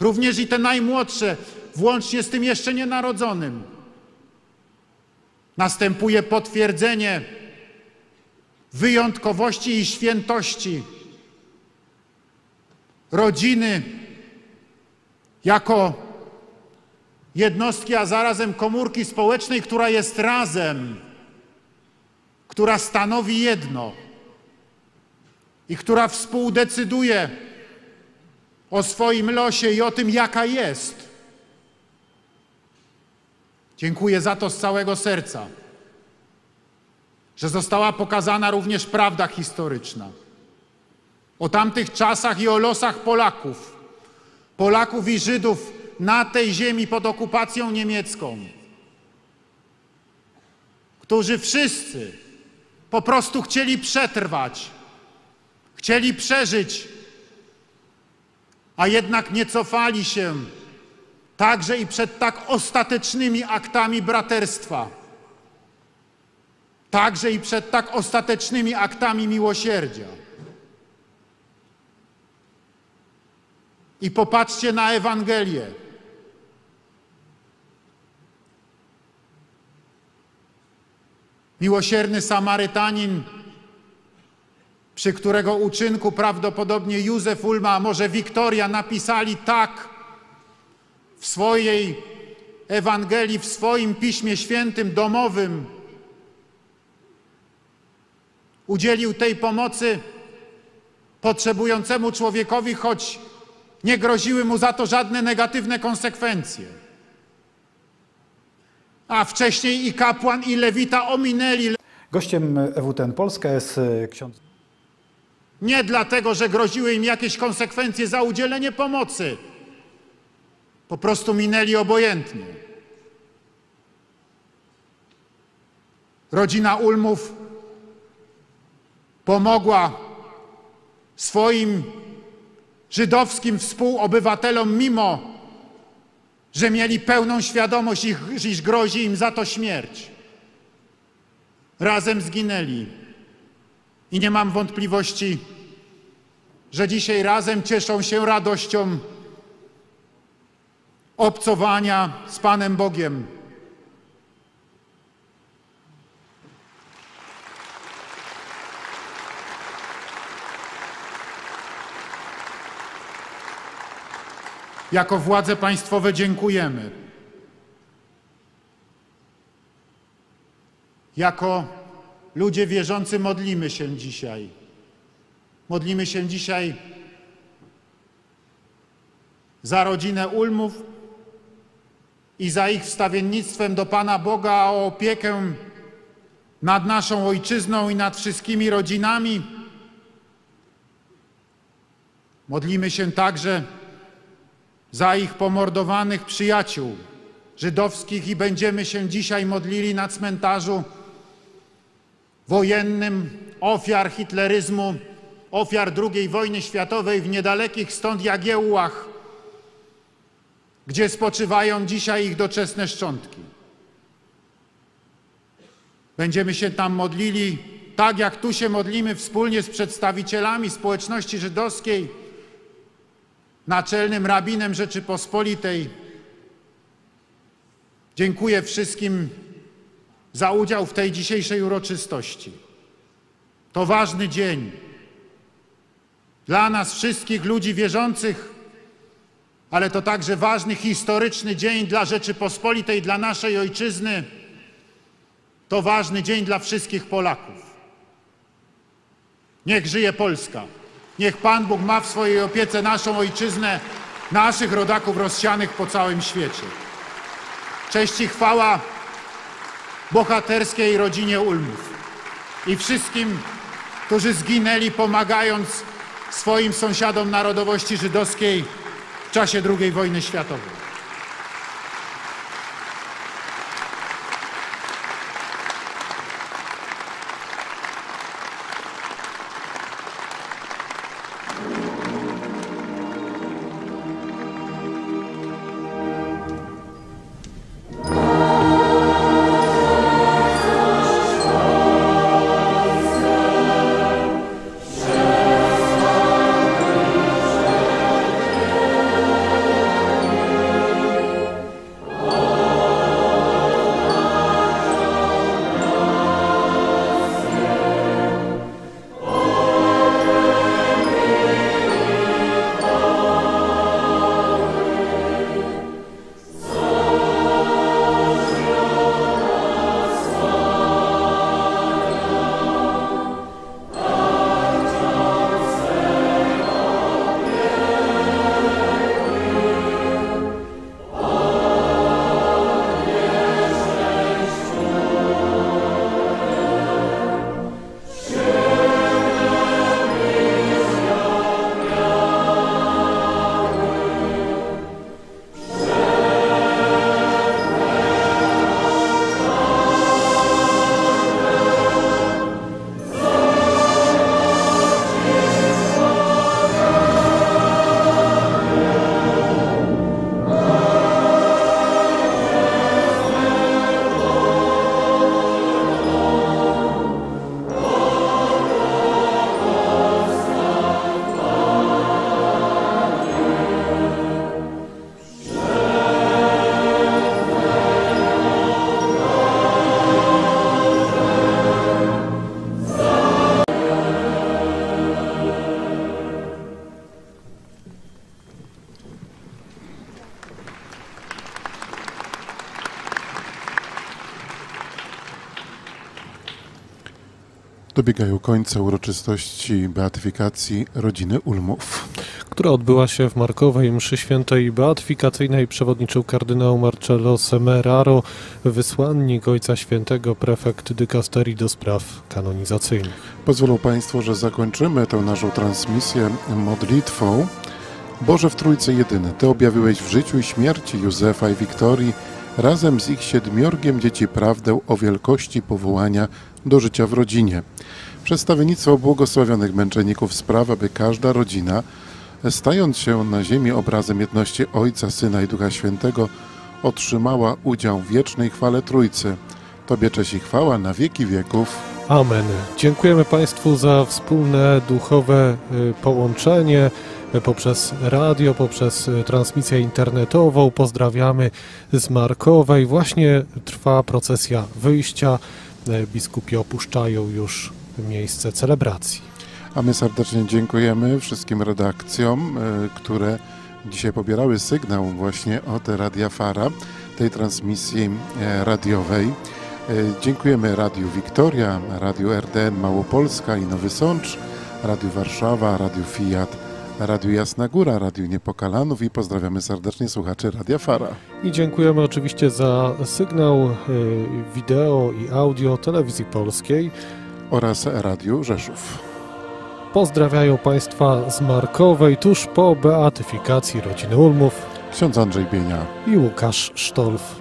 również i te najmłodsze, włącznie z tym jeszcze nienarodzonym. Następuje potwierdzenie wyjątkowości i świętości rodziny jako jednostki, a zarazem komórki społecznej, która jest razem, która stanowi jedno i która współdecyduje o swoim losie i o tym, jaka jest. Dziękuję za to z całego serca, że została pokazana również prawda historyczna o tamtych czasach i o losach Polaków, Polaków i Żydów na tej ziemi pod okupacją niemiecką, którzy wszyscy po prostu chcieli przetrwać, chcieli przeżyć, a jednak nie cofali się także i przed tak ostatecznymi aktami braterstwa. Także i przed tak ostatecznymi aktami miłosierdzia. I popatrzcie na Ewangelię. Miłosierny Samarytanin przy którego uczynku prawdopodobnie Józef Ulma, a może Wiktoria napisali tak w swojej Ewangelii, w swoim Piśmie Świętym domowym, udzielił tej pomocy potrzebującemu człowiekowi, choć nie groziły mu za to żadne negatywne konsekwencje. A wcześniej i kapłan, i lewita ominęli. Gościem EWTN Polska jest ksiądz. Nie dlatego, że groziły im jakieś konsekwencje za udzielenie pomocy. Po prostu minęli obojętnie. Rodzina Ulmów pomogła swoim żydowskim współobywatelom, mimo że mieli pełną świadomość, iż grozi im za to śmierć. Razem zginęli. I nie mam wątpliwości, że dzisiaj razem cieszą się radością obcowania z Panem Bogiem. Jako władze państwowe dziękujemy. Jako ludzie wierzący modlimy się dzisiaj. Modlimy się dzisiaj za rodzinę Ulmów i za ich wstawiennictwem do Pana Boga o opiekę nad naszą ojczyzną i nad wszystkimi rodzinami. Modlimy się także za ich pomordowanych przyjaciół żydowskich i będziemy się dzisiaj modlili na cmentarzu wojennym ofiar hitleryzmu, ofiar II wojny światowej w niedalekich stąd Jagiełłach, gdzie spoczywają dzisiaj ich doczesne szczątki. Będziemy się tam modlili tak, jak tu się modlimy wspólnie z przedstawicielami społeczności żydowskiej, naczelnym rabinem Rzeczypospolitej. Dziękuję wszystkim za udział w tej dzisiejszej uroczystości. To ważny dzień dla nas wszystkich ludzi wierzących, ale to także ważny historyczny dzień dla Rzeczypospolitej, dla naszej ojczyzny. To ważny dzień dla wszystkich Polaków. Niech żyje Polska. Niech Pan Bóg ma w swojej opiece naszą ojczyznę, naszych rodaków rozsianych po całym świecie. Cześć i chwała bohaterskiej rodzinie Ulmów i wszystkim, którzy zginęli pomagając swoim sąsiadom narodowości żydowskiej w czasie II wojny światowej. Dobiegają końca uroczystości beatyfikacji rodziny Ulmów, która odbyła się w Markowej. Mszy świętej beatyfikacyjnej przewodniczył kardynał Marcello Semeraro, wysłannik Ojca Świętego, prefekt dykasterii do spraw kanonizacyjnych. Pozwolą Państwo, że zakończymy tę naszą transmisję modlitwą. Boże w Trójce Jedyny, Ty objawiłeś w życiu i śmierci Józefa i Wiktorii razem z ich 7 dzieci prawdę o wielkości powołania do życia w rodzinie. Przez stawiennictwo błogosławionych męczenników spraw, aby każda rodzina, stając się na ziemi obrazem jedności Ojca, Syna i Ducha Świętego, otrzymała udział w wiecznej chwale Trójcy. Tobie cześć i chwała na wieki wieków. Amen. Dziękujemy Państwu za wspólne duchowe połączenie poprzez radio, poprzez transmisję internetową. Pozdrawiamy z Markowej. Właśnie trwa procesja wyjścia. Biskupi opuszczają już miejsce celebracji. A my serdecznie dziękujemy wszystkim redakcjom, które dzisiaj pobierały sygnał właśnie od Radia Fara, tej transmisji radiowej. Dziękujemy Radiu Wiktoria, Radiu RDN Małopolska i Nowy Sącz, Radiu Warszawa, Radiu Fiat, Radiu Jasna Góra, Radiu Niepokalanów i pozdrawiamy serdecznie słuchaczy Radia Fara. I dziękujemy oczywiście za sygnał wideo i audio Telewizji Polskiej oraz Radiu Rzeszów. Pozdrawiają Państwa z Markowej tuż po beatyfikacji rodziny Ulmów ksiądz Andrzej Bienia i Łukasz Sztolf.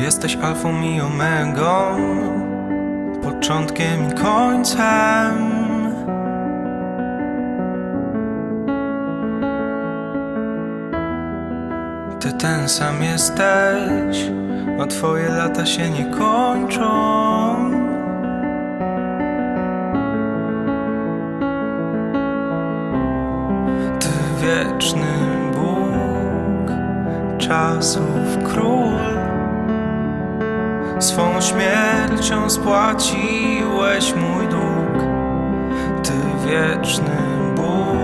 Jesteś alfą i omegą, początkiem i końcem. Ty ten sam jesteś, a twoje lata się nie kończą. Ty wieczny Bóg, czasów król. Swą śmiercią spłaciłeś mój dług, Ty wieczny Bóg